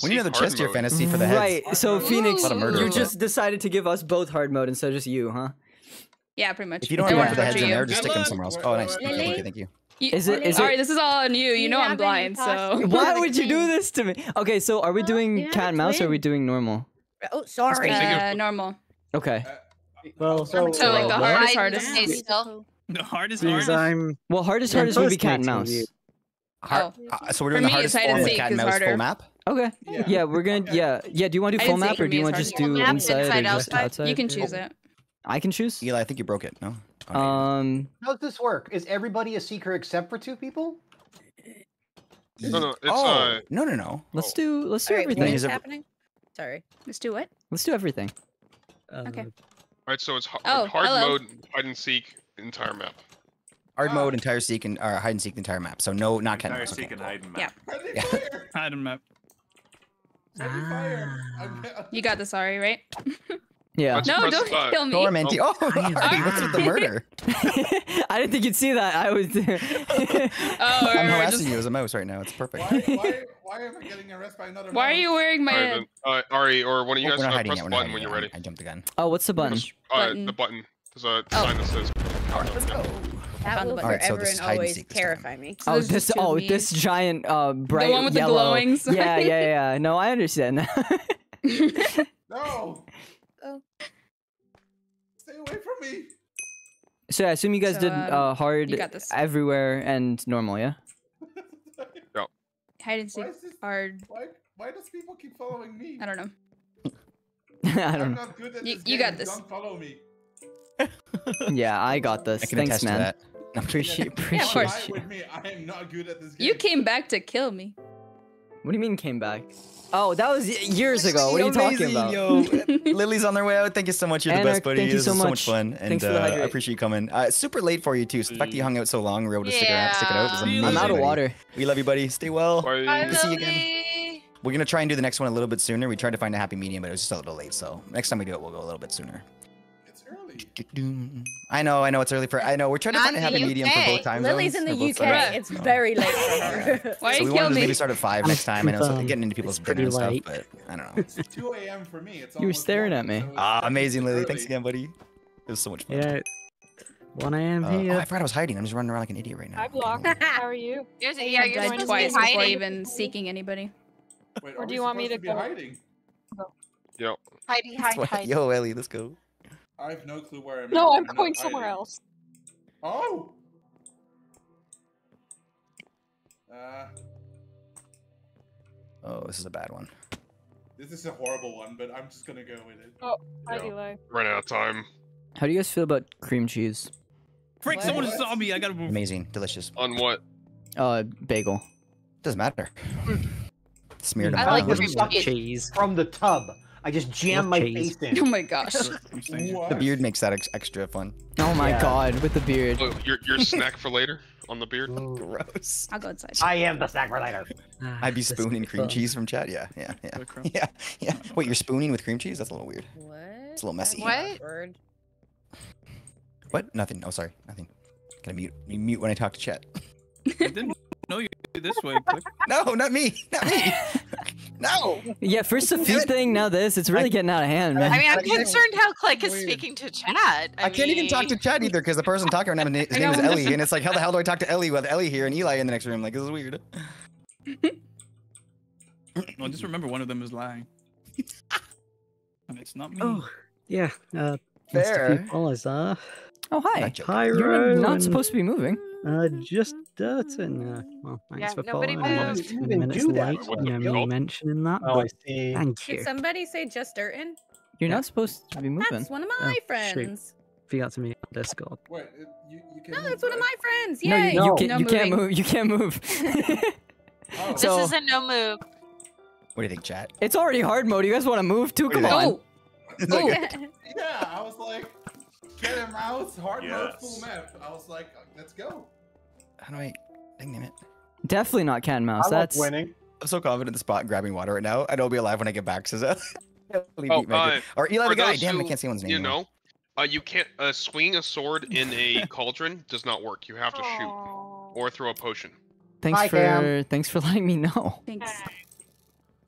need another chest here, fantasy for the heads. Right. So Phoenix, you just decided to give us both hard mode instead of just you, huh? Yeah, pretty much. If you don't have one for the heads in there, just stick them somewhere else. Oh, nice. Okay, thank you. Is it, all right, this is all on you. You know I'm blind, so... Why would you do this to me? Okay, so are we doing cat and mouse or are we doing normal? Oh, sorry. Normal. Okay. Well, so like the hardest still? The hardest hardest? Well, hardest hardest would be cat and mouse. So we're doing the hardest form with cat and mouse full map? Okay. Yeah, we're gonna... Yeah, do you want to do full map or do you want to just do inside or just outside? You can choose it. I can choose? Eli, I think you broke it. No? Okay. How does this work? Is everybody a seeker except for two people? No. Let's do everything. Wait, happening? Sorry. Let's do what? Let's do everything. Okay. Alright, so it's hard mode, hide and seek, entire map. Hard mode, entire seek, and hide and seek, entire map. So no, not cat. Entire seek and hide and map. Yeah. Hide and map. You got this, Ari, right? Yeah. Let's don't kill me. Dormanty. Oh, what's with the murder? I didn't think you'd see that. I was there. I'm harassing you as a mouse right now. It's perfect. Why am I getting arrested by another mouse? Why are you wearing my head? Ari, or one of you guys, press the button when you're ready. I jumped the gun. Oh, what's the button? The button. There's a sign that says... Let's go. That will forever and always terrify me. This giant bright yellow. The one with the glowing sign. Yeah. No, I understand that. No! Oh. Stay away from me. So I assume you guys did hard everywhere and normal, yeah? No. Hide and seek hard. Why does people keep following me? I don't know. I'm not good at this game. You got this. Don't follow me. Yeah, I got this. Thanks, man. I appreciate you. I am not good at this game. You came back to kill me. What do you mean came back? Oh, that was years ago. What are you talking about? Yo, Lily's on their way out. Thank you so much. You're the best, buddy. Thank you so much. So much fun. And I appreciate you coming. Super late for you, too. So the fact that you hung out so long, we were able to stick it out. Was amazing, I'm out of water. We love you, buddy. Stay well. Bye. Good to see you again. We're going to try and do the next one a little bit sooner. We tried to find a happy medium, but it was just a little late. So next time we do it, we'll go a little bit sooner. It's early. I know it's early for... I know, we're trying to find a happy medium for both time zones. Lily's in the UK. It's very late for her. Why so you we kill me? Maybe start at 5 next time. I know something getting into people's dinner and stuff, but I don't know. It's 2 a.m. for me. It's you were staring at me. Amazing, Lily. Thanks again, buddy. It was so much fun. Yeah. 1 a.m. here. I forgot I was hiding. I'm just running around like an idiot right now. I blocked. How are you? Yeah, you're dead twice before even seeking anybody. Or do you want me to go hiding? Yep. Hiding. Yo, Ellie, let's go. I have no clue where I'm at. No, I'm going somewhere else. Oh! Oh, this is a bad one. This is a horrible one, but I'm just gonna go with it. Oh, Eli. Run out of time. How do you guys feel about cream cheese? Frick, someone saw me! I gotta move. Amazing, delicious. On what? Bagel. Doesn't matter. Smeared on. I like cream cheese. From the tub. I just jammed my face in. Oh my gosh. The beard makes that extra fun. Oh my god, with the beard. Oh, your snack for later on the beard? Ooh. Gross. I'll go inside. I am the snack for later. I'd be spooning cream cheese from chat. Yeah. Wait, you're spooning with cream cheese? That's a little weird. What? It's a little messy. What? What? Nothing. Oh, sorry. Nothing. Gotta mute. You mute when I talk to chat. I didn't know you did this way. Click. No, not me. Not me. No. Yeah, first a food thing, now this. It's really getting out of hand, man. I mean, I'm concerned how Click is speaking to chat. I can't even talk to chat either because the person talking right now, his name is Ellie, and it's like, how the hell do I talk to Ellie with Ellie here and Eli in the next room? Like, this is weird. Well, just remember one of them is lying. And it's not me. Oh, yeah. Fair. Oh, hi. Pyro. You're not supposed to be moving. Just Durton. Well, thanks for calling. Nobody minutes late. No me mentioning that. Oh, I see. Thank you. Did somebody say just Durton? You're not supposed to be moving. That's one of my friends. Forgot to meet on Discord. Wait, you can't that's one of my friends. Yay. No, you can't move. You can't move. This is a no move. What do you think, chat? It's already hard mode. You guys want to move too? Come on. Oh. Yeah, I was like, get him out, hard mode, full map. I was like, let's go. How do I? Dang it. Definitely not cat and mouse. That's winning. I'm so confident in the spot grabbing water right now. I don't be alive when I get back, says or Eli the guy. Damn, I can't see one's name. You know, you can't swing a sword in a cauldron does not work. You have to shoot or throw a potion. Thanks for letting me know. Thanks.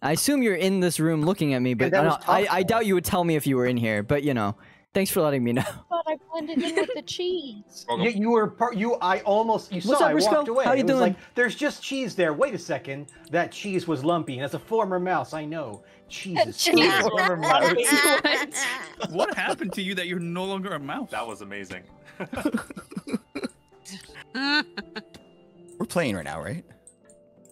I assume you're in this room looking at me, but I doubt you would tell me if you were in here. But you know, thanks for letting me know. But I blended in with the cheese. You were I almost I walked away. How you doing? Like, there's just cheese there. Wait a second, that cheese was lumpy. And as a former mouse, I know cheese is former mouse. What happened to you that you're no longer a mouse? That was amazing. We're playing right now, right?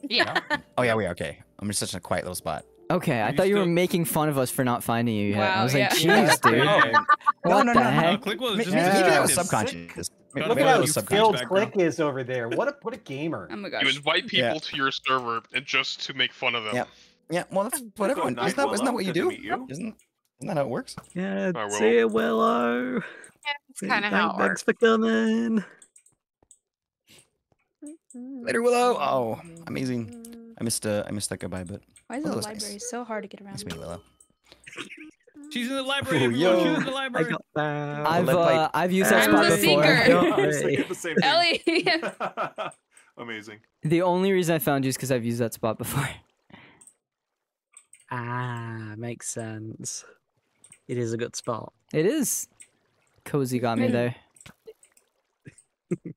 Yeah. Oh yeah, we are. Okay. I'm in such a quiet little spot. Okay, I thought you were making fun of us for not finding you yet. Wow, I was like, jeez, dude. No, Click was just subconscious. Look at how skilled Click is over there. What a gamer. Oh my gosh. You invite people to your server and just to make fun of them. Yeah, well, that's what everyone does. Isn't that what you do? Isn't that how it works? Yeah, see you, Willow. That's kind of how it works. Thanks for coming. Later, Willow. Oh, amazing. I missed that goodbye bit. Why is the library so hard to get around? Nice meeting Willow. She's in the library. Everyone. She's in the library. I got that. I've used that spot before. Ellie. Amazing. The only reason I found you is because I've used that spot before. Ah, makes sense. It is a good spot. It is. Cozy got me there.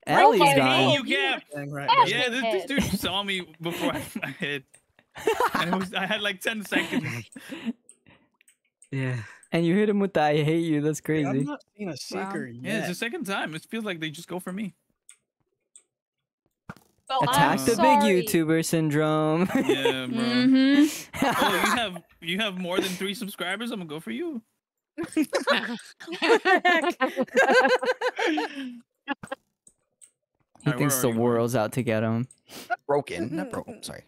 Ellie's gone. Yeah, this dude saw me before I hit. I had like 10 seconds. Yeah. And you hit him with the I hate you. That's crazy. I've not seen a seeker yet. Yeah, it's the second time. It feels like they just go for me. Well, Attack the big YouTuber syndrome. Yeah, bro. Oh, you have more than 3 subscribers? I'm gonna go for you. He thinks the world's out to get him. Broken. Not broken. Sorry.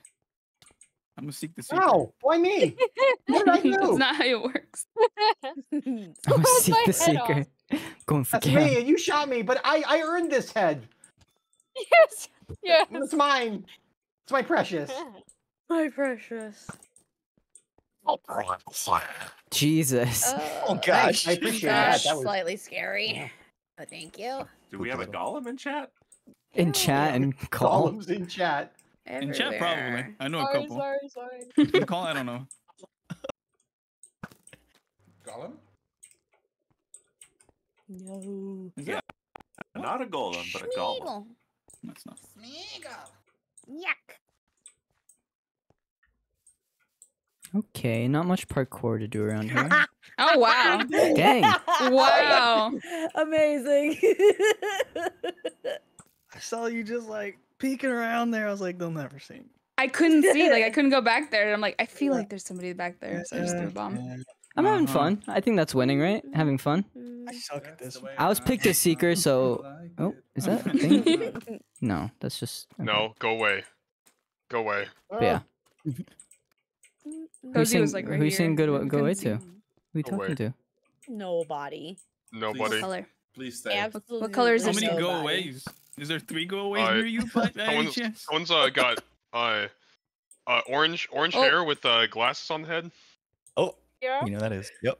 I'm gonna seek the secret. No, why me? What did I do? That's not how it works. I'm gonna seek the secret. Going for me. You shot me, but I earned this head. Yes. Yes. It's mine. It's my precious. My precious. Oh, Jesus. Oh gosh. I appreciate that. That was slightly scary. But thank you. Do we have a golem in chat? In chat and call. Golems in chat. Everywhere. In chat, probably. I know a couple. Sorry. Call, I don't know. Golem? No. Yeah. Not a golem, but a golem. That's not. Smeagol. Yuck. Okay, not much parkour to do around here. Oh, wow. Dang. Wow. Amazing. I saw you just like peeking around there. I was like, they'll never see me. I couldn't see. Like, I couldn't go back there. And I'm like, I feel like there's somebody back there. So I just threw a bomb. I'm having fun. I think that's winning, right? Having fun. I suck at this. I was picked a seeker, so. Oh, is that a thing? No, that's just. Okay. No, go away. Go away. But yeah. Cozy was like right here. Who's saying go away to? Who are you talking to? Nobody. Nobody. Please stay. Absolutely. What color is there? How many go aways? Is there 3 go aways near you? Someone's got orange hair with glasses on the head. Oh, yeah. You know that is. Yep.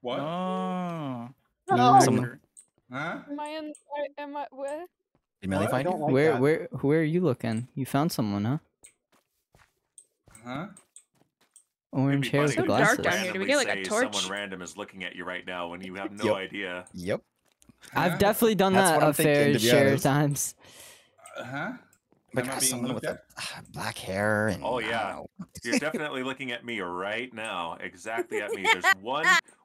What? Oh. No. Huh? Am I where? Did Melly find you? Where are you looking? You found someone, huh? Huh? Orange hair with glasses. It's so dark down here. Do we get like a torch? Someone random is looking at you right now when you have no idea. Yep. I've definitely done that a fair share of times. Huh? Like someone with black hair and. Oh yeah, you're definitely looking at me right now. Exactly at me. There's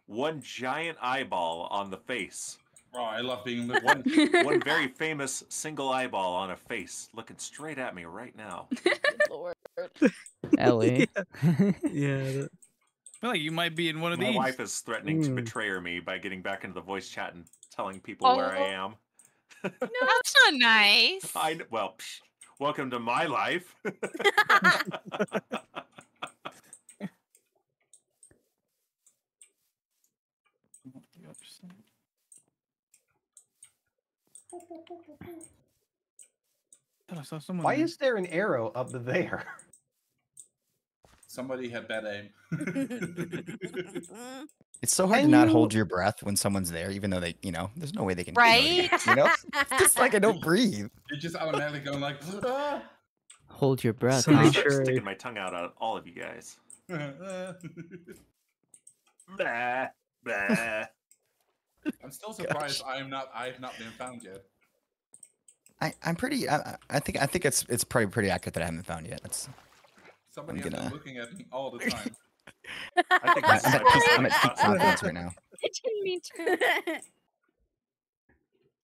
one giant eyeball on the face. Oh, I love being the one very famous single eyeball on a face looking straight at me right now. Good Lord. Ellie. Yeah. Well, you might be in one of these. My wife is threatening to betray me by getting back into the voice chat and telling people where I am. No, that's not nice. Well, psh, welcome to my life. Why is there an arrow up there? Somebody had bad aim. It's so hard to not hold your breath when someone's there, even though they, you know, there's no way they can. Right? You know? Just like I don't breathe. You're just automatically going like, ah. Hold your breath. So I'm sticking my tongue out at all of you guys. Bah, bah. I'm still surprised I have not been found yet. I'm pretty. I think it's probably pretty accurate that I haven't found yet. That's. Somebody has been looking at me all the time. I think I'm at peak confidence right now. Me too.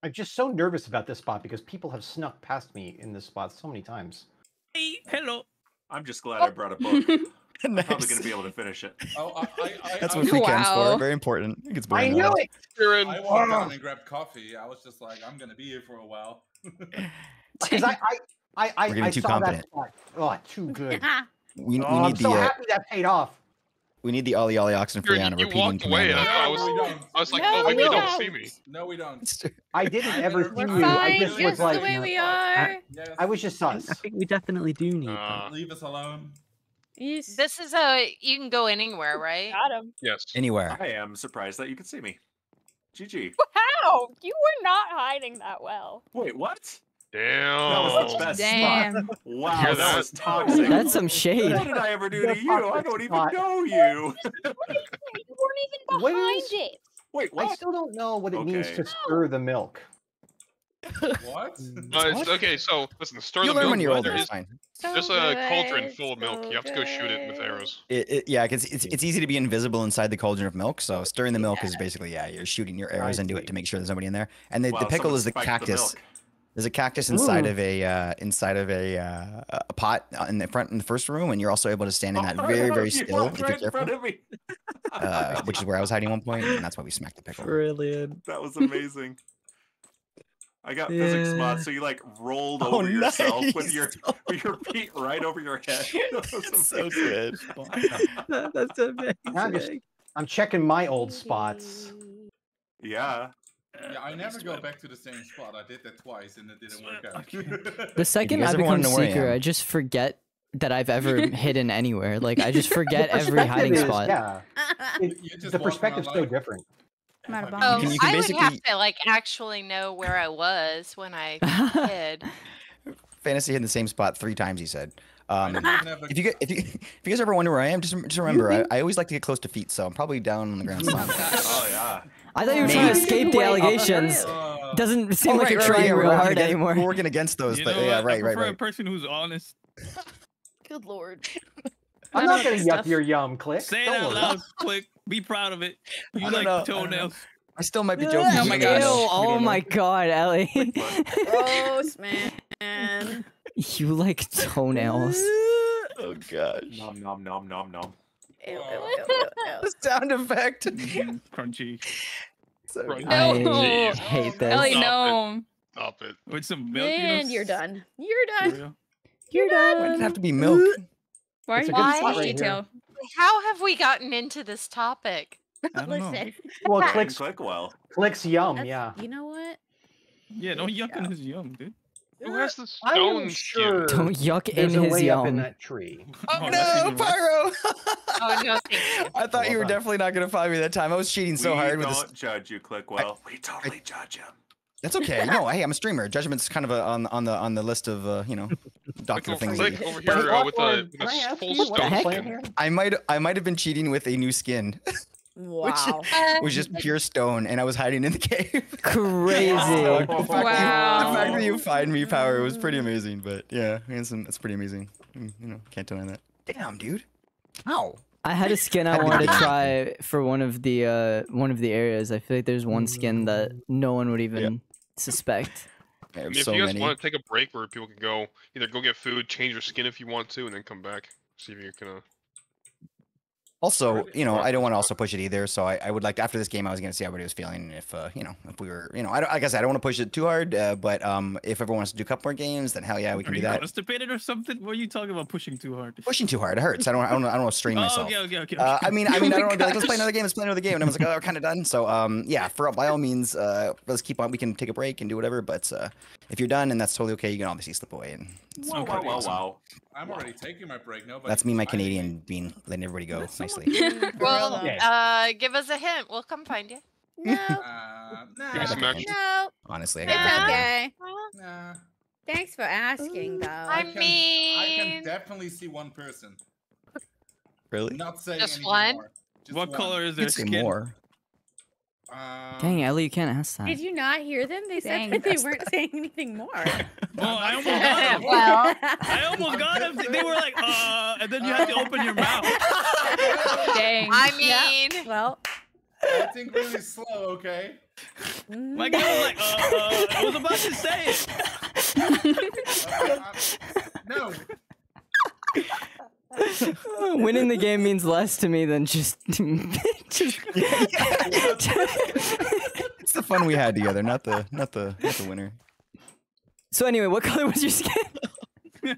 I'm just so nervous about this spot because people have snuck past me in this spot so many times. Hey, hello. I'm just glad I brought a book. I'm probably going to be able to finish it. Oh, that's what weekends for. Very important. It's I knew it. I walked down and grabbed coffee. I was just like, I'm going to be here for a while. Because I saw confident. That spot. Oh, too good. We need I'm so happy that paid off. We need the Ollie Ollie Oxen Friana repeating command. No, I was like, no, oh, maybe you don't see me. No, we don't. I didn't ever see you. I just was like, the way we are. I was just sus. I think we definitely do need them. Leave us alone. This is a you can go anywhere, right? Got him. Yes. Anywhere. I am surprised that you can see me. GG. Wow, you were not hiding that well. Wait, what? Damn. That was the best spot. Wow, that was toxic. That's some shade. What did I ever do to you? I don't even know you. What did you say? You weren't even behind it. Wait, what? I still don't know what it means to stir the milk. What? Okay, so listen, stir the milk. When you're older, it's fine. There's a cauldron full of milk. You have to go shoot it with arrows. Yeah, it's easy to be invisible inside the cauldron of milk. So stirring the milk is basically you're shooting your arrows into it to make sure there's nobody in there. And the pickle is the cactus. There's a cactus inside of a a pot in the front in the first room, and you're also able to stand in that very still, if you're careful, which is where I was hiding at one point, and that's why we smacked the pickle. Brilliant! That was amazing. I got physics mod, so you like rolled over yourself with your feet right over your head. That was so good. That's amazing. I'm checking my old spots. Yeah. Yeah, I never go back to the same spot. I did that twice and it didn't work out. The second I become Seeker, I just forget that I've ever hidden anywhere. Like, I just forget every hiding spot. Yeah. The perspective's so different. You can basically... I would have to, like, actually know where I was when I hid. Fantasy hid in the same spot 3 times, he said. If you guys ever wonder where I am, just remember, I always like to get close to feet, so I'm probably down on the ground. Oh, yeah. I thought you were trying to escape the allegations. Doesn't seem like you're trying real hard anymore. We're working against those, but yeah, right. A person who's honest. Good Lord. I'm not going to yuck your yum, Click. Say it out loud, Click. Be proud of it. You like toenails. I still might be joking. Oh my God. Oh my God, Ellie. Gross, man. You like toenails. Oh gosh. Nom nom nom nom nom. The sound effect. Crunchy. So crunchy. I hate this. Ellie, no. Stop it. With some milk. And you're done. You're done. You're done. Why does it have to be milk? Why? It's a good spot right here. How have we gotten into this topic? Listen. Well, clicks click well. Clicks yum, that's, yeah. You know what? Yeah, don't yuck in his yum, dude. Who has the stone sure don't yuck in his yum in that tree. Oh no, Pyro! Oh no, thank you. I thought you were definitely not gonna find me that time. I was cheating so hard with this. We don't judge you, Clickwell. We totally judge him. That's okay. No, hey, I'm a streamer. Judgment's kind of a, on the list of you know, doctor things. Click over here with a full stone. I might have been cheating with a new skin. Wow. Which was just pure stone, and I was hiding in the cave. Crazy. Wow. The fact that you find me, Power, was pretty amazing. But yeah, handsome, that's pretty amazing. You know, can't deny that. Damn, dude. Ow. I had a skin I wanted to try for one of the areas. I feel like there's one skin that no one would even suspect. I mean, if you guys want to take a break where people can go, either go get food, change your skin if you want to, and then come back. See if you can... Also, you know, I don't want to also push it either. So I would like to, after this game, I was going to see how everybody was feeling. If you know, if we were, you know, I don't want to push it too hard. But if everyone wants to do a couple more games, then hell yeah, we can do that. Are you constipated or something? What are you talking about? Pushing too hard? Pushing too hard, it hurts. I don't want to strain myself. Okay. I mean, I don't want to be like, let's play another game. And I was like, oh, we're kind of done. So yeah, for by all means, let's keep on. We can take a break and do whatever. But if you're done and that's totally okay, you can obviously slip away. And wow. I'm already taking my break. Nobody. That's me, my Canadian being letting everybody go nicely. Well, give us a hint. We'll come find you. No. No. Honestly, I got no. No. Thanks for asking, though. I mean, I can definitely see one person. Really? Not saying just one. Just what color is their skin? More. Dang, Ellie, you can't ask that. Did you not hear them? They said that they weren't saying anything more. Well, I almost got them. I almost got them. They were like, and then you have to open your mouth. Dang. I mean, well. I think really slow, okay? My God, like, I was about to say it. No. Winning the game means less to me than just it's the fun we had together, not the winner. So anyway, what color was your skin?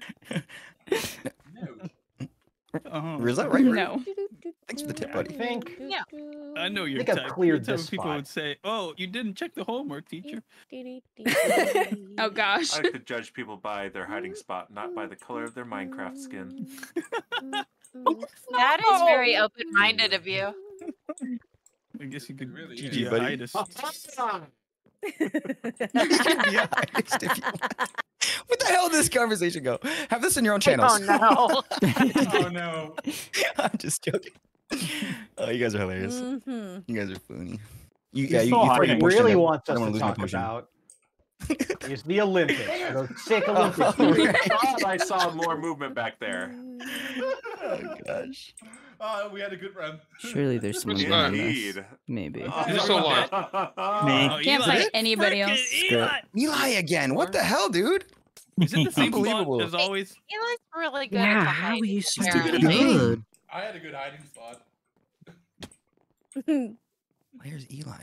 Is that right? No. Thanks for the tip, buddy. I know you're type. Cleared your type of people would say, "Oh, you didn't check the homework, teacher." Oh gosh. I like to judge people by their hiding spot, not by the color of their Minecraft skin. That is very open-minded of you. I guess you could really What the hell did this conversation go? Have this in your own channels. Oh no. Oh no. I'm just joking. Oh, you guys are hilarious. Mm-hmm. You guys are funny. You really want us to talk about is the Olympics. The sick Olympics. I saw more movement back there. Oh gosh. Oh, we had a good run. Surely there's some movement. Maybe. You're so lost. Can't find anybody else. Eli again. What the hell, dude? Is it the same unbelievable as always? Eli's really good. Yeah, how are you so good? I had a good hiding spot. Where's Eli?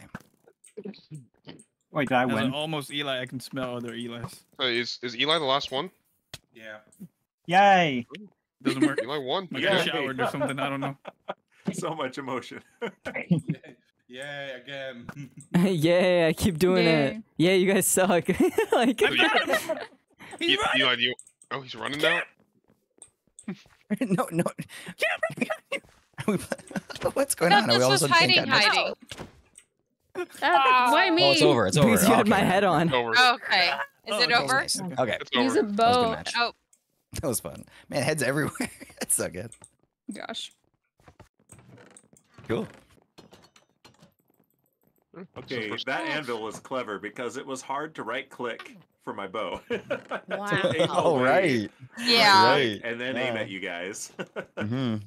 Wait, did I win? Almost Eli. I can smell other Eli's. Is Eli the last one? Yeah. Yay! Doesn't work. Eli won. I got showered or something. I don't know. So much emotion. Yay again. Yay! I keep doing it. Yeah, you guys suck. Like. He's Eli, he's running now. No. What's going on? Are we all just hiding? Why me? Oh, it's over. It's over. Because you had my head on. Okay. Is it over? Nice. Okay. Use a bow. Oh. That was fun. Man, heads everywhere. That's so good. Gosh. Cool. Okay, that anvil was clever because it was hard to right-click for my bow. Wow. All right. Yeah. Right. And then aim at you guys. And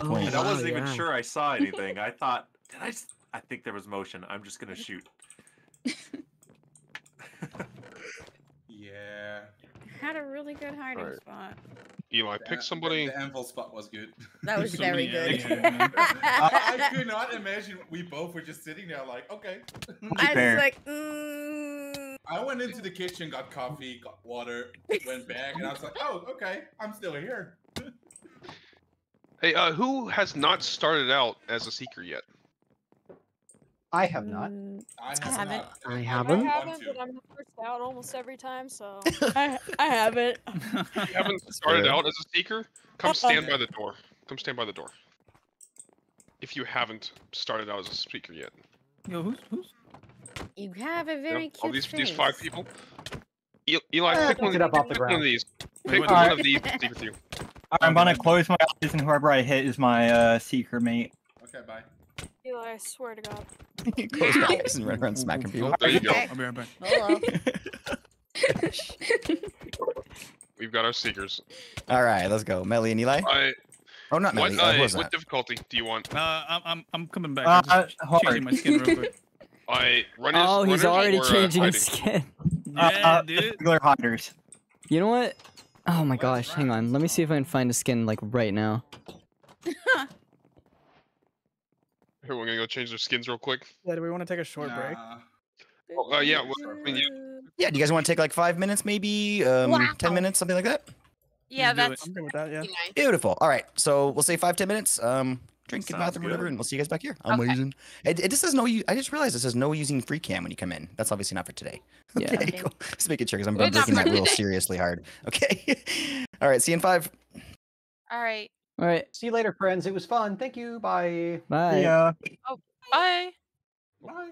I wasn't even sure I saw anything. I thought, I think there was motion. I'm just going to shoot. Yeah. Had a really good hiding spot. Eli, pick somebody. The anvil spot was good. That was very good. I could not imagine we both were just sitting there like, okay. I was like, I went into the kitchen, got coffee, got water, went back, and I was like, oh, okay, I'm still here. Hey, who has not started out as a seeker yet? I have not. I haven't, but I'm the first out almost every time, so... I haven't. You haven't started out as a seeker? Come stand by the door. Come stand by the door. If you haven't started out as a seeker yet. Yo, who's? You have a very cute these 5 people? Eli, pick one of these. Pick one of these to with you. I'm gonna close my eyes, and whoever I hit is my seeker mate. Okay, bye. Eli, I swear to God. Close your eyes and run around smacking people. There you go. I'll be right back. Hello. We've got our seekers. All right, let's go. Melly and Eli. Oh, not Melly. What difficulty do you want? I'm coming back. I'm changing my skin real quick. Oh, he's already changing his skin. Yeah, dude. Regular hunters. You know what? Oh my gosh, hang on. Let me see if I can find a skin, like, right now. Here, we're gonna go change their skins real quick. Yeah, do we want to take a short break? Oh, yeah, yeah, do you guys want to take, like, 5 minutes, maybe? 10 minutes, something like that? Yeah, that's... I'm good with that, yeah. Beautiful. All right, so we'll say 5, 10 minutes. Drink in the bathroom, whatever, and we'll see you guys back here. I'm using. It just says no. I just realized it says no using free cam when you come in. That's obviously not for today. Yeah. Okay, cool. Just making sure because I'm breaking that rule seriously hard. Okay. All right. See you in 5. All right. All right. See you later, friends. It was fun. Thank you. Bye. Bye. Yeah. Oh, bye. Bye.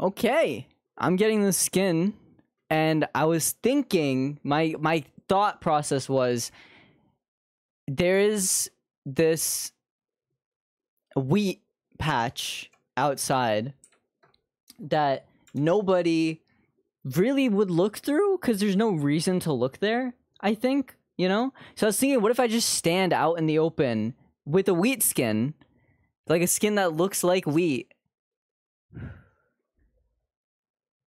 Okay. I'm getting the skin, and I was thinking my thought process was there is this wheat patch outside that nobody really would look through because there's no reason to look there, I think, you know? So I was thinking, what if I just stand out in the open with a wheat skin, like a skin that looks like wheat,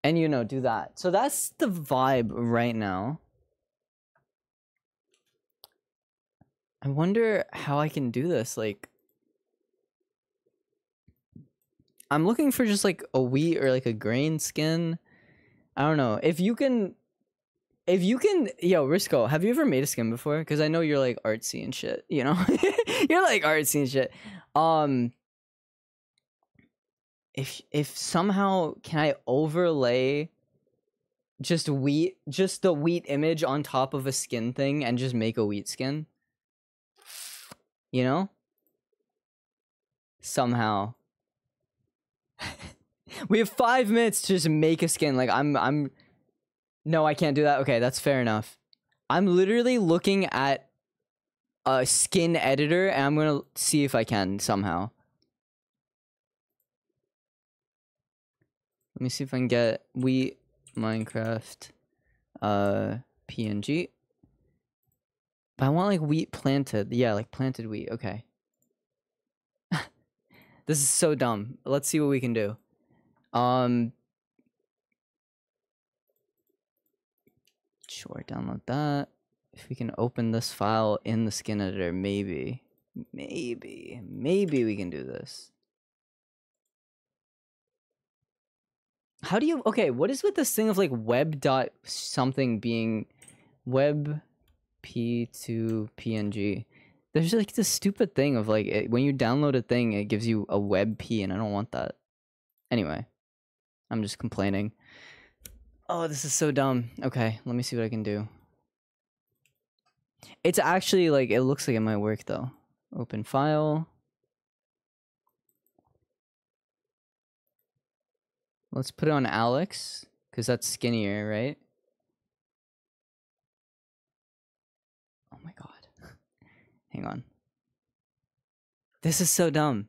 and, you know, do that. So that's the vibe right now. I wonder how I can do this, like... I'm looking for just like a wheat or like a grain skin. I don't know. If you can, yo, Risco, have you ever made a skin before? Because I know you're like artsy and shit, you know? You're like artsy and shit. If somehow can I overlay just the wheat image on top of a skin thing and just make a wheat skin? You know? Somehow. We have 5 minutes to just make a skin. Like I'm no, I can't do that. Okay, that's fair enough. I'm literally looking at a skin editor and I'm gonna see if I can somehow. Let me see if I can get wheat Minecraft PNG. But I want like wheat planted. Yeah, like planted wheat. Okay. This is so dumb. Let's see what we can do. Sure, download that. If we can open this file in the skin editor, maybe we can do this. How do you... Okay, what is with this thing of like web dot something being web p2png? There's like this stupid thing of like when you download a thing, it gives you a WebP, and I don't want that. Anyway, I'm just complaining. Oh, this is so dumb. Okay, let me see what I can do. It's actually like it looks like it might work though. Open file. Let's put it on Alex because that's skinnier, right? Oh my god. Hang on. This is so dumb.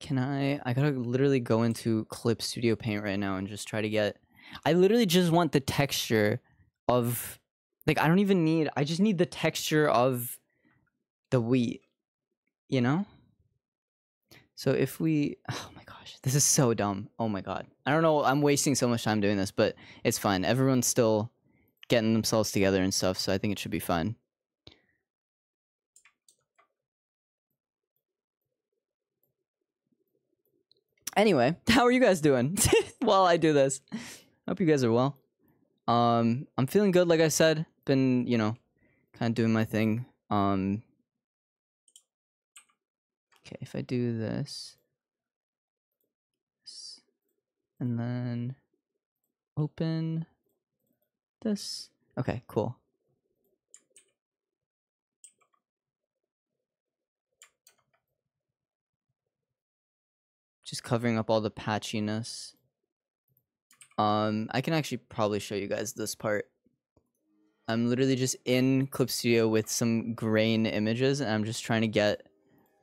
Can I gotta literally go into Clip Studio Paint right now and just try to get... I literally just want the texture of... Like, I don't even need... I just need the texture of the wheat. You know? So if we, oh my gosh, this is so dumb. Oh my god. I don't know, I'm wasting so much time doing this, but it's fine. Everyone's still getting themselves together and stuff, so I think it should be fine. Anyway, how are you guys doing while I do this? Hope you guys are well. I'm feeling good, like I said. Been, you know, kind of doing my thing. Okay, if I do this, and then open this. Okay, cool. Just covering up all the patchiness. I can actually probably show you guys this part. I'm literally just in Clip Studio with some grain images, and I'm just trying to get,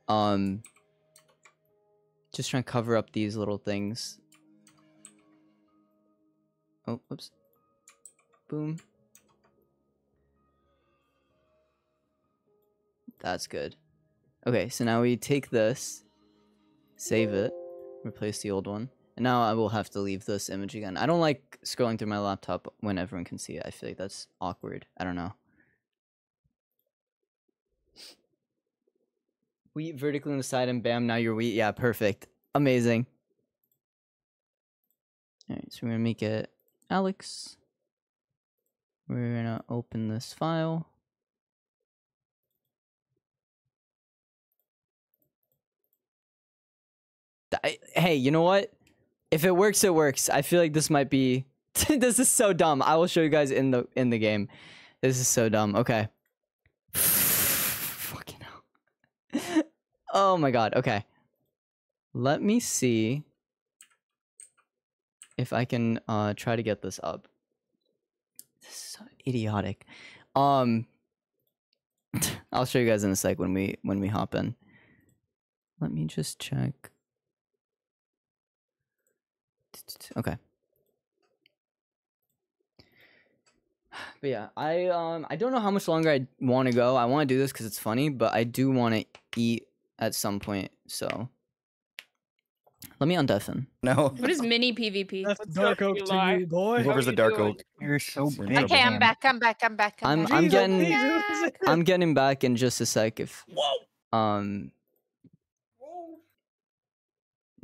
just trying to cover up these little things. Oh, whoops. Boom. That's good. Okay, so now we take this, save it, replace the old one. And now I will have to leave this image again. I don't like scrolling through my laptop when everyone can see it. I feel like that's awkward. I don't know. Wheat vertically on the side and bam, now you're wheat. Yeah, perfect. Amazing. Alright, so we're going to make it Alex. We're going to open this file. Hey, you know what? If it works, it works. I feel like this might be... This is so dumb. I will show you guys in the game. This is so dumb. Okay. Fucking hell. Oh my god. Okay. Let me see if I can try to get this up. This is so idiotic. I'll show you guys in a sec when we hop in. Let me just check. Okay. But yeah, I don't know how much longer I want to go. I want to do this because it's funny, but I do want to eat at some point. So let me undeafen. No. What is mini PvP? That's dark oak to you, boy. Whoever's the dark oak. You're so brave. Okay, I'm back. I'm getting back in just a sec. If whoa.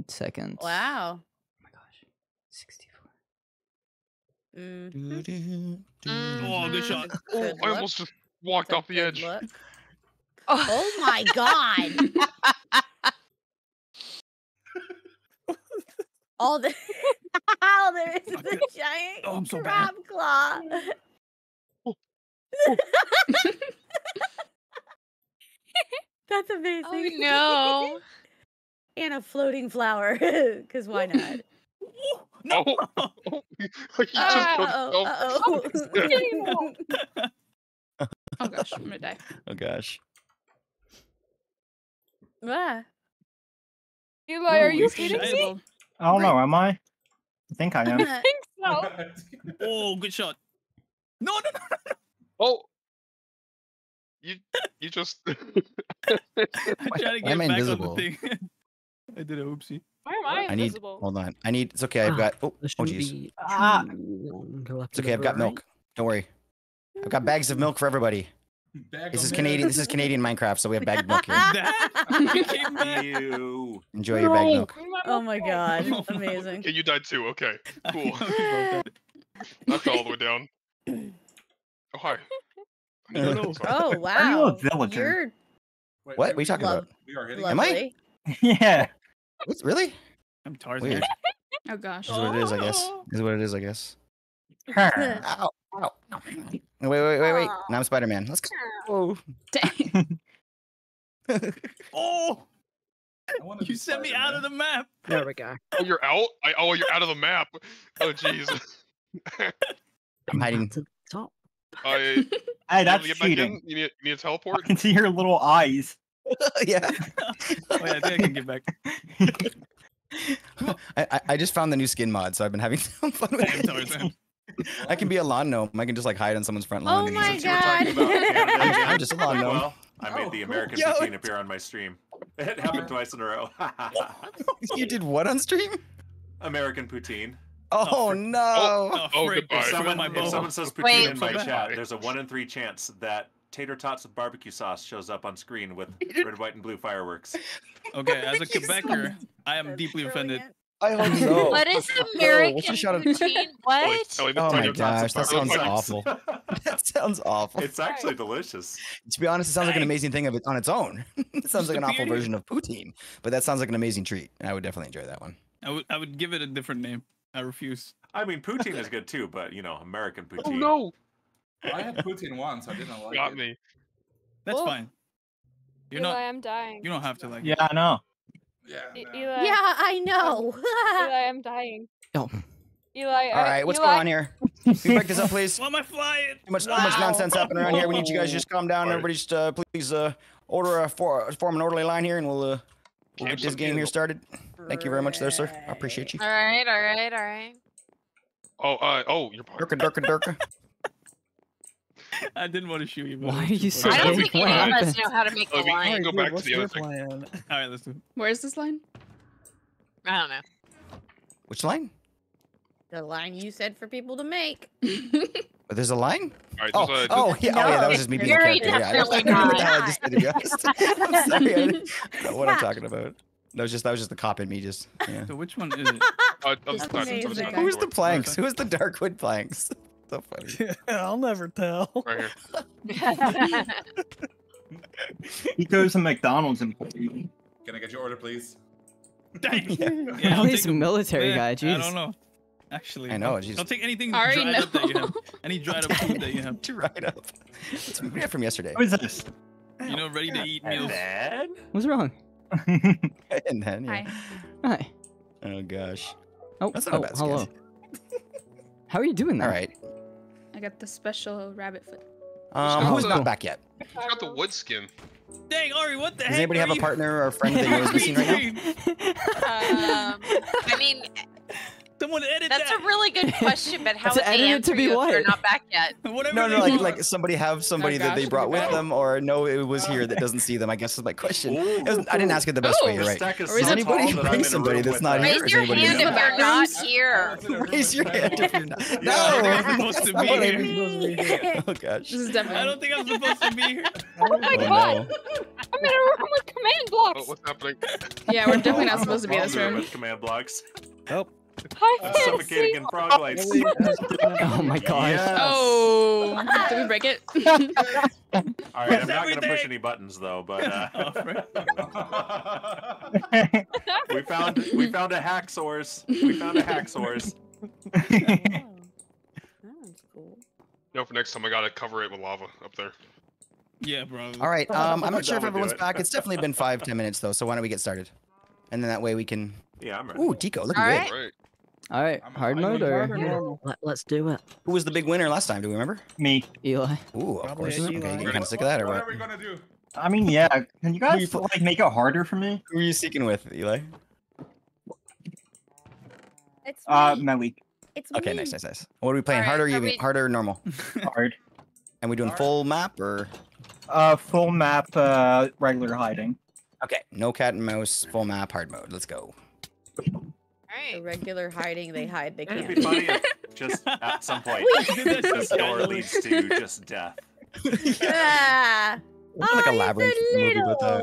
Seconds. Wow. 64. Oh, good shot. Oh, I almost just walked off the edge. Oh. Oh my god. All there is a giant crab claw. Oh. Oh. That's amazing. Oh no. And a floating flower, because why not? No! Oh gosh, I'm gonna die. Oh gosh. Ah. Eli, are you kidding me? I don't know, am I? I think I am. I think so. Oh, good shot. No. Oh! You just... I'm trying to get back invisible? On the thing. I did a oopsie. Why am I invisible? Hold on. I need. It's okay. I've got. Oh, jeez. It's okay. I've got milk. Don't worry. I've got bags of milk for everybody. This is Canadian. This is Canadian Minecraft, so we have bagged milk here. Enjoy your bagged milk. Oh my god! Amazing. Okay, you died too. Okay. Cool. I fell all the way down. Oh hi. Oh wow. You a villager? What? What are you talking about? Am I? Yeah. What's really? I'm Tarzan. Weird. Oh gosh. This is what it is, I guess. Ow, ow. Wait. Now I'm Spider-Man. Let's go. Dang. Oh. You sent me out of the map. There we go. Oh, you're out? Oh, you're out of the map. Oh, jeez. I'm hiding. To the top. Hey, that's cheating. You need a teleport? I can see your little eyes. Yeah. Oh, yeah, I think I can get back. I just found the new skin mod, so I've been having some fun with it. I can be a lawn gnome. I can just like hide on someone's front lawn. Oh my god! I'm just a lawn gnome. Well, I made the American poutine appear on my stream. It happened twice in a row. You did what on stream? American poutine. Oh no! Oh, goodbye. If someone says poutine in my chat, there's a 1 in 3 chance that tater tots with barbecue sauce shows up on screen with red, white, and blue fireworks. Okay, as a Quebecer, I am deeply offended. I hope so. What is American poutine? What? Oh my gosh, that sounds awful. That sounds awful. It's actually delicious. To be honest, it sounds like an amazing thing on its own. It sounds like an awful version of poutine, but that sounds like an amazing treat, and I would definitely enjoy that one. I would give it a different name. I refuse. I mean, poutine is good too, but you know, American poutine. Oh no! I had poutine once. I didn't like it. Got me. That's fine. You're not. Eli, I'm dying. You don't have to like. Yeah, I know. Yeah, Eli. Yeah, I know. Eli, I'm dying. No. Eli. All right, what's going on here? Can you break this up, please? Well, my flying. Too much nonsense happening around here. We need you guys to just calm down. Right. Everybody, just please order form an orderly line here, and we'll get this game here started. Thank you very much, there, sir. I appreciate you. All right, all right, all right. Oh, you're Durka. I didn't want to shoot you. Why are you so? I don't think any of us know how to make the line. Go back to the other thing. All right, listen. Where's this line? I don't know. Which line? The line you said for people to make. There's a line? All right, oh yeah, that was just me being a character. Yeah, I don't remember how I just did it. I'm sorry, I don't know what I'm talking about. That was just the cop in me. Just yeah. So which one is it? Who's the planks? Who's the Darkwood planks? So funny. Yeah, I'll never tell. Right here. He goes to McDonald's and. Can I get your order, please? Dang. Yeah, I'll take a military guy. Jeez. I don't know. Actually, I know. Jeez. I'll take anything dried up that you have. Any dried up food that you have. Dried up. It's from yesterday. What is this? You know, ready to eat meals. What's wrong? And then, yeah. Hi. Oh gosh. Oh, that's not bad. Hello. How are you doing that? All right. I got the special rabbit foot. Who's not back yet? I got the wood skin. Dang, Ari, what the heck? Does anybody have a partner or a friend that you're missing right now? I mean, someone edit that's a really good question, but how would they answer you if they're not back yet? No, like somebody have somebody that they brought with them, or no, it was here that doesn't see them, I guess is my question. I didn't ask it the best way, you're right. Does anybody bring somebody that's not here? Raise your hand if you're not here. Raise your hand if you're not here. No, I'm supposed to be here. Oh, gosh. I don't think I'm supposed to be here. Oh, my God. I'm in a room with command blocks. What's happening? Yeah, we're definitely not supposed to be in this room. With command blocks. Oh. Suffocating in frog lights. Oh my gosh. Yes. Oh, did we break it? All right, I'm not going to push any buttons though, but we found a hack source. That was cool. You know, for next time I got to cover it with lava up there. Yeah, bro. All right, I'm not sure if everyone's back. It's definitely been 5-10 minutes though, so why don't we get started? And then that way we can I'm ready. Ooh, Deco, looking good. Right. All right, hard mode or let's do it. Who was the big winner last time? Do we remember? Me, Eli. Ooh, of course. Okay, you kind of sick of that, or what? Are we gonna do? I mean, yeah. Can you guys like make it harder for me? Who are you seeking with, Eli? It's Malik. It's okay, nice. What are we playing? Right, harder, harder, or normal? Hard. And we doing full map or? Full map, regular hiding. Okay, no cat and mouse, full map, hard mode. Let's go. Right. The regular hiding, they hide, they can't. It'd be funny if just at some point, this door leads to just death. Yeah. It's like a labyrinth movie with that.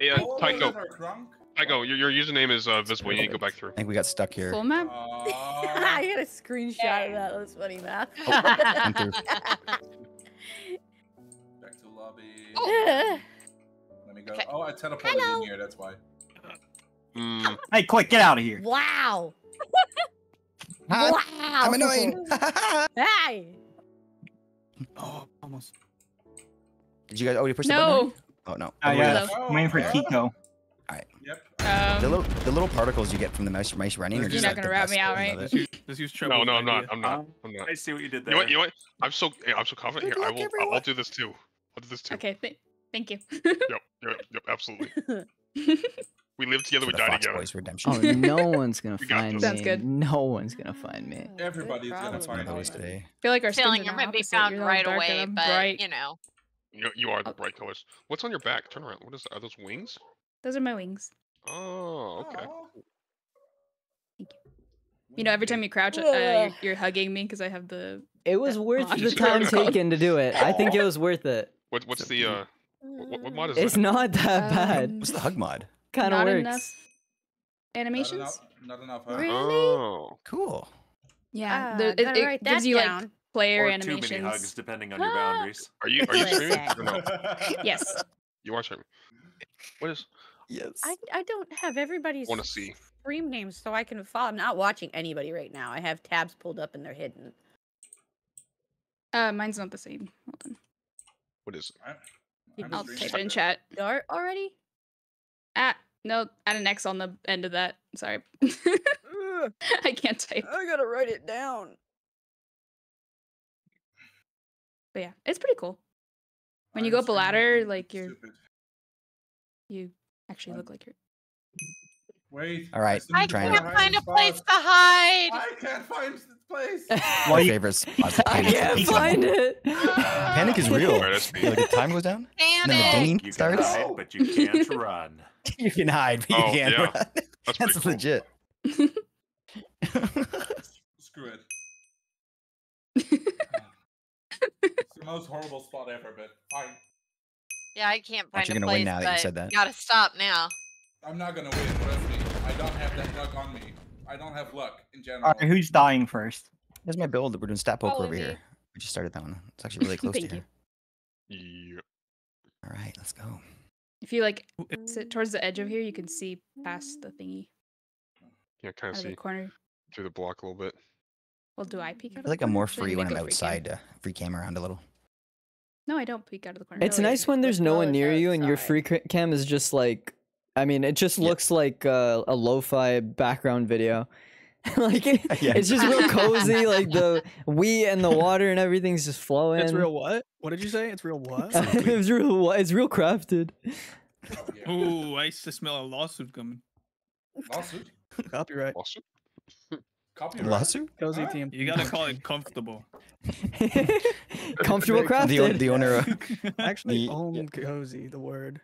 Hey, Tycho. Tycho, your username is visible. You need to go back through. I think we got stuck here. Full map? I got a screenshot of that. That was funny, Matt. Back to lobby. Oh. Let me go. Okay. Oh, I teleported in here. That's why. Hey, quick, get out of here. Wow. Wow. I'm annoying. Hey. Oh, almost. Did you guys already push the button? No. Oh, no. Yeah. I'm waiting for Kiko. All right. Yep. The little particles you get from the mouse running are just like the best. You're not going to rat me out, right? Let's use triple. No, I'm not. I see what you did there. You know what? I'm so confident here. I'll do this too. Okay, thank you. Yep, absolutely. We live together, we die together. Boys Redemption. Oh, no one's gonna find me. Sounds good. No one's gonna find me. Everybody's gonna find us today. I feel like our feeling you might be found right away, but you know. You are the bright colors. What's on your back? Turn around. What is that? Are those wings? Those are my wings. Oh, okay. Thank you. You know, every time you crouch, you're hugging me because I have the. It was worth the time taken to do it. I think it was worth it. What's the what mod is that? It's not that bad. What's the hug mod? Kind of works. Enough. animations? Not enough. Huh? Really? Oh. Cool. Yeah, it gives you like player animations. Or too many hugs, depending on your boundaries. Are you streaming? No? Yes. You are streaming. What is? Yes. I don't have everybody's stream names, so I can follow. I'm not watching anybody right now. I have tabs pulled up and they're hidden. Mine's not the same. Hold on. What is it? I'll type it in chat. Dart already? No, add an X on the end of that. Sorry. I can't type. I gotta write it down. But yeah, it's pretty cool. When you go up a ladder, like you're... Stupid. You actually look like you're... Wait. All right. I can't find a place to hide. I can't find a place. My favorite spot. I can't find it. Panic is real. Like the time goes down. And then the dinging starts. Hide, but you can't run. You can hide, but you can't run. That's legit. Cool. Screw it. It's the most horrible spot ever, but fine. Yeah, I can't find a place, now that you said that. Gotta stop now. I'm not gonna win, trust me. I don't have that luck on me. I don't have luck in general. Alright, who's dying first? There's my build. We're doing stat poker over here. We just started that one. It's actually really close to here. Yep. Alright, let's go. If you like sit towards the edge of here, you can see past the thingy. Yeah, kind of see through the block a little bit. Well, do I peek out of the corner? I feel like I'm more free when I'm outside to free cam around a little. No, I don't peek out of the corner. It's nice when there's no one near you and your free cam is just like, I mean, it just looks like a lo-fi background video. Like, it's just real cozy, like the Wii and the water and everything's just flowing. It's real what? What did you say? It's real what? It's real crafted. Ooh, I used to smell a lawsuit coming. Lawsuit? Copyright. Lawsuit? Copyright. Lawsuit? Cozy team. You gotta call it comfortable. Comfortable crafted. The owner of... Actually, own cozy, the word.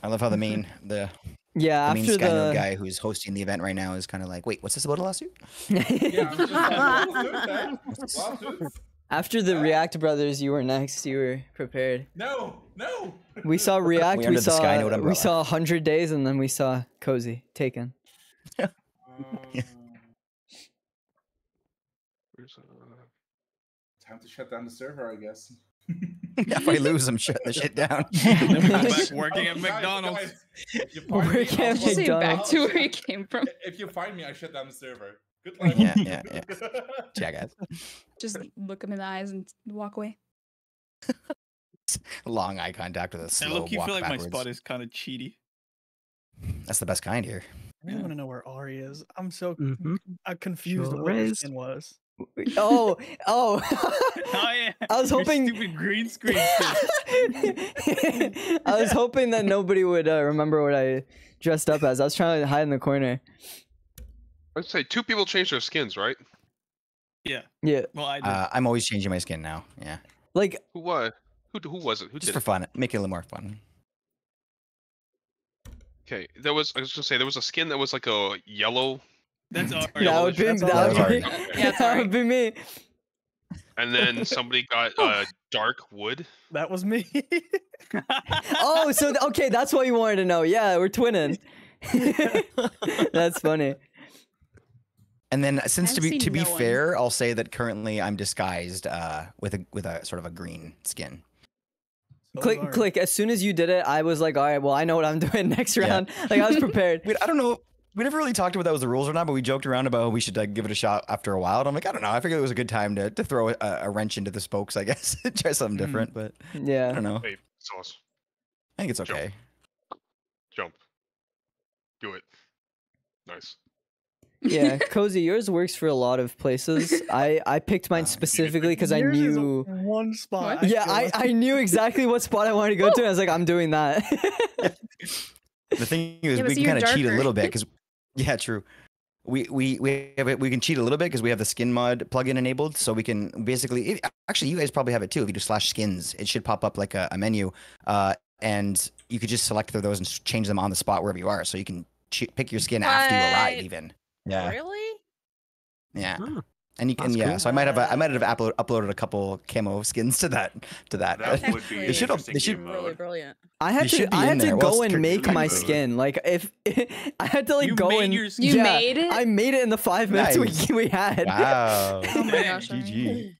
I love how the main guy who's hosting the event right now is kind of like, wait, what's this about a lawsuit? Yeah, I'm just like, lawsuit. After the React Brothers, you were next. You were prepared. No. We saw React. We saw 100 Days, and then we saw Cozy Taken. Time to shut down the server, I guess. If I lose, I'm shutting the shit down. Back working at McDonald's. Back to where you came from. If you find me, I shut down the server. Good luck. Yeah. Jackass. Just look him in the eyes and walk away. Long eye contact with a slow walk backwards. You feel like my spot is kind of cheaty. That's the best kind here. I really want to know where Ari is. I'm so confused where this thing was. Oh! Yeah. I was hoping stupid green screen. I was hoping that nobody would remember what I dressed up as. I was trying to hide in the corner. I'd say 2 people changed their skins, right? Yeah. Well, I did. I'm always changing my skin now. Yeah. Like who was it? Who just did for fun? Make it a little more fun. Okay, there was a skin that was like a yellow. That's all right. That would be me. And then somebody got dark wood. That was me. Oh, so okay, that's what you wanted to know. Yeah, we're twinning. That's funny. And then, since to be fair, I'll say that currently I'm disguised with a sort of a green skin. Click. As soon as you did it, I was like, all right, well, I know what I'm doing next round. Like I was prepared. Wait, I don't know. We never really talked about that was the rules or not, but we joked around about we should like give it a shot after a while. And I'm like, I don't know. I figured it was a good time to throw a wrench into the spokes, I guess. Try something different, but yeah, I don't know. Hey, sauce. I think it's okay. Jump. Do it. Nice. Yeah, Cozy, yours works for a lot of places. I picked mine specifically because I knew one spot. Yeah, I knew exactly what spot I wanted to go to. And I was like, I'm doing that. The thing is, we can kind of cheat a little bit because. Yeah, true. We can cheat a little bit because we have the skin mod plugin enabled, so we can basically. Actually, you guys probably have it too. If you do /skins, it should pop up like a menu, and you could just select those and change them on the spot wherever you are. So you can pick your skin after you arrive, even. Yeah. Really? Yeah. Huh. And you can, yeah. Cool. So I might have uploaded a couple camo skins to that. That would be they should really brilliant. I had to go and make my skin. Like I had to like you made it. I made it in the 5 minutes we had. Wow. Oh my gosh. GG.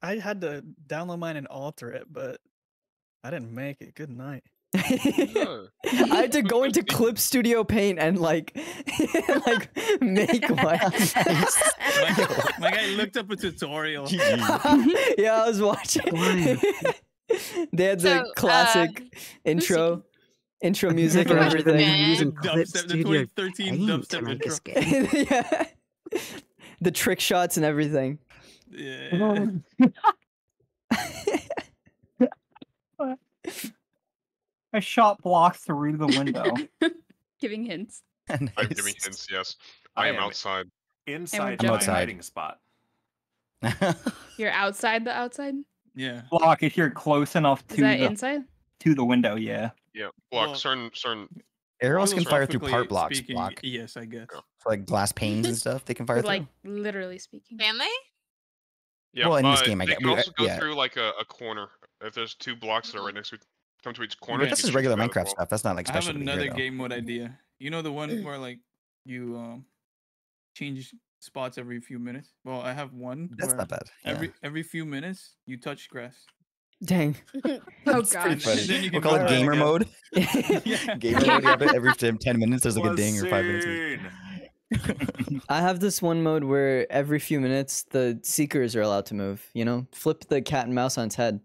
I had to download mine and alter it, but I didn't make it. Good night. I had to go into Clip Studio Paint and like make one. My guy looked up a tutorial. Yeah, I was watching. They had the classic intro music and everything. Using dubstep, the 2013 dubstep intro. Yeah. The trick shots and everything. Yeah. I shot blocks through the window. Giving hints. Nice. I'm giving hints, yes. I am outside. Inside my hiding spot. You're outside the outside? Yeah. Block if you're close enough to the window, yeah. Yeah. Block certain arrows can fire through part blocks. Yes, I guess. Yeah. For like glass panes and stuff, they can fire through. Like literally speaking. Can they? Yeah, well, in this game, I guess. They can also go through like a corner. If there's two blocks that are right next to each corner. Yeah, this is regular Minecraft stuff. That's not like special. I have another game mode idea. You know the one where like you change spots every few minutes. Well, I have one. That's not bad. Yeah. Every few minutes you touch grass. Dang. Oh gosh. We'll call it gamer mode. Yeah. Gamer mode. Every 10 minutes there's like a ding or 5 minutes. I have this one mode where every few minutes the seekers are allowed to move. You know, flip the cat and mouse on its head.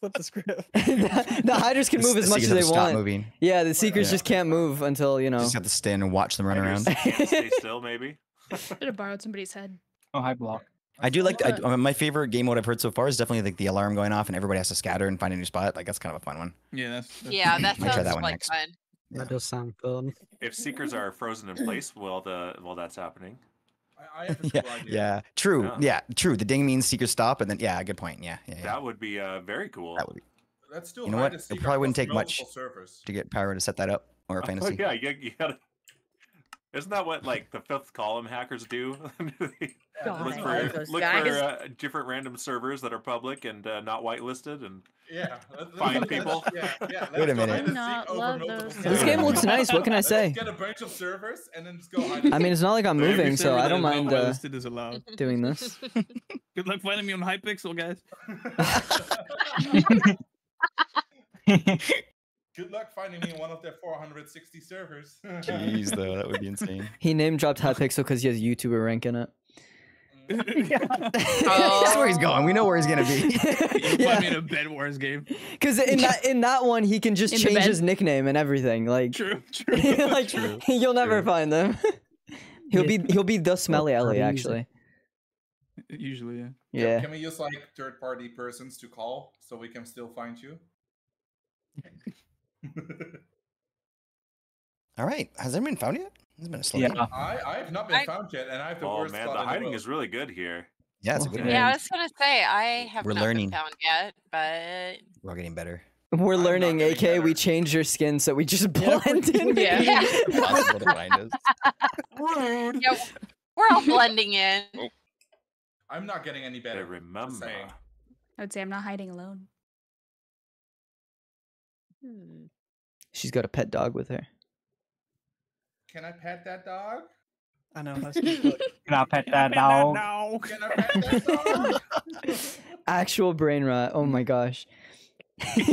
Flip the script. The hiders can move as much as they want. Moving. Yeah, the seekers just can't move until, you know. Just have to stand and watch them run around. Stay still, maybe. Should have borrowed somebody's head. Oh, hi, Block. I do like my favorite game mode I've heard so far is definitely like the alarm going off and everybody has to scatter and find a new spot. Like that's kind of a fun one. Yeah, that sounds like fun. Yeah. That does sound fun. If seekers are frozen in place while that's happening. I have a cool idea. Yeah, true. Yeah. The ding means seekers stop, and then good point. Yeah. That would be very cool. That would be. That's still. You know what? It probably wouldn't take much to get Pyro to set that up or Fantasy. Yeah, you gotta. Isn't that what like the fifth column hackers do? look for different random servers that are public and not whitelisted and find people. Wait a minute. This game looks nice. What can I say? Get a bunch of servers and then just go hide. I mean, it's not like I'm moving, so I don't mind doing this. Good luck finding me on Hypixel, guys. Good luck finding me in one of their 460 servers. Jeez, though, that would be insane. He name dropped Hypixel because he has YouTuber rank in it. That's where he's going. We know where he's gonna be. You put me in a Bedwars game. Because in that one, he can just change his nickname and everything. Like true. Like true. You'll never find him. He'll be the Smelly Ellie, actually. Usually, yeah. Can we use like third-party persons to call so we can still find you? All right. Has anyone found yet? It's been a slow game. I have not been found yet, and I have the worst. Oh man, the hiding is really good here. Yeah, it's a good one. Yeah, I was gonna say I have not been found yet, but we're getting better. We're learning, AK. We changed your skin, so we just blend in. Yeah. We're all blending in. I'm not getting any better. Remember, I would say I'm not hiding alone. She's got a pet dog with her. Can I pet that dog? I know. Can I pet that dog? Actual brain rot. Oh my gosh. And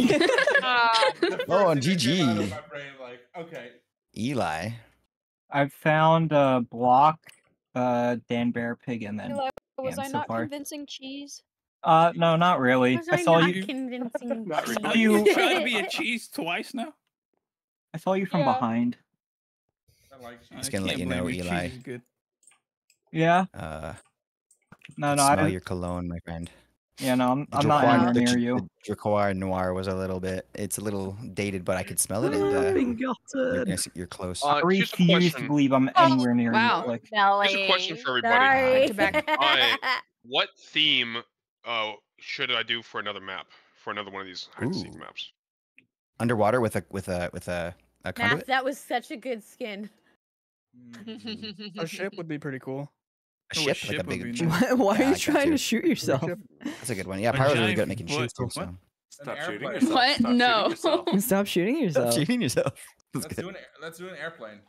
GG. Like, okay. Eli. I found Block, Dan Bear Pig, and then. Hello. Was I not convincing cheese? No, not really. I saw you. Not really. Are you trying to be a cheese twice now? I saw you from behind. I'm just gonna let you know, Eli. Yeah. No, I smell your cologne, my friend. Yeah, no, I'm not anywhere near you. Dracoir Noir was a little bit. It's a little dated, but I could smell it. You're close. I refuse to believe I'm anywhere near you. Like, here's a question for everybody. What theme? Should I do for another map? For another one of these hide-and-seek maps? Underwater with a conduit? Matt, that was such a good skin. A ship would be pretty cool. A ship, like a big... Why are you trying to shoot yourself? That's a good one. Yeah, Pyro's really good at making shoots. Stop shooting yourself. What? No. Stop shooting yourself. Stop shooting yourself. Let's do an airplane.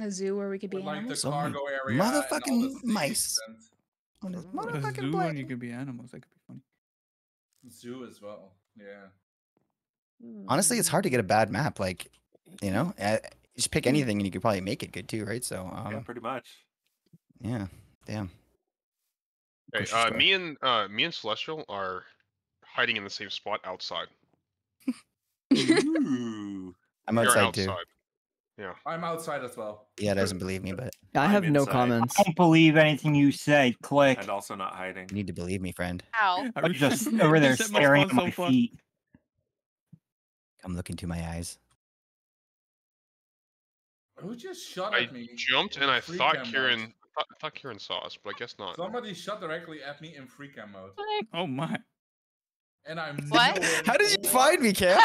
A zoo where we could be animals? Like the cargo area. Motherfucking mice. On this motherfucking plane. You could be animals. That could be funny. Zoo as well. Yeah. Honestly, it's hard to get a bad map. Like, you know, just pick anything and you could probably make it good too, right? So, yeah, pretty much. Yeah. Damn. Hey, me and Celestial are hiding in the same spot outside. Ooh. I'm outside too. Yeah. I'm outside as well. Yeah, it doesn't believe me, but I have no comments. I don't believe anything you say. Click. And also not hiding. You need to believe me, friend. Ow. I'm just over there staring at my feet. Come look into my eyes. Who just shot at me? I jumped and I thought Kieran. I thought Kieran saw us, but I guess not. Somebody shot directly at me in free cam mode. Oh my. And I'm what? How did you find me, Cam?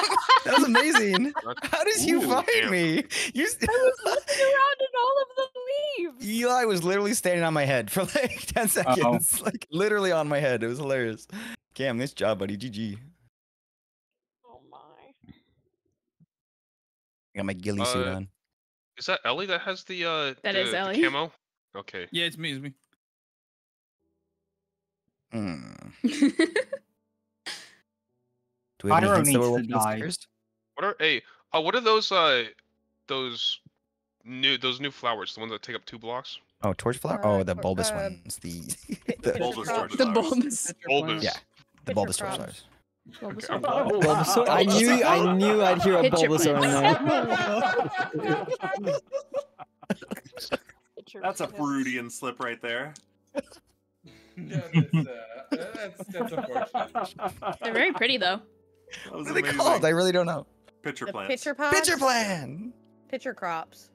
That was amazing. How did you find me? I was looking around and all of them leaves. Eli was literally standing on my head for like 10 seconds. Like literally on my head. It was hilarious. Cam, nice job, buddy. GG. Oh my. I got my ghillie suit on. Is that Ellie that has the is Ellie. The camo? Okay. Yeah, it's me, it's me. Do we have anything still upstairs? What are what are those new flowers, the ones that take up 2 blocks? Oh, torch flower? Oh, the bulbous ones. The bulbous torch flowers. The bulbous. Yeah. The bulbous torch flowers. Okay, Bulbasaur. I knew I'd hear a Bulbasaur now. That's a Peruvian slip right there. Yeah, that's unfortunate. They're very pretty though. What are they called? I really don't know. Pitcher plants. Pitcher pods. Pitcher plan. Pitcher crops.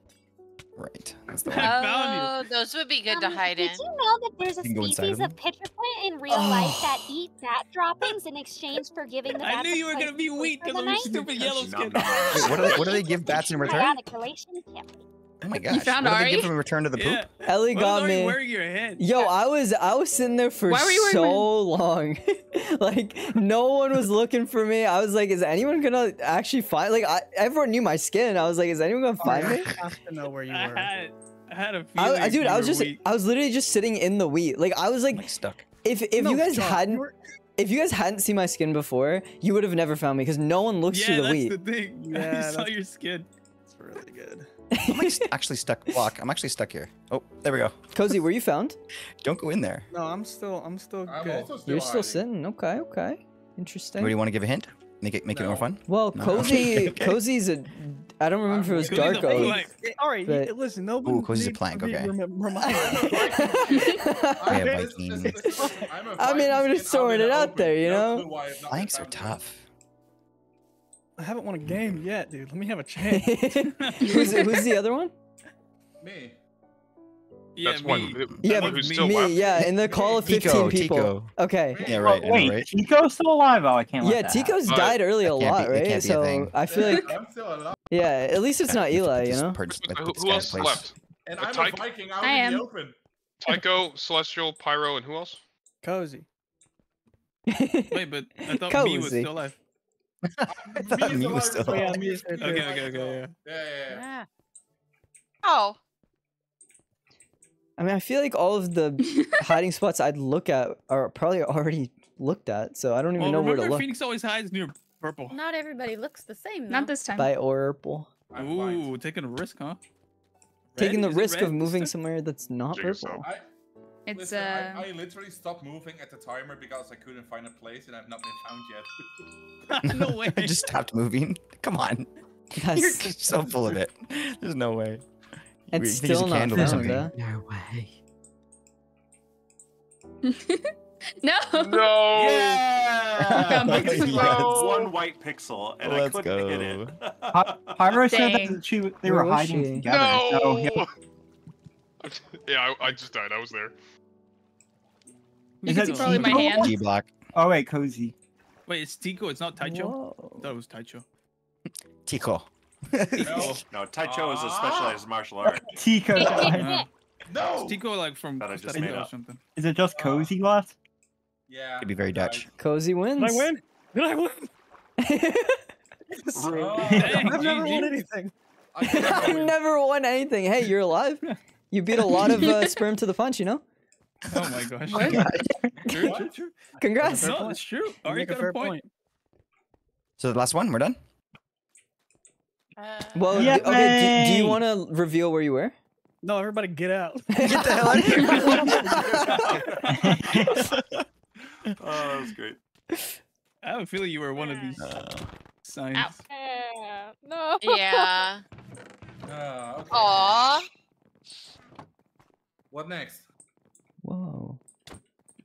Right. That's the one. Oh, those would be good to hide in. Did you know that there's a species of pitcher plant in real life that eats sat droppings in exchange for giving the bats? I knew you were going to be weak because of your stupid yellow skin. What do they give bats in return? Oh my gosh. You found what Ari? Did they give in return to the poop? Yeah. Ellie got me. Wearing your head? Yo, I was sitting there for so long. Like, no one was looking for me. I was like, is anyone gonna actually find? Like, everyone knew my skin. I was like, is anyone gonna find me? I have to know where you were. I had a feeling. Dude, I was just, I was literally just sitting in the wheat. Like, I was like, stuck. If you guys hadn't seen my skin before, you would have never found me because no one looks through the wheat. Yeah, that's the thing. Yeah, you saw your skin. It's really good. I'm actually stuck. Block. I'm actually stuck here. Oh, there we go. Cozy, were you found? Don't go in there. No, I'm still good. You're still sitting. Okay, okay. Interesting. Do you want to give a hint? Make it more fun. Well, no. Cozy, okay. Cozy's a. I don't remember if it was Dark Oak. All right, listen, nobody. Ooh, Cozy's a plank. Okay. I mean, I'm just throwing it out there, you know. Planks are tough. I haven't won a game yet, dude. Let me have a chance. who's the other one? Me. Yeah, that's me. Yeah, in the call of 15 people. Tico. Okay. Yeah, right. Oh, wait, Tico's still alive? Oh, I can't. Yeah, Tico's died early a lot, right? So I feel like. I'm still alive. Yeah, at least it's not Eli, you know. Who else left? And I'm a Viking. I am. Tycho, Celestial, Pyro, and who else? Cozy. Wait, but I thought me was still alive. I thought me was still alive. Okay, yeah. Oh. I mean, I feel like all of the hiding spots I'd look at are probably already looked at, so I don't even know where to look. Phoenix always hides near purple. Not everybody looks the same, though. Not this time. By purple. Ooh, taking a risk, huh? Taking the risk of moving somewhere that's not purple. I literally stopped moving at the timer because I couldn't find a place and I've not been found yet. No way. I just stopped moving. Come on. You're so full of it. There's no way. It's still not found, huh? No way. No. No. Yeah. One white pixel, and I couldn't hit it. Pyro said that they were hiding together. No. So yeah, I just died. I was there. You can see probably my hand. Block. Oh wait, Cozy. Wait, it's Tico. It's not Taicho. Whoa. I thought it was Taicho. Tico. No, Taicho is a specialized martial art. Tico. No! Is Tico like from Costa Rica or something? Is it just Cozy lost? Yeah. It'd be very Dutch. Cozy wins. Did I win? Did I win? I've never won anything. I've never won anything. Hey, you're alive. You beat a lot of sperm to the punch, you know? Oh my gosh. True. Congrats. No, that's true. Already got a point. So the last one, we're done? Well, yeah, okay, do you want to reveal where you were? No, everybody get out. Get the hell out of here. Oh, that was great. I have a feeling you were one of these signs. No. Yeah. Okay. Aww. What next? Whoa.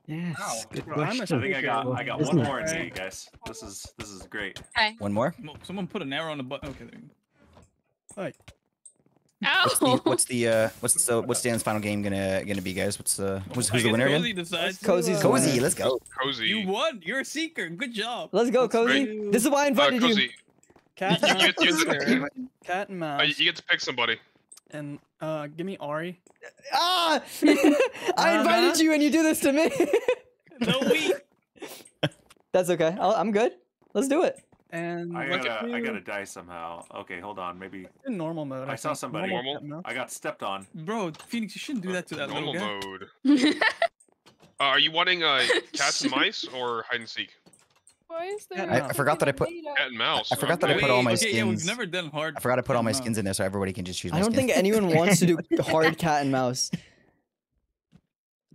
Yes. Wow. Good question. I think I got one more in you guys. This is great. Okay. One more? Someone put an arrow on the button. Okay, there you go. All right. What's Dan's final game gonna be, guys? Who's the winner again? Cozy, let's go. Cozy, you won. You're a seeker. Good job. Let's go, Cozy. This is why I invited you. Cat and mouse. Cat and mouse. You get to pick somebody. And give me Ari. Ah! I invited you, and you do this to me. No, that's okay. I'm good. Let's do it. And I gotta die somehow. Okay, hold on. Maybe in normal mode. I saw somebody. Normal? I got stepped on. Bro, Phoenix, you shouldn't do that to that normal little guy. Mode. Are you wanting cats and mice or hide and seek? Why is there? I forgot that I put cat and mouse. I forgot that I put all my skins. Yeah, we've never done hard. I forgot I put all my skins in there, so everybody can just choose. I don't think anyone wants to do hard cat and mouse.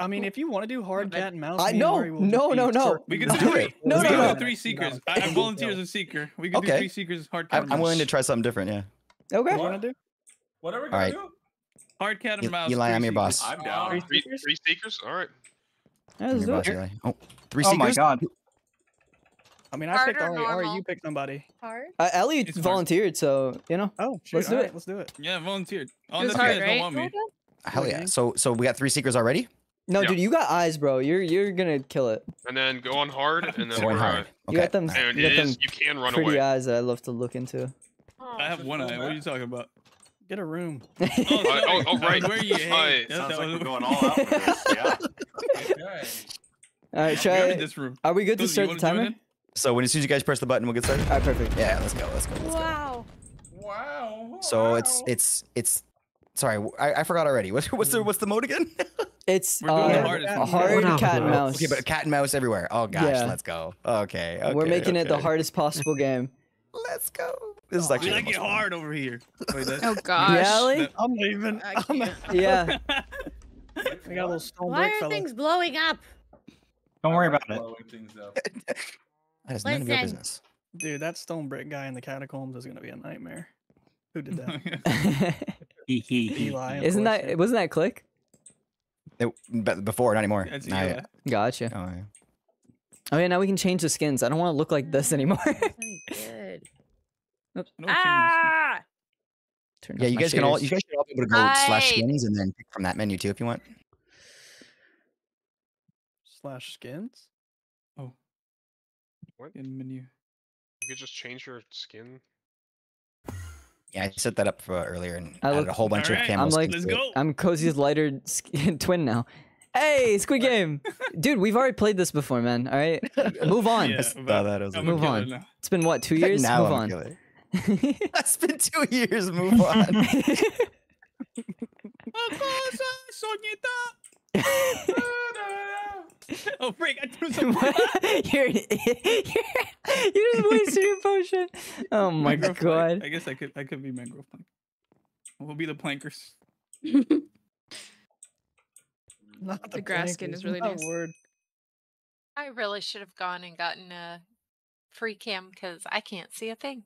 I mean, if you want to do hard cat and mouse, no. We can do it. We can do three seekers. No. I volunteer as a seeker. We can do three seekers. Hard cat. I'm willing to try something different. Yeah. Okay. What are we gonna do? Hard cat and mouse. Eli, I'm your boss. I'm down. Three seekers. All right. Let's do it. Oh, three seekers. Oh my god. I mean, I picked Ari. You picked somebody. Hard. Ellie volunteered, so you know. Oh, let's do it. Let's do it. Yeah, volunteered. Oh, that's right. Don't want me. Hell yeah. So we got three seekers already. No, dude, you got eyes, bro. You're gonna kill it. And then go on hard, and then hard. Okay. You got them. And you, you can run pretty away. Pretty eyes that I love to look into. Oh, I have one eye. What are you talking about? Get a room. Right. Where are you? Sounds like we're going all out for this. Yeah. Okay. All right, try. This room. Are we good to start the timer? So as soon as you guys press the button, we'll get started. All right, perfect. Yeah, let's go. Let's go. Let's go. Wow. So it's. Sorry, I forgot already. What's the mode again? It's hard cat and mouse. Okay, but cat and mouse everywhere. Oh gosh, let's go. Okay, we're making it the hardest possible game. Let's go. This is actually like hard over here. Wait, oh gosh. Really? I'm leaving. Yeah. Why are things blowing up? Don't worry about it. That is none of your business. Dude, that stone brick guy in the catacombs is gonna be a nightmare. Who did that? Eli, isn't that? Wasn't that Click? But before, not anymore. Yeah. Gotcha. Oh yeah. Oh yeah. Now we can change the skins. I don't want to look like this anymore. Good. Oops. No yeah, you guys should all be able to go slash skins and then pick from that menu too if you want. Slash skins. Oh. What in menu? You could just change your skin. Yeah, I set that up for earlier and added a whole bunch of cameras. I'm like, let's go. I'm Cozy's lighter twin now. Hey, Squid Game, dude, we've already played this before, man. All right, move on. Yeah, move on. It's been what, 2 years? Now move on. It's been 2 years. Move on. Oh, freak! I threw something. You just wasted your potion. Oh my god! I guess I could be mangrove plank. We'll be the plankers. Not the grass plankers. Skin is really nice. Word. I really should have gone and gotten a free cam because I can't see a thing.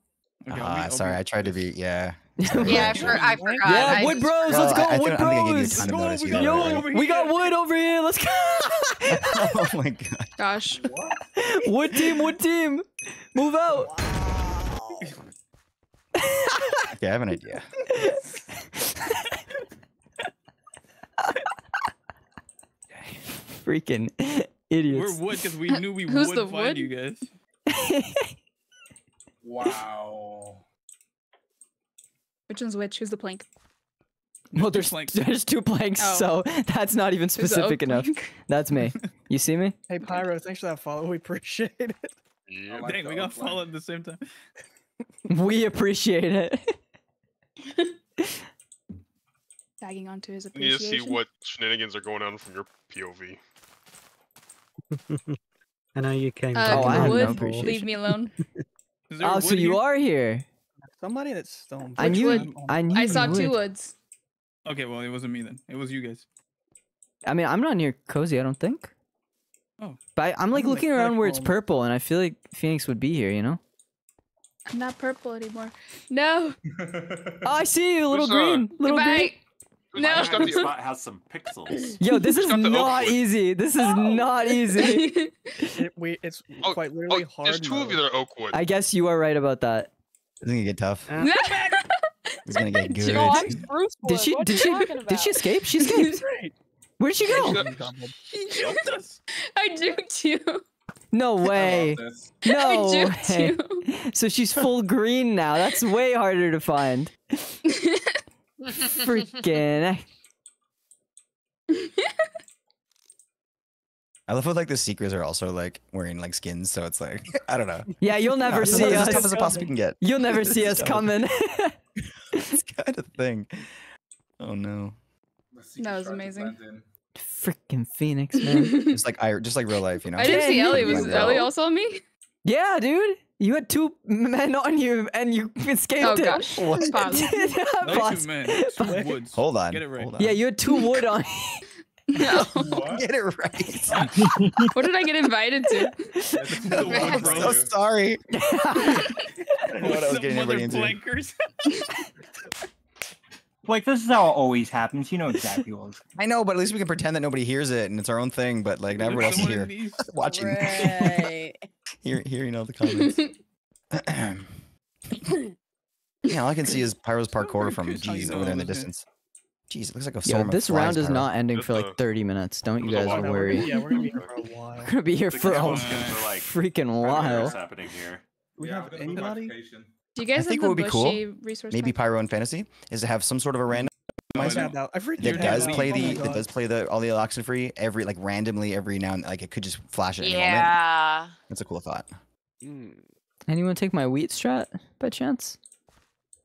Okay, sorry, I tried to be. Yeah. Yeah, I forgot. Yeah, Wood Bros, let's go, Wood Bros. We got wood over here. Let's go. Oh my god. Gosh. Wood team. Move out. Wow. Okay, I have an idea. Freaking idiots. We're wood because we knew we would find you guys. Wow. Which one's which? Who's the plank? Well, there's two planks, so that's not even specific enough. That's me. You see me? Hey, Pyro, thanks for that follow. We appreciate it. Yeah, like dang, we got followed at the same time. We appreciate it. Tagging onto his appreciation. You need to see what shenanigans are going on from your POV. I know you came. I would leave me alone. Oh, so you are here. Somebody that's stoned. I knew. I saw two woods. Okay, well, it wasn't me then. It was you guys. I mean, I'm not near Cozy, I don't think. Oh. But I'm like looking around where it's purple, and I feel like Phoenix would be here, you know? I'm not purple anymore. No! Oh, I see you, little green! Little green! No! This spot has some pixels. Yo, this is not easy! This is not easy! It's quite literally hard. There's two of you that are Oakwood. I guess you are right about that. It's gonna get tough. It's gonna get good. Yo, did she escape? She escaped. Where did she go? She juked us. I juked you. No way. No way. So she's full green now. That's way harder to find. Freaking. I love how like the Seekers are also like wearing like skins, so it's like I don't know. Yeah, you'll never see us. As tough as it possibly can get. You'll never see us coming. It's kind of thing. Oh no. That was amazing. Freaking Phoenix, man. just like real life, you know. I didn't see Ellie. Was Ellie also on me? Yeah, dude. You had two men on you, and you escaped. Oh gosh. Hold on. Get it right. Hold on. Yeah, you had two wood on. No. What? Get it right. What did I get invited to? I'm so sorry. What I was getting everybody into. Like, this is how it always happens. You know exactly what it is. I know, but at least we can pretend that nobody hears it and it's our own thing, but like everyone else is here watching. Right. Hearing all the comments. Yeah, all I can see is Pyro's parkour from G's over there in the distance. Jeez, it looks like a storm. Yo, this round is not ending for like 30 minutes. Don't you guys worry. Yeah, we're gonna be here for a while. We're gonna be here for a freaking while. What's happening here? We have anybody? Do you guys think what would be cool? Maybe Pyro and Fantasy is to have some sort of a random. That does play all the oxygen free every like randomly every now and like it could just flash at any moment. Yeah, that's a cool thought. Anyone take my wheat strat by chance?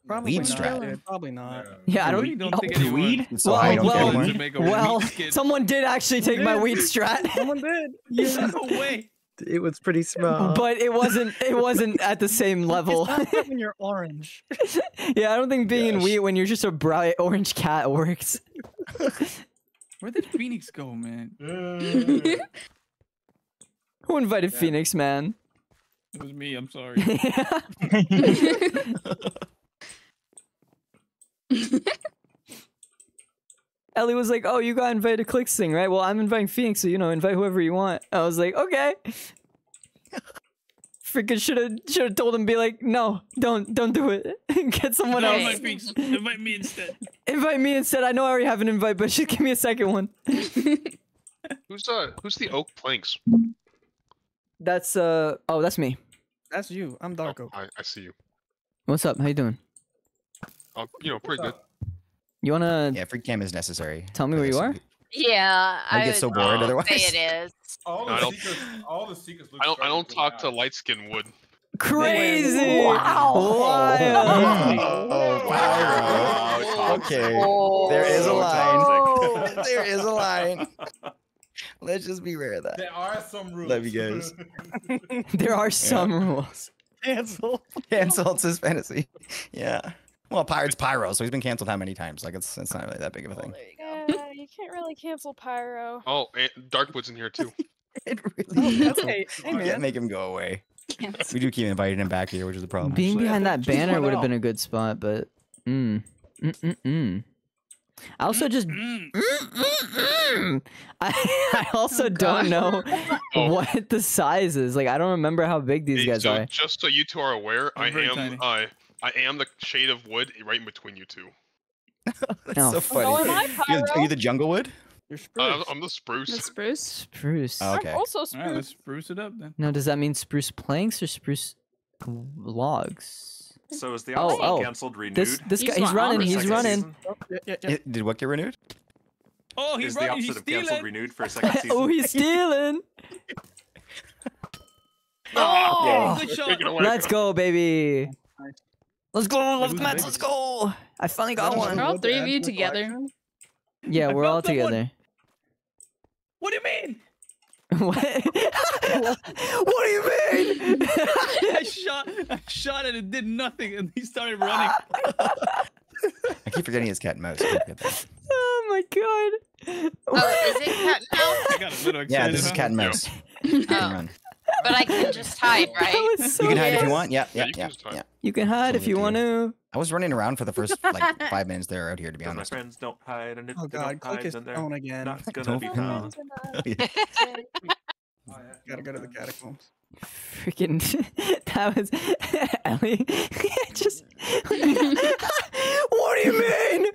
Probably not. Probably not. Yeah, I don't think any weed. So well, someone did actually take my weed strat. Someone did. Yeah, no way. It was pretty small. But it wasn't. It wasn't at the same level. It's not when you're orange. Yeah, I don't think being in wheat when you're just a bright orange cat works. Where did Phoenix go, man? Who invited Phoenix, man? It was me. I'm sorry. Ellie was like, oh, you got invited to Click's thing, right? Well, I'm inviting Phoenix, so, you know, invite whoever you want. I was like, okay. Freaking should have told him, be like, no, don't do it. Get someone else. Invite me instead. Invite me instead. I know I already have an invite, but just give me a second one. Who's the oak planks? That's, oh, that's me. That's you. I'm Dark Oak. I see you. What's up? How you doing? You know, pretty good. You wanna? Yeah, free cam is necessary. Tell me where you are. Yeah, I get so bored otherwise. Say it is. All the secrets look I don't talk to light skin wood. Crazy! Wow! Wow! Okay, there is a line. There is a line. Let's just be rare that. There are some rules. Love you guys. There are some rules. Cancel. Canceled his fantasy. Yeah. Well, Pyro's Pyro, so he's been canceled how many times? Like, it's not really that big of a thing. There you go. You can't really cancel Pyro. Oh, and Darkwood's in here, too. It really can't make him go away. Cancel. We do keep inviting him back here, which is the problem. Being behind that banner would have been a good spot, but... I also just... I also don't know what the size is. Like, I don't remember how big these guys are. Just so you two are aware, I am the shade of wood right in between you two. That's so funny. Oh, am I Pyro? Are you the jungle wood? You're spruce. I'm the spruce. The spruce? Spruce. Oh, okay. I'm also spruce. All right, let's spruce it up then. Now, does that mean spruce planks or spruce logs? So is the option cancelled renewed? This guy, he's running. He's running. Yeah. Did what get renewed? Oh, he's running. Is the opposite of cancelled renewed for a second season? Oh, he's stealing. Oh, good shot. Let's go, baby. Let's go. Love the match. Let's go. I finally got one. We're all three of you together. Yeah, we're all together. What do you mean? What? What do you mean? I shot and it did nothing, and he started running. I keep forgetting it's cat and mouse. Oh my god! Oh, is it cat and mouse? I got a little excited. Yeah, this is cat and mouse. Oh. But I can just hide, right? So you can hide if you want. Yeah. You can hide if you want to. I was running around for the first like 5 minutes there out here, to be honest. My friends don't hide, and if they don't hide, then they're again. Not gonna be found. Gotta go to the catacombs. Freaking! That was Ellie. Just what do you mean?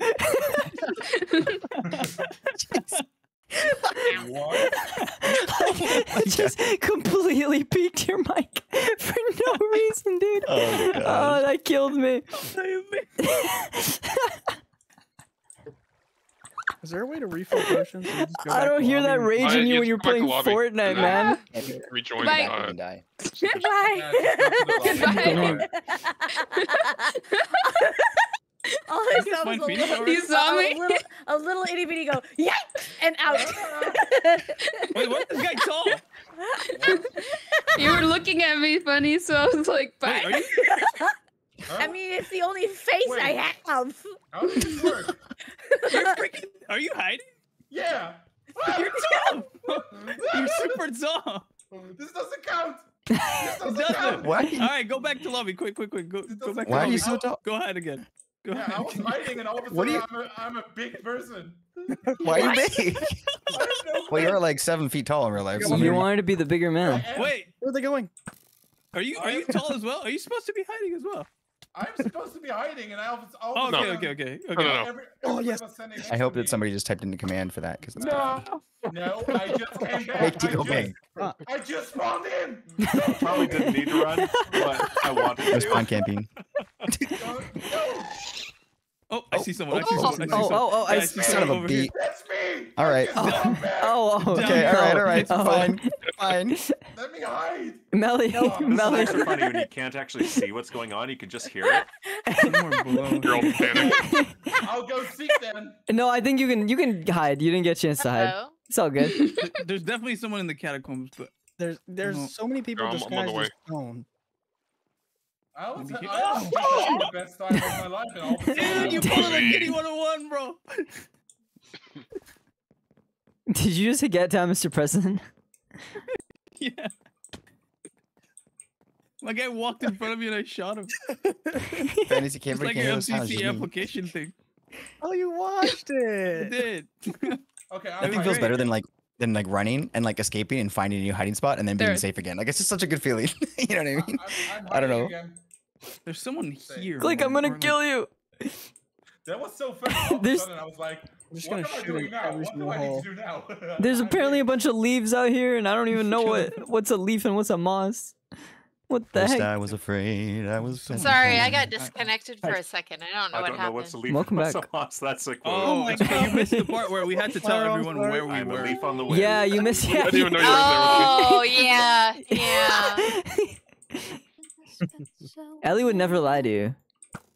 It just completely peaked your mic for no reason, dude. Oh, God. Oh, that killed me. Is there a way to refill potions? I don't hear that rage in you when you're playing Fortnite, man. Rejoin. Bye. Goodbye. Oh, you saw me? A little itty bitty go, yeah, and out. Wait, what? This guy tall. You were looking at me funny, so I was like, bye. Wait, are you? Huh? I mean, it's the only face I have. How does this work? You're freaking... Are you hiding? Yeah. You're tall. You're super tall. This doesn't count. This doesn't count. What? All right, go back to lobby, quick. Go back to lobby. Why are you so tall? Go hide again. Yeah, I was fighting, and all of a sudden, I'm a big person. Why are you big? Well, you're like 7 feet tall in real life. So you wanted to be the bigger man. Wait, where are they going? Are you tall as well? Are you supposed to be hiding as well? I'm supposed to be hiding, and okay. Oh yes. I hope that somebody just typed in the command for that, because no, I just came back. I just spawned in. No, probably didn't need to run, but I wanted to. Spawn camping. No. Oh, I see someone. I see son of a beat. That's me. All right. Okay. All right. Fine. Let me hide. Melly. Melly. It's funny when you can't actually see what's going on. You can just hear it. You're all panicked. I'll go seek then. No, I think you can hide. You didn't get a chance to hide. It's all good. There's definitely someone in the catacombs, but there's so many people disguised as stone. I was having the best time of my life and all the time. Dude, you pulled a kitty 101, bro. Did you just get down, Mr. President? Yeah. My guy walked in front of me and I shot him. Fantasy it's like an MCC application thing. Oh, you watched it. I did. Okay, nothing feels better than running and like escaping and finding a new hiding spot and then being safe again. Like, it's just such a good feeling. You know what I mean? I don't know. Again. There's someone here. Click, I'm gonna kill you. That was so funny. I was like, what do I need to do now? There's apparently a bunch of leaves out here, and I don't even know what's a leaf and what's a moss. What the heck? I was afraid. Sorry, I got disconnected for a second. I don't know what happened. What's a leaf. Welcome back. That's like, oh my God. You missed the part where we had to tell everyone where we were. Leaf on the way. Yeah, you missed. Yeah. I didn't even know you were there with me. Yeah. Ellie would never lie to you.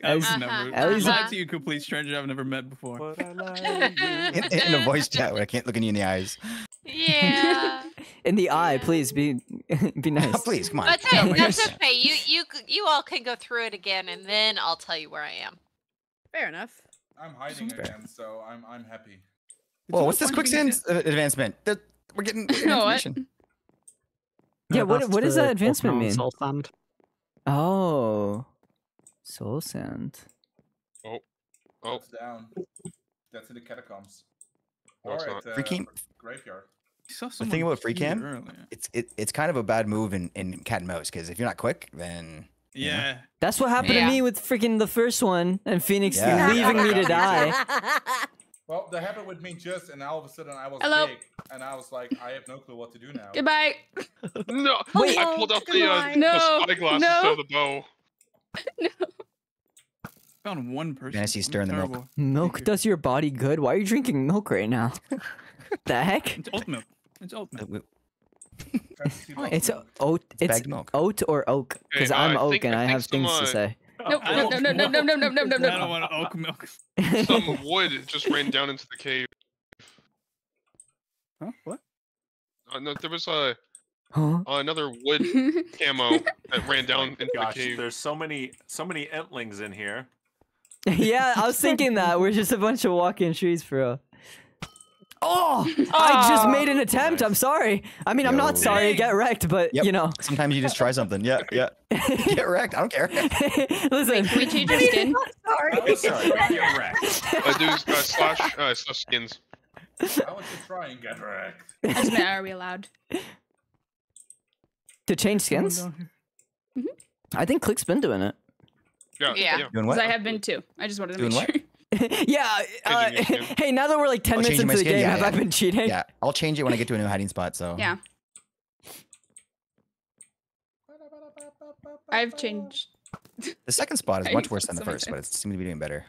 Ellie's lied to you, complete stranger I've never met before. In a voice chat where I can't look in you in the eyes. Yeah. In the eye, please be nice. Oh, please, come on. That's okay. You all can go through it again, and then I'll tell you where I am. Fair enough. I'm hiding again, so I'm happy. Whoa, what's this quicksand advancement? We're getting information. Yeah, what does that advancement mean? Soul sand. Oh, soul sand. Oh, it's down. That's in the catacombs. All right, graveyard. The thing about free cam, it's kind of a bad move in cat and mouse, because if you're not quick, then you know. That's what happened to me with freaking the first one and Phoenix leaving me to die. Well, that happened with me just, and all of a sudden I was big, and I was like, I have no clue what to do now. Goodbye. No, wait, I pulled up the spyglass instead of the bow. No. Found one person. Nancy, stir in the milk. Milk does your body good. Why are you drinking milk right now? What the heck? It's oat milk. It's oat milk. It's oat. It's milk. Oat or oak. Because I'm oak and I have things to say. No, no, no, no, no, no, no, no, no, no. I don't want oak milk. Some wood just ran down into the cave. Huh? What? No, there was a another wood camo that ran down into the cave. There's so many entlings in here. Yeah, I was thinking that we're just a bunch of walking trees, bro. Oh, I just made an attempt. Nice. I'm sorry. I mean, I'm not sorry. Get wrecked, but you know. Sometimes you just try something. Yeah, yeah. Get wrecked. I don't care. Listen, can we change your skin? I'm sorry. Get wrecked. Dude, slash skins. I want to try and get wrecked. As men, are we allowed to change skins? Mm-hmm. I think Click's been doing it. Yeah. Doing what? I have been too. I just wanted to doing make sure. Yeah. Hey, now that we're like 10 minutes into the game, have I been cheating? Yeah, I'll change it when I get to a new hiding spot. So yeah, I've changed. The second spot is much worse than the first, but it seems to be doing better.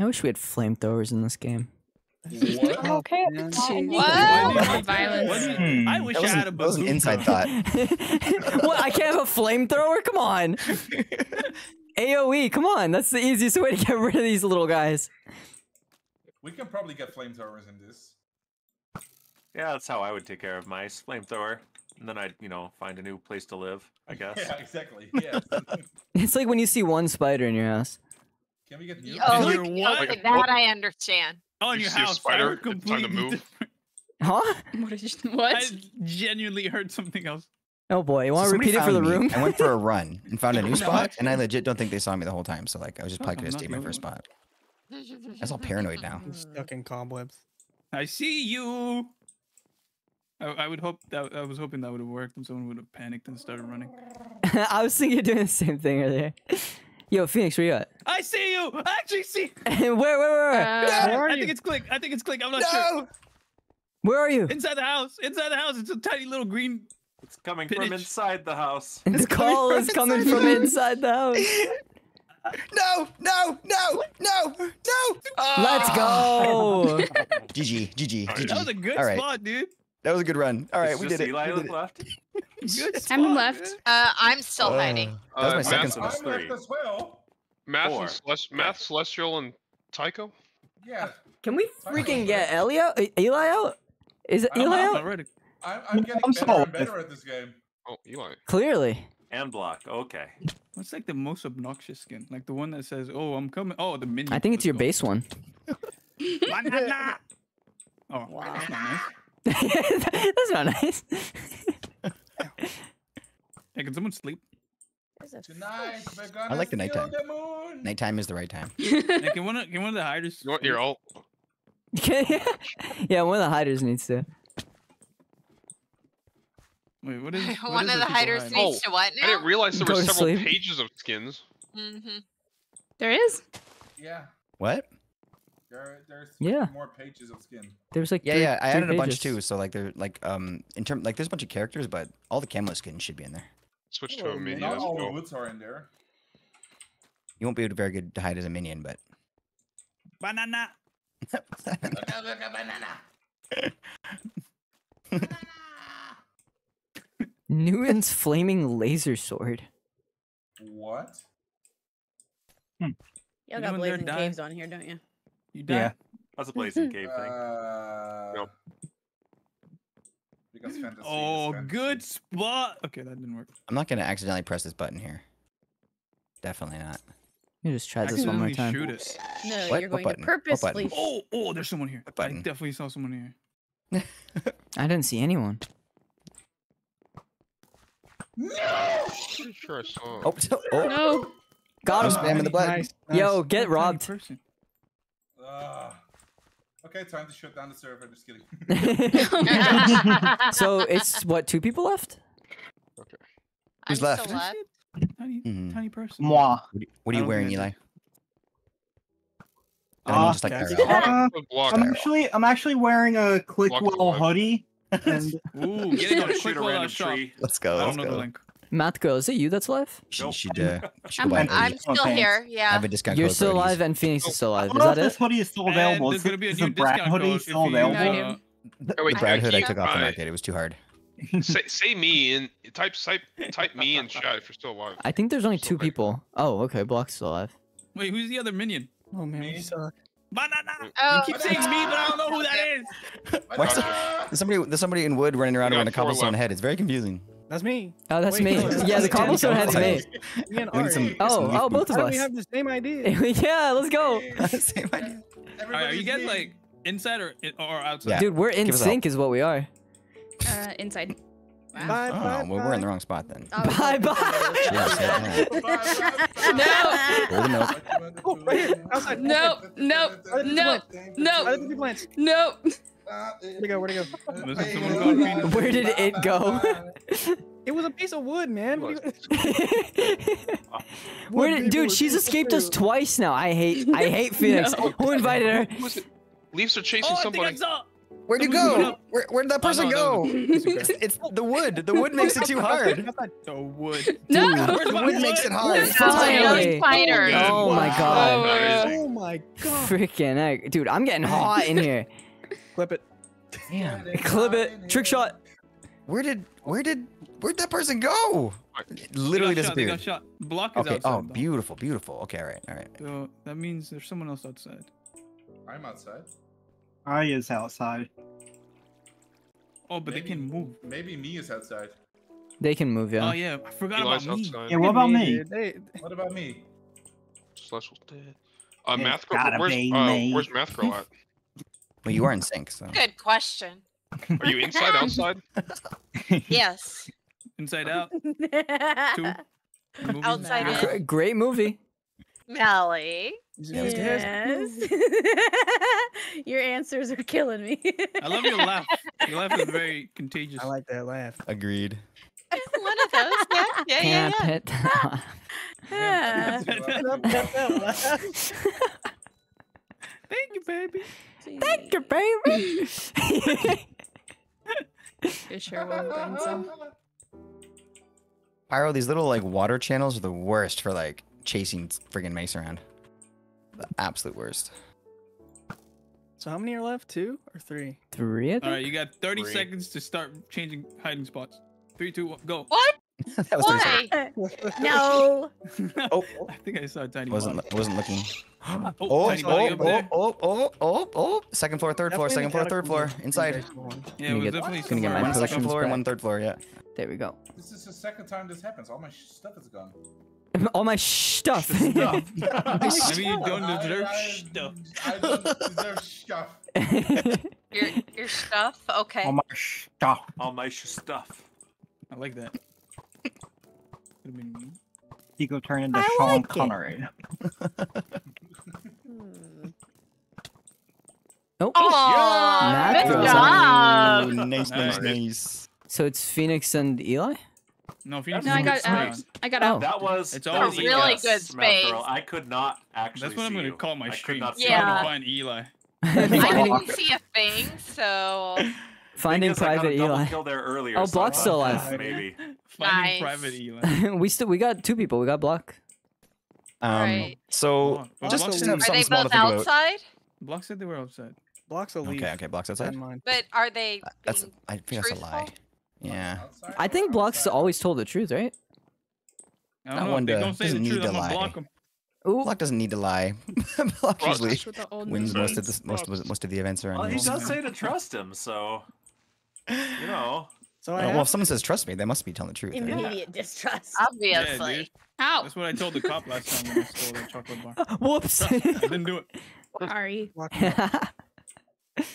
I wish we had flamethrowers in this game. What? Okay. What? Violence. I wish I had a bazooka. That was an inside thought. What? I can't have a flamethrower? Come on. AOE, come on. That's the easiest way to get rid of these little guys. We can probably get flamethrowers in this. Yeah, that's how I would take care of mice. Flamethrower. And then I'd, you know, find a new place to live, I guess. Yeah, exactly. Yeah. It's like when you see one spider in your house. Can we get the okay, that I understand. Oh, in your house, spider, completely time to move. Huh? What? I genuinely heard something else. Oh boy, you want to repeat it for the room? I went for a run and found a new spot, and I legit don't think they saw me the whole time. So like, I was just probably gonna stay in my first spot. That's all paranoid now. I'm stuck in cobwebs. I see you. I would hope that I was hoping that would have worked, and someone would have panicked and started running. I was thinking of doing the same thing earlier. Yo, Phoenix, where you at? I see you! I actually see you! Where? Where are you? I think it's Click. I'm not sure. Where are you? Inside the house. Inside the house. It's a tiny little green... It's coming from inside the house. The call is coming from inside the house. No! Let's go! GG. That was a good spot, dude. That was a good run. All right, we did it. Eli left. I'm left. I'm still hiding. That was my second spot. I'm left as well. Math, Celestial, and Tycho? Yeah. Can we freaking get Eli out? Is it Eli out? I'm getting better and better at this game. Oh, Eli. Clearly. And block. Okay. What's like the most obnoxious skin? Like the one that says, oh, I'm coming. Oh, the minion. I think it's your base one. Banana! Oh, wow. That's not nice. That's not nice. Hey, can someone sleep? Tonight, I like the nighttime. Nighttime is the right time. Hey, can one of the hiders? You want your ult? Yeah, one of the hiders needs to. Wait, what is? One of the hiders needs to what now? I didn't realize there were several pages of skins. Mm-hmm. There is. Yeah. What? There's more pages of skin. There's like three, I added a bunch too. So like there in term like there's a bunch of characters, but all the camo skins should be in there. Switch to a minion. Not all the woods are in there. You won't be able to very good to hide as a minion, but banana. Banana. Nguyen's flaming laser sword. What? Y'all got blazing caves on here, don't you? You done? Yeah, that's a blazing cave thing. Nope. Oh, good spot. Okay, that didn't work. I'm not gonna accidentally press this button here. Definitely not. You just try this one more time. Shoot it. No, what? You're going to purposely. Oh, there's someone here. I definitely saw someone here. I didn't see anyone. No. Pretty sure I saw. Oh. No. Got him. Spamming the button. Nice. Yo, get robbed. Okay, time to shut down the server. I'm just kidding. So it's what, 2 people left? Okay. Who's left? Still left? Tiny person. Moi. What are you wearing, Eli? I'm actually wearing a Clickwell hoodie. And... Ooh, get a Clickwell tree. Let's go. I don't know the link. Matko, is it you that's alive? I'm still here, yeah. I have a discount code. You're still alive and Phoenix is still alive. Is that it? This hoodie is still available. There's going to be a new discount code. Hoodie still available. The Brad hood I took off on that day. It was too hard. Say me and type me and chat if you're still alive. I think there's only two people. Oh, okay. Block's still alive. Wait, who's the other minion? Oh, man. You suck. Banana! Oh, you keep saying me, but I don't know who that is. Why so, there's somebody in wood running around on a cobblestone head. It's very confusing. That's me. Oh, that's me. Yeah, the cobblestone head's me. Oh, both of us. We have the same idea. Yeah, let's go. Same idea. Are you guys like inside or outside? Yeah. Dude, we're in sync, is what we are. Inside. Wow. Bye, bye, well, we're in the wrong spot then. Oh, bye, bye. No. Where'd it go? Where did it go? It was a piece of wood, man. Dude, she's escaped us twice now. I hate Phoenix. Who invited her? Leaves are chasing somebody. Where'd you go? Where'd that person go? It's the wood. The wood makes it too hard. The wood. No. The wood makes it hard. Finally. Oh my god. Oh my god. Freaking heck. Dude, I'm getting hot in here. Clip it. Damn. Clip it. Trick shot. Where'd that person go? It literally disappeared. Block is outside. Oh, beautiful, beautiful. Okay, all right. So that means there's someone else outside. I'm outside. I is outside. Oh, but maybe, they can move. Maybe me is outside. They can move, yeah. Oh, yeah. I forgot about me. Yeah, what about me? What about me? Slash was dead. Math girl, where's Math girl at? Well, you are in sync, so. Good question. Are you inside, outside? Yes. Inside out? Two. Outside in. Great movie. Melly. Yes. Your answers are killing me. I love your laugh. Your laugh is very contagious. I like that laugh. Agreed. One of those. Yeah. Thank you, baby. Thank you, baby. It sure will bring some. Pyro, these little like water channels are the worst for like chasing friggin' mace around. The absolute worst. So how many are left? 2 or 3? 3, I think. All right, you got 30 seconds to start changing hiding spots. 3, 2, 1, go. What? That was No. Oh, I think I saw a tiny. Wasn't looking. Oh. Second floor, third floor, second floor, third floor, inside. Yeah, we definitely gonna get my second floor and 1 third floor. Yeah. There we go. This is the second time this happens. All my stuff is gone. All my stuff. Maybe you don't deserve stuff. I don't deserve stuff. Your stuff? Okay. All my stuff. All my stuff. I like that. You go turn into Sean Connery. Oh, good job. Nice. So it's Phoenix and Eli? No, Phoenix. No, I got out. That was a really good space. I could not actually. That's what I'm going to call my stream. Yeah. Find Eli. I didn't see a thing, so. Finding private Eli. Oh, Block's still alive. Maybe. Finding private Eli. We got 2 people. We got Block. Right. So just have something small to think about. Are they both outside? Block said they were outside. Block's a leaf. Okay. Block's outside. But are they? I think that's a lie. Yeah. I think Block's always told the truth, right? That one doesn't need to lie. Ooh. Block doesn't need to lie. Block usually wins most of the events around here. He does say to trust him, so you know. So well, if someone says trust me, they must be telling the truth. Immediate distrust, obviously. Yeah, how? That's what I told the cop last time when I stole that chocolate bar. Whoops! I didn't do it. Sorry.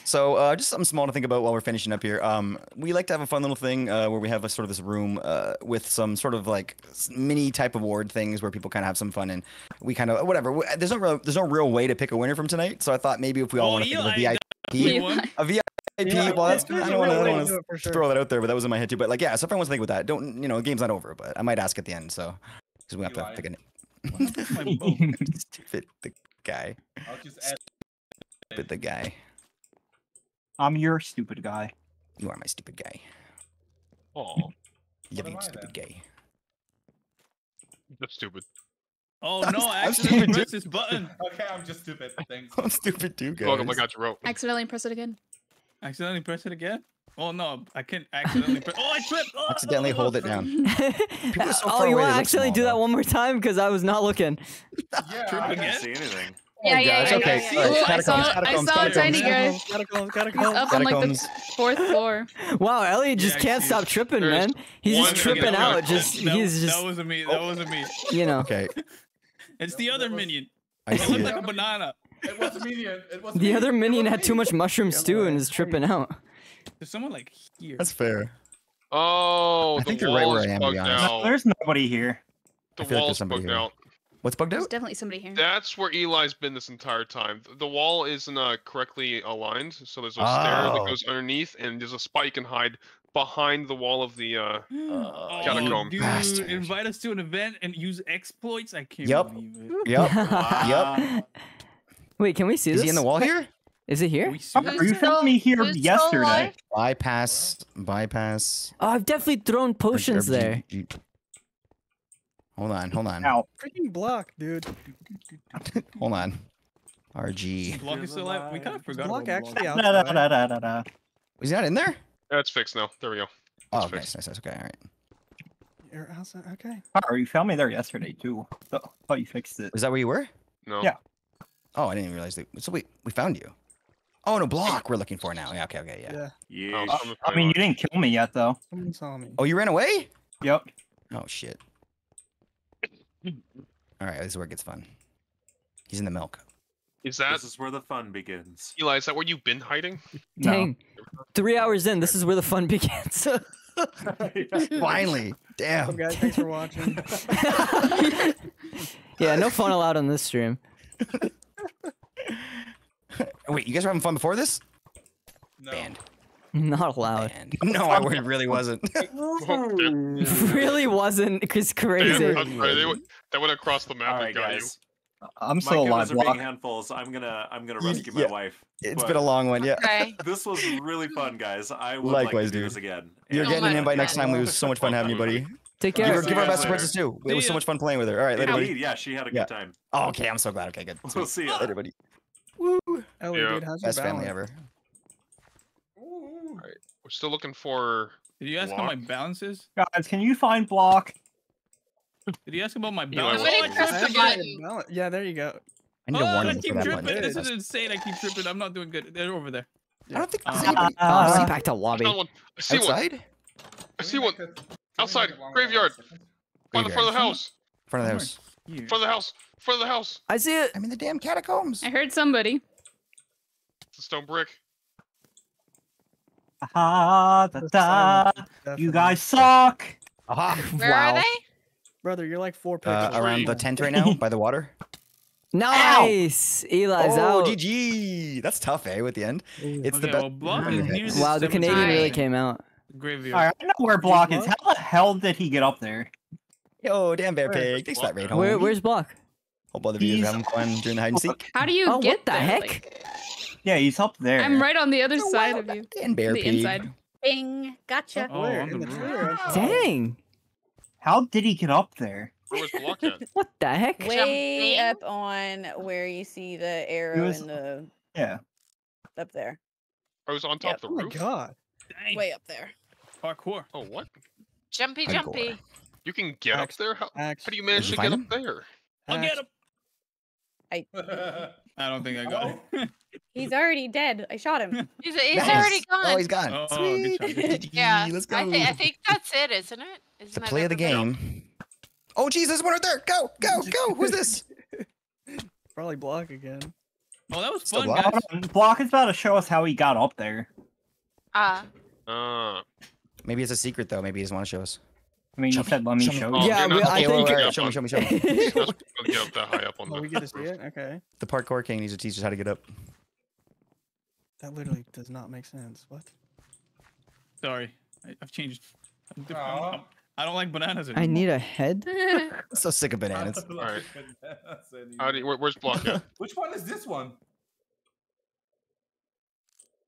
So just something small to think about while we're finishing up here. We like to have a fun little thing where we have a sort of this room with some sort of like mini type award things where people kind of have some fun and we kind of whatever. There's no real way to pick a winner from tonight. So I thought maybe if we all want to think of a VIP. Yeah, well, I don't want to throw that out there, but that was in my head too. But like, yeah, so if I want to think with that, don't you know, the game's not over, but I might ask at the end. So because we have to pick a stupid guy. I'll just add stupid the guy. I'm your stupid guy. You are my stupid guy. Oh, you're stupid guy. That's stupid. Oh no, I accidentally pressed this button. Okay, I'm just stupid. Thanks. I'm stupid too, guys. Oh my god, you wrote. Accidentally press it again. Accidentally press it again? Oh no, I can't accidentally press. Oh, I tripped! Oh, accidentally hold it down. People are so far away, you want to actually do that one more time? Because I was not looking. Yeah, I didn't see anything. I saw Tiny guy. Catacombs. He's up on like the 4th floor. Wow, Elliot just can't stop tripping, man. He's just tripping out. That wasn't me. That wasn't me. You know. Okay. It's the other minion. It looked like a banana. It wasn't minion. The other minion had too much mushroom stew and is tripping out. There's someone like here. That's fair. Oh, I think you're right where I am. No, there's nobody here. The wall's bugged out. What's bugged out? There's definitely somebody here. That's where Eli's been this entire time. The wall isn't correctly aligned, so there's a stair that goes underneath, and there's a spike and hide behind the wall of the catacomb. Dude, bastard. Invite us to an event and use exploits? I can't believe it. Yep. Wait, can we see this? Is he in the wall here? Is it here? You found me here yesterday. Bypass. Oh, I've definitely thrown potions there. Hold on. Ow. Freaking block, dude. Hold on. RG. Block is still alive. We kind of forgot. Block actually out. Is he not in there? That's fixed now. There we go. It's fixed. Nice. Okay, all right. You're outside. Okay. Oh, you found me there yesterday too. So I thought you fixed it. Is that where you were? No. Yeah. Oh, I didn't even realize that. So we found you. Oh, no, block we're looking for now. Yeah. Okay. Yeah. Oh, I mean, you didn't kill me yet, though. Someone saw me. Oh, you ran away? Yep. Oh shit. All right, this is where it gets fun. He's in the milk. This is where the fun begins. Eli, is that where you've been hiding? No. Dang. 3 hours in, this is where the fun begins. Finally. Damn. Awesome, guys, thanks for watching. Yeah, no fun allowed on this stream. Wait, you guys were having fun before this? No. Banned. Not allowed. Banned. No, I really wasn't. Really wasn't. It's crazy. That went across the map and got guys. You. I'm still alive. My being handfuls. I'm gonna rescue my wife. It's been a long one, yeah. Okay. This was really fun, guys. I would like to do this again. You're getting an invite next time. It was so much fun having you, buddy. Take care. Give her best surprises too. It was so much fun playing with her. All right, later, buddy. Yeah, she had a good time. Oh, okay, I'm so glad. Okay, good. We'll see you later, buddy. Woo! Elliot, how's your best family ever. All right. We're still looking for. Did you ask about my balances? Guys, can you find block? Did you ask about my balance? Yeah, there you go. I need to keep tripping. This is insane. I keep tripping. I'm not doing good. They're over there. Yeah. I don't think. Let's back to lobby. I see outside? One. I see one. Outside. Graveyard. By the front of the house. Front of the house. I see it. I'm in the damn catacombs. I heard somebody. It's a stone brick. You guys suck. Where are they? Brother, you're like 4 picks around the tent right now by the water. Nice. Ow. Eli's out. GG. That's tough, eh? With the end, it's the best. Well, wow, the Canadian really came out. Graveyard. All right, I know where Block is. How the hell did he get up there? Yo, damn bear pig. Thanks for that raid home. Where's Block? Hope all the viewers having fun during the hide and seek. How do you get that? Heck? Yeah, he's up there. I'm right on the other side of you. And bear pig. Inside. Bing. Gotcha. Oh, in the trailer. Dang. How did he get up there? Where was Block at? What the heck? Way up on where you see the arrow in the... Yeah. Up there. I was on top of the roof? Oh my god. Dang. Way up there. Parkour. Oh, what? Jumpy. You can get up there? How do you manage to get up there? I'll get him. I don't think I got it. He's already dead. I shot him. He's already gone. Oh, he's gone. Oh, sweet. Yeah, let's go. I think that's it, isn't it? It's the play of the game. Oh, jeez, there's one right there. Go, go, go. Who's this? Probably Block again. Oh, that was fun, guys. Block is about to show us how he got up there. Maybe it's a secret, though. Maybe he doesn't want to show us. I mean, you said let me show you. Yeah, I think... Show me. Get up that high up on the... we get to see it? Okay. The parkour king needs to teach us how to get up. That literally does not make sense. What? Sorry. I've changed. I don't like bananas anymore. I need a head? I'm so sick of bananas. All right. Where's Block at? Which one is this one?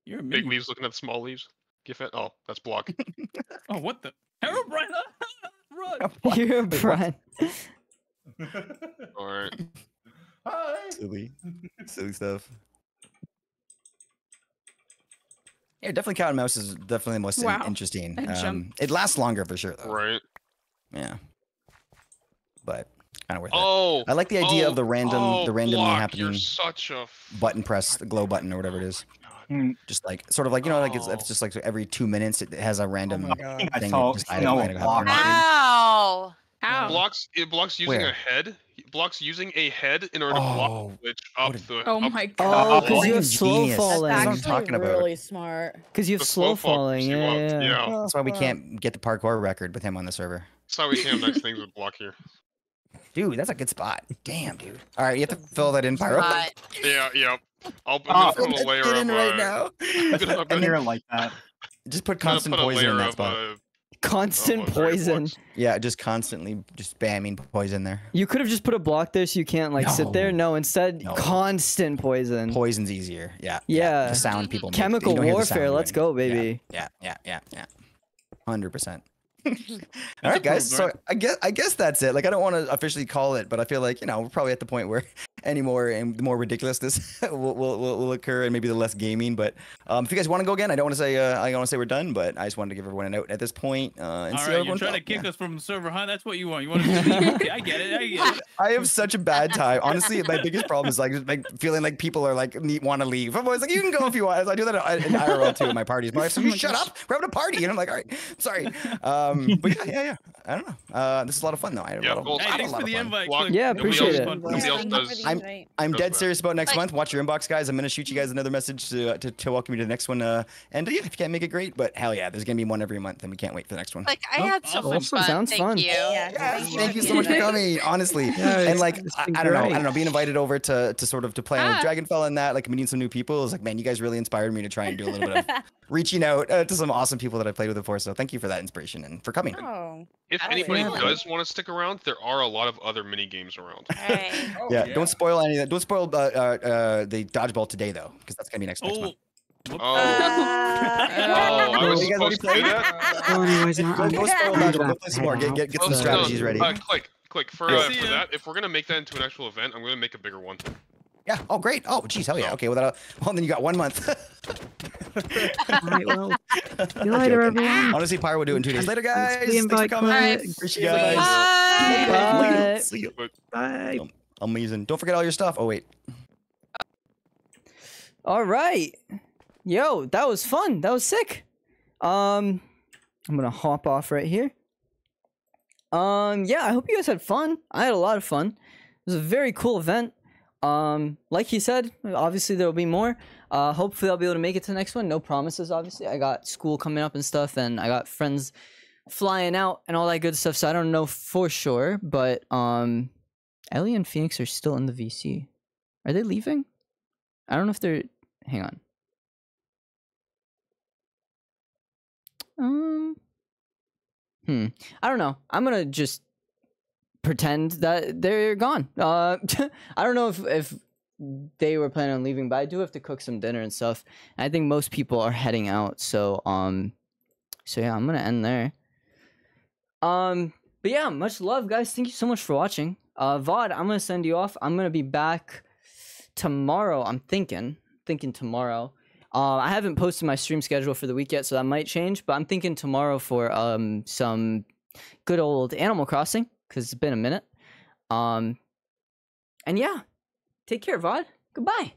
You're big leaves looking at small leaves. Oh, that's Block. Oh, what the... Harold Bryan! Run! You're Brian. Alright. Hi. Silly. Silly stuff. Yeah, definitely cat and mouse is definitely the most interesting. It lasts longer for sure, though. Right. Yeah. But kind of worth it. I like the idea of the randomly happening. You're such a button press, the glow button or whatever it is. Just like sort of like, you know, like it's just like every 2 minutes it has a random thing. Wow. How? It blocks using a head. It blocks using a head in order to block the switch up the. Oh my god! Oh, because you have slow falling. That's actually really smart. Because you have slow falling. Yeah. That's why we can't get the parkour record with him on the server. That's why we can't next things with block here. Dude, that's a good spot. Damn, dude. All right, you have to fill that in, Pyro. Yeah, yeah. I'm gonna put a layer of right now. I'm gonna like that. Just put constant poison in that spot. Constant poison. Yeah, just constantly just spamming poison there. You could have just put a block there so you can't like sit there. No, instead constant poison. Poison's easier. Yeah. Yeah. The sound people make. Chemical warfare. Let's go, baby. Yeah. 100%. All right, guys. So I guess that's it. Like, I don't want to officially call it, but I feel like, you know, we're probably at the point where any more and the more ridiculousness will occur, and maybe the less gaming. But if you guys want to go again, I don't want to say I don't want to say we're done, but I just wanted to give everyone a note at this point. And all right, you're trying to kick us from the server, huh? That's what you want. You want to? Okay, I get it. I get it. I have such a bad time. Honestly, my biggest problem is like feeling like people are like want to leave. I'm always like, you can go if you want. I do that in IRL too in my parties. My wife's like, shut up, we're having a party, and I'm like, all right, sorry. But yeah. I don't know. This is a lot of fun though. Thanks for the invite. Yeah, appreciate it. I'm dead serious about next month. Watch your inbox, guys. I'm gonna shoot you guys another message to welcome you to the next one. And yeah, if you can't make it, great. But hell yeah, there's gonna be one every month, and we can't wait for the next one. Like I had so much fun. Sounds fun. Thank you so much for coming. Honestly, and like I don't know, being invited over to sort of to play with Dragonfell and that, like meeting some new people is like, man, you guys really inspired me to try and do a little bit of reaching out to some awesome people that I played with before. So thank you for that inspiration and for coming. If anybody does want to stick around, there are a lot of other mini games around. Yeah, don't spoil any of that. Don't spoil the dodgeball today though, because that's gonna be next month. I was supposed to do that. Don't spoil dodgeball. Let's play some more. Get some strategies ready. Quick for that. If we're gonna make that into an actual event, I'm gonna make a bigger one. Yeah. Oh, great. Oh, geez. Hell yeah. Okay. Well, then you got 1 month. Right, well, see you later, everyone. Honestly, Pyro will do it in 2 days. Later, guys. Thanks for coming. Appreciate you guys. Bye. Bye. Amazing. Don't forget all your stuff. Oh, wait. All right. Yo, that was fun. That was sick. I'm going to hop off right here. Yeah, I hope you guys had fun. I had a lot of fun. It was a very cool event. Like he said, obviously there'll be more. Hopefully I'll be able to make it to the next one. No promises, obviously. I got school coming up and stuff, and I got friends flying out and all that good stuff, so I don't know for sure, but Ellie and Phoenix are still in the VC. Are they leaving? I don't know if they're... Hang on. I don't know. I'm gonna just pretend that they're gone. I don't know if they were planning on leaving, but I do have to cook some dinner and stuff. And I think most people are heading out, so yeah, I'm gonna end there. But yeah, much love, guys. Thank you so much for watching. VOD, I'm gonna send you off. I'm gonna be back tomorrow. I'm thinking tomorrow. I haven't posted my stream schedule for the week yet, so that might change. But I'm thinking tomorrow for some good old Animal Crossing, because it's been a minute. And yeah, take care, VOD. Goodbye.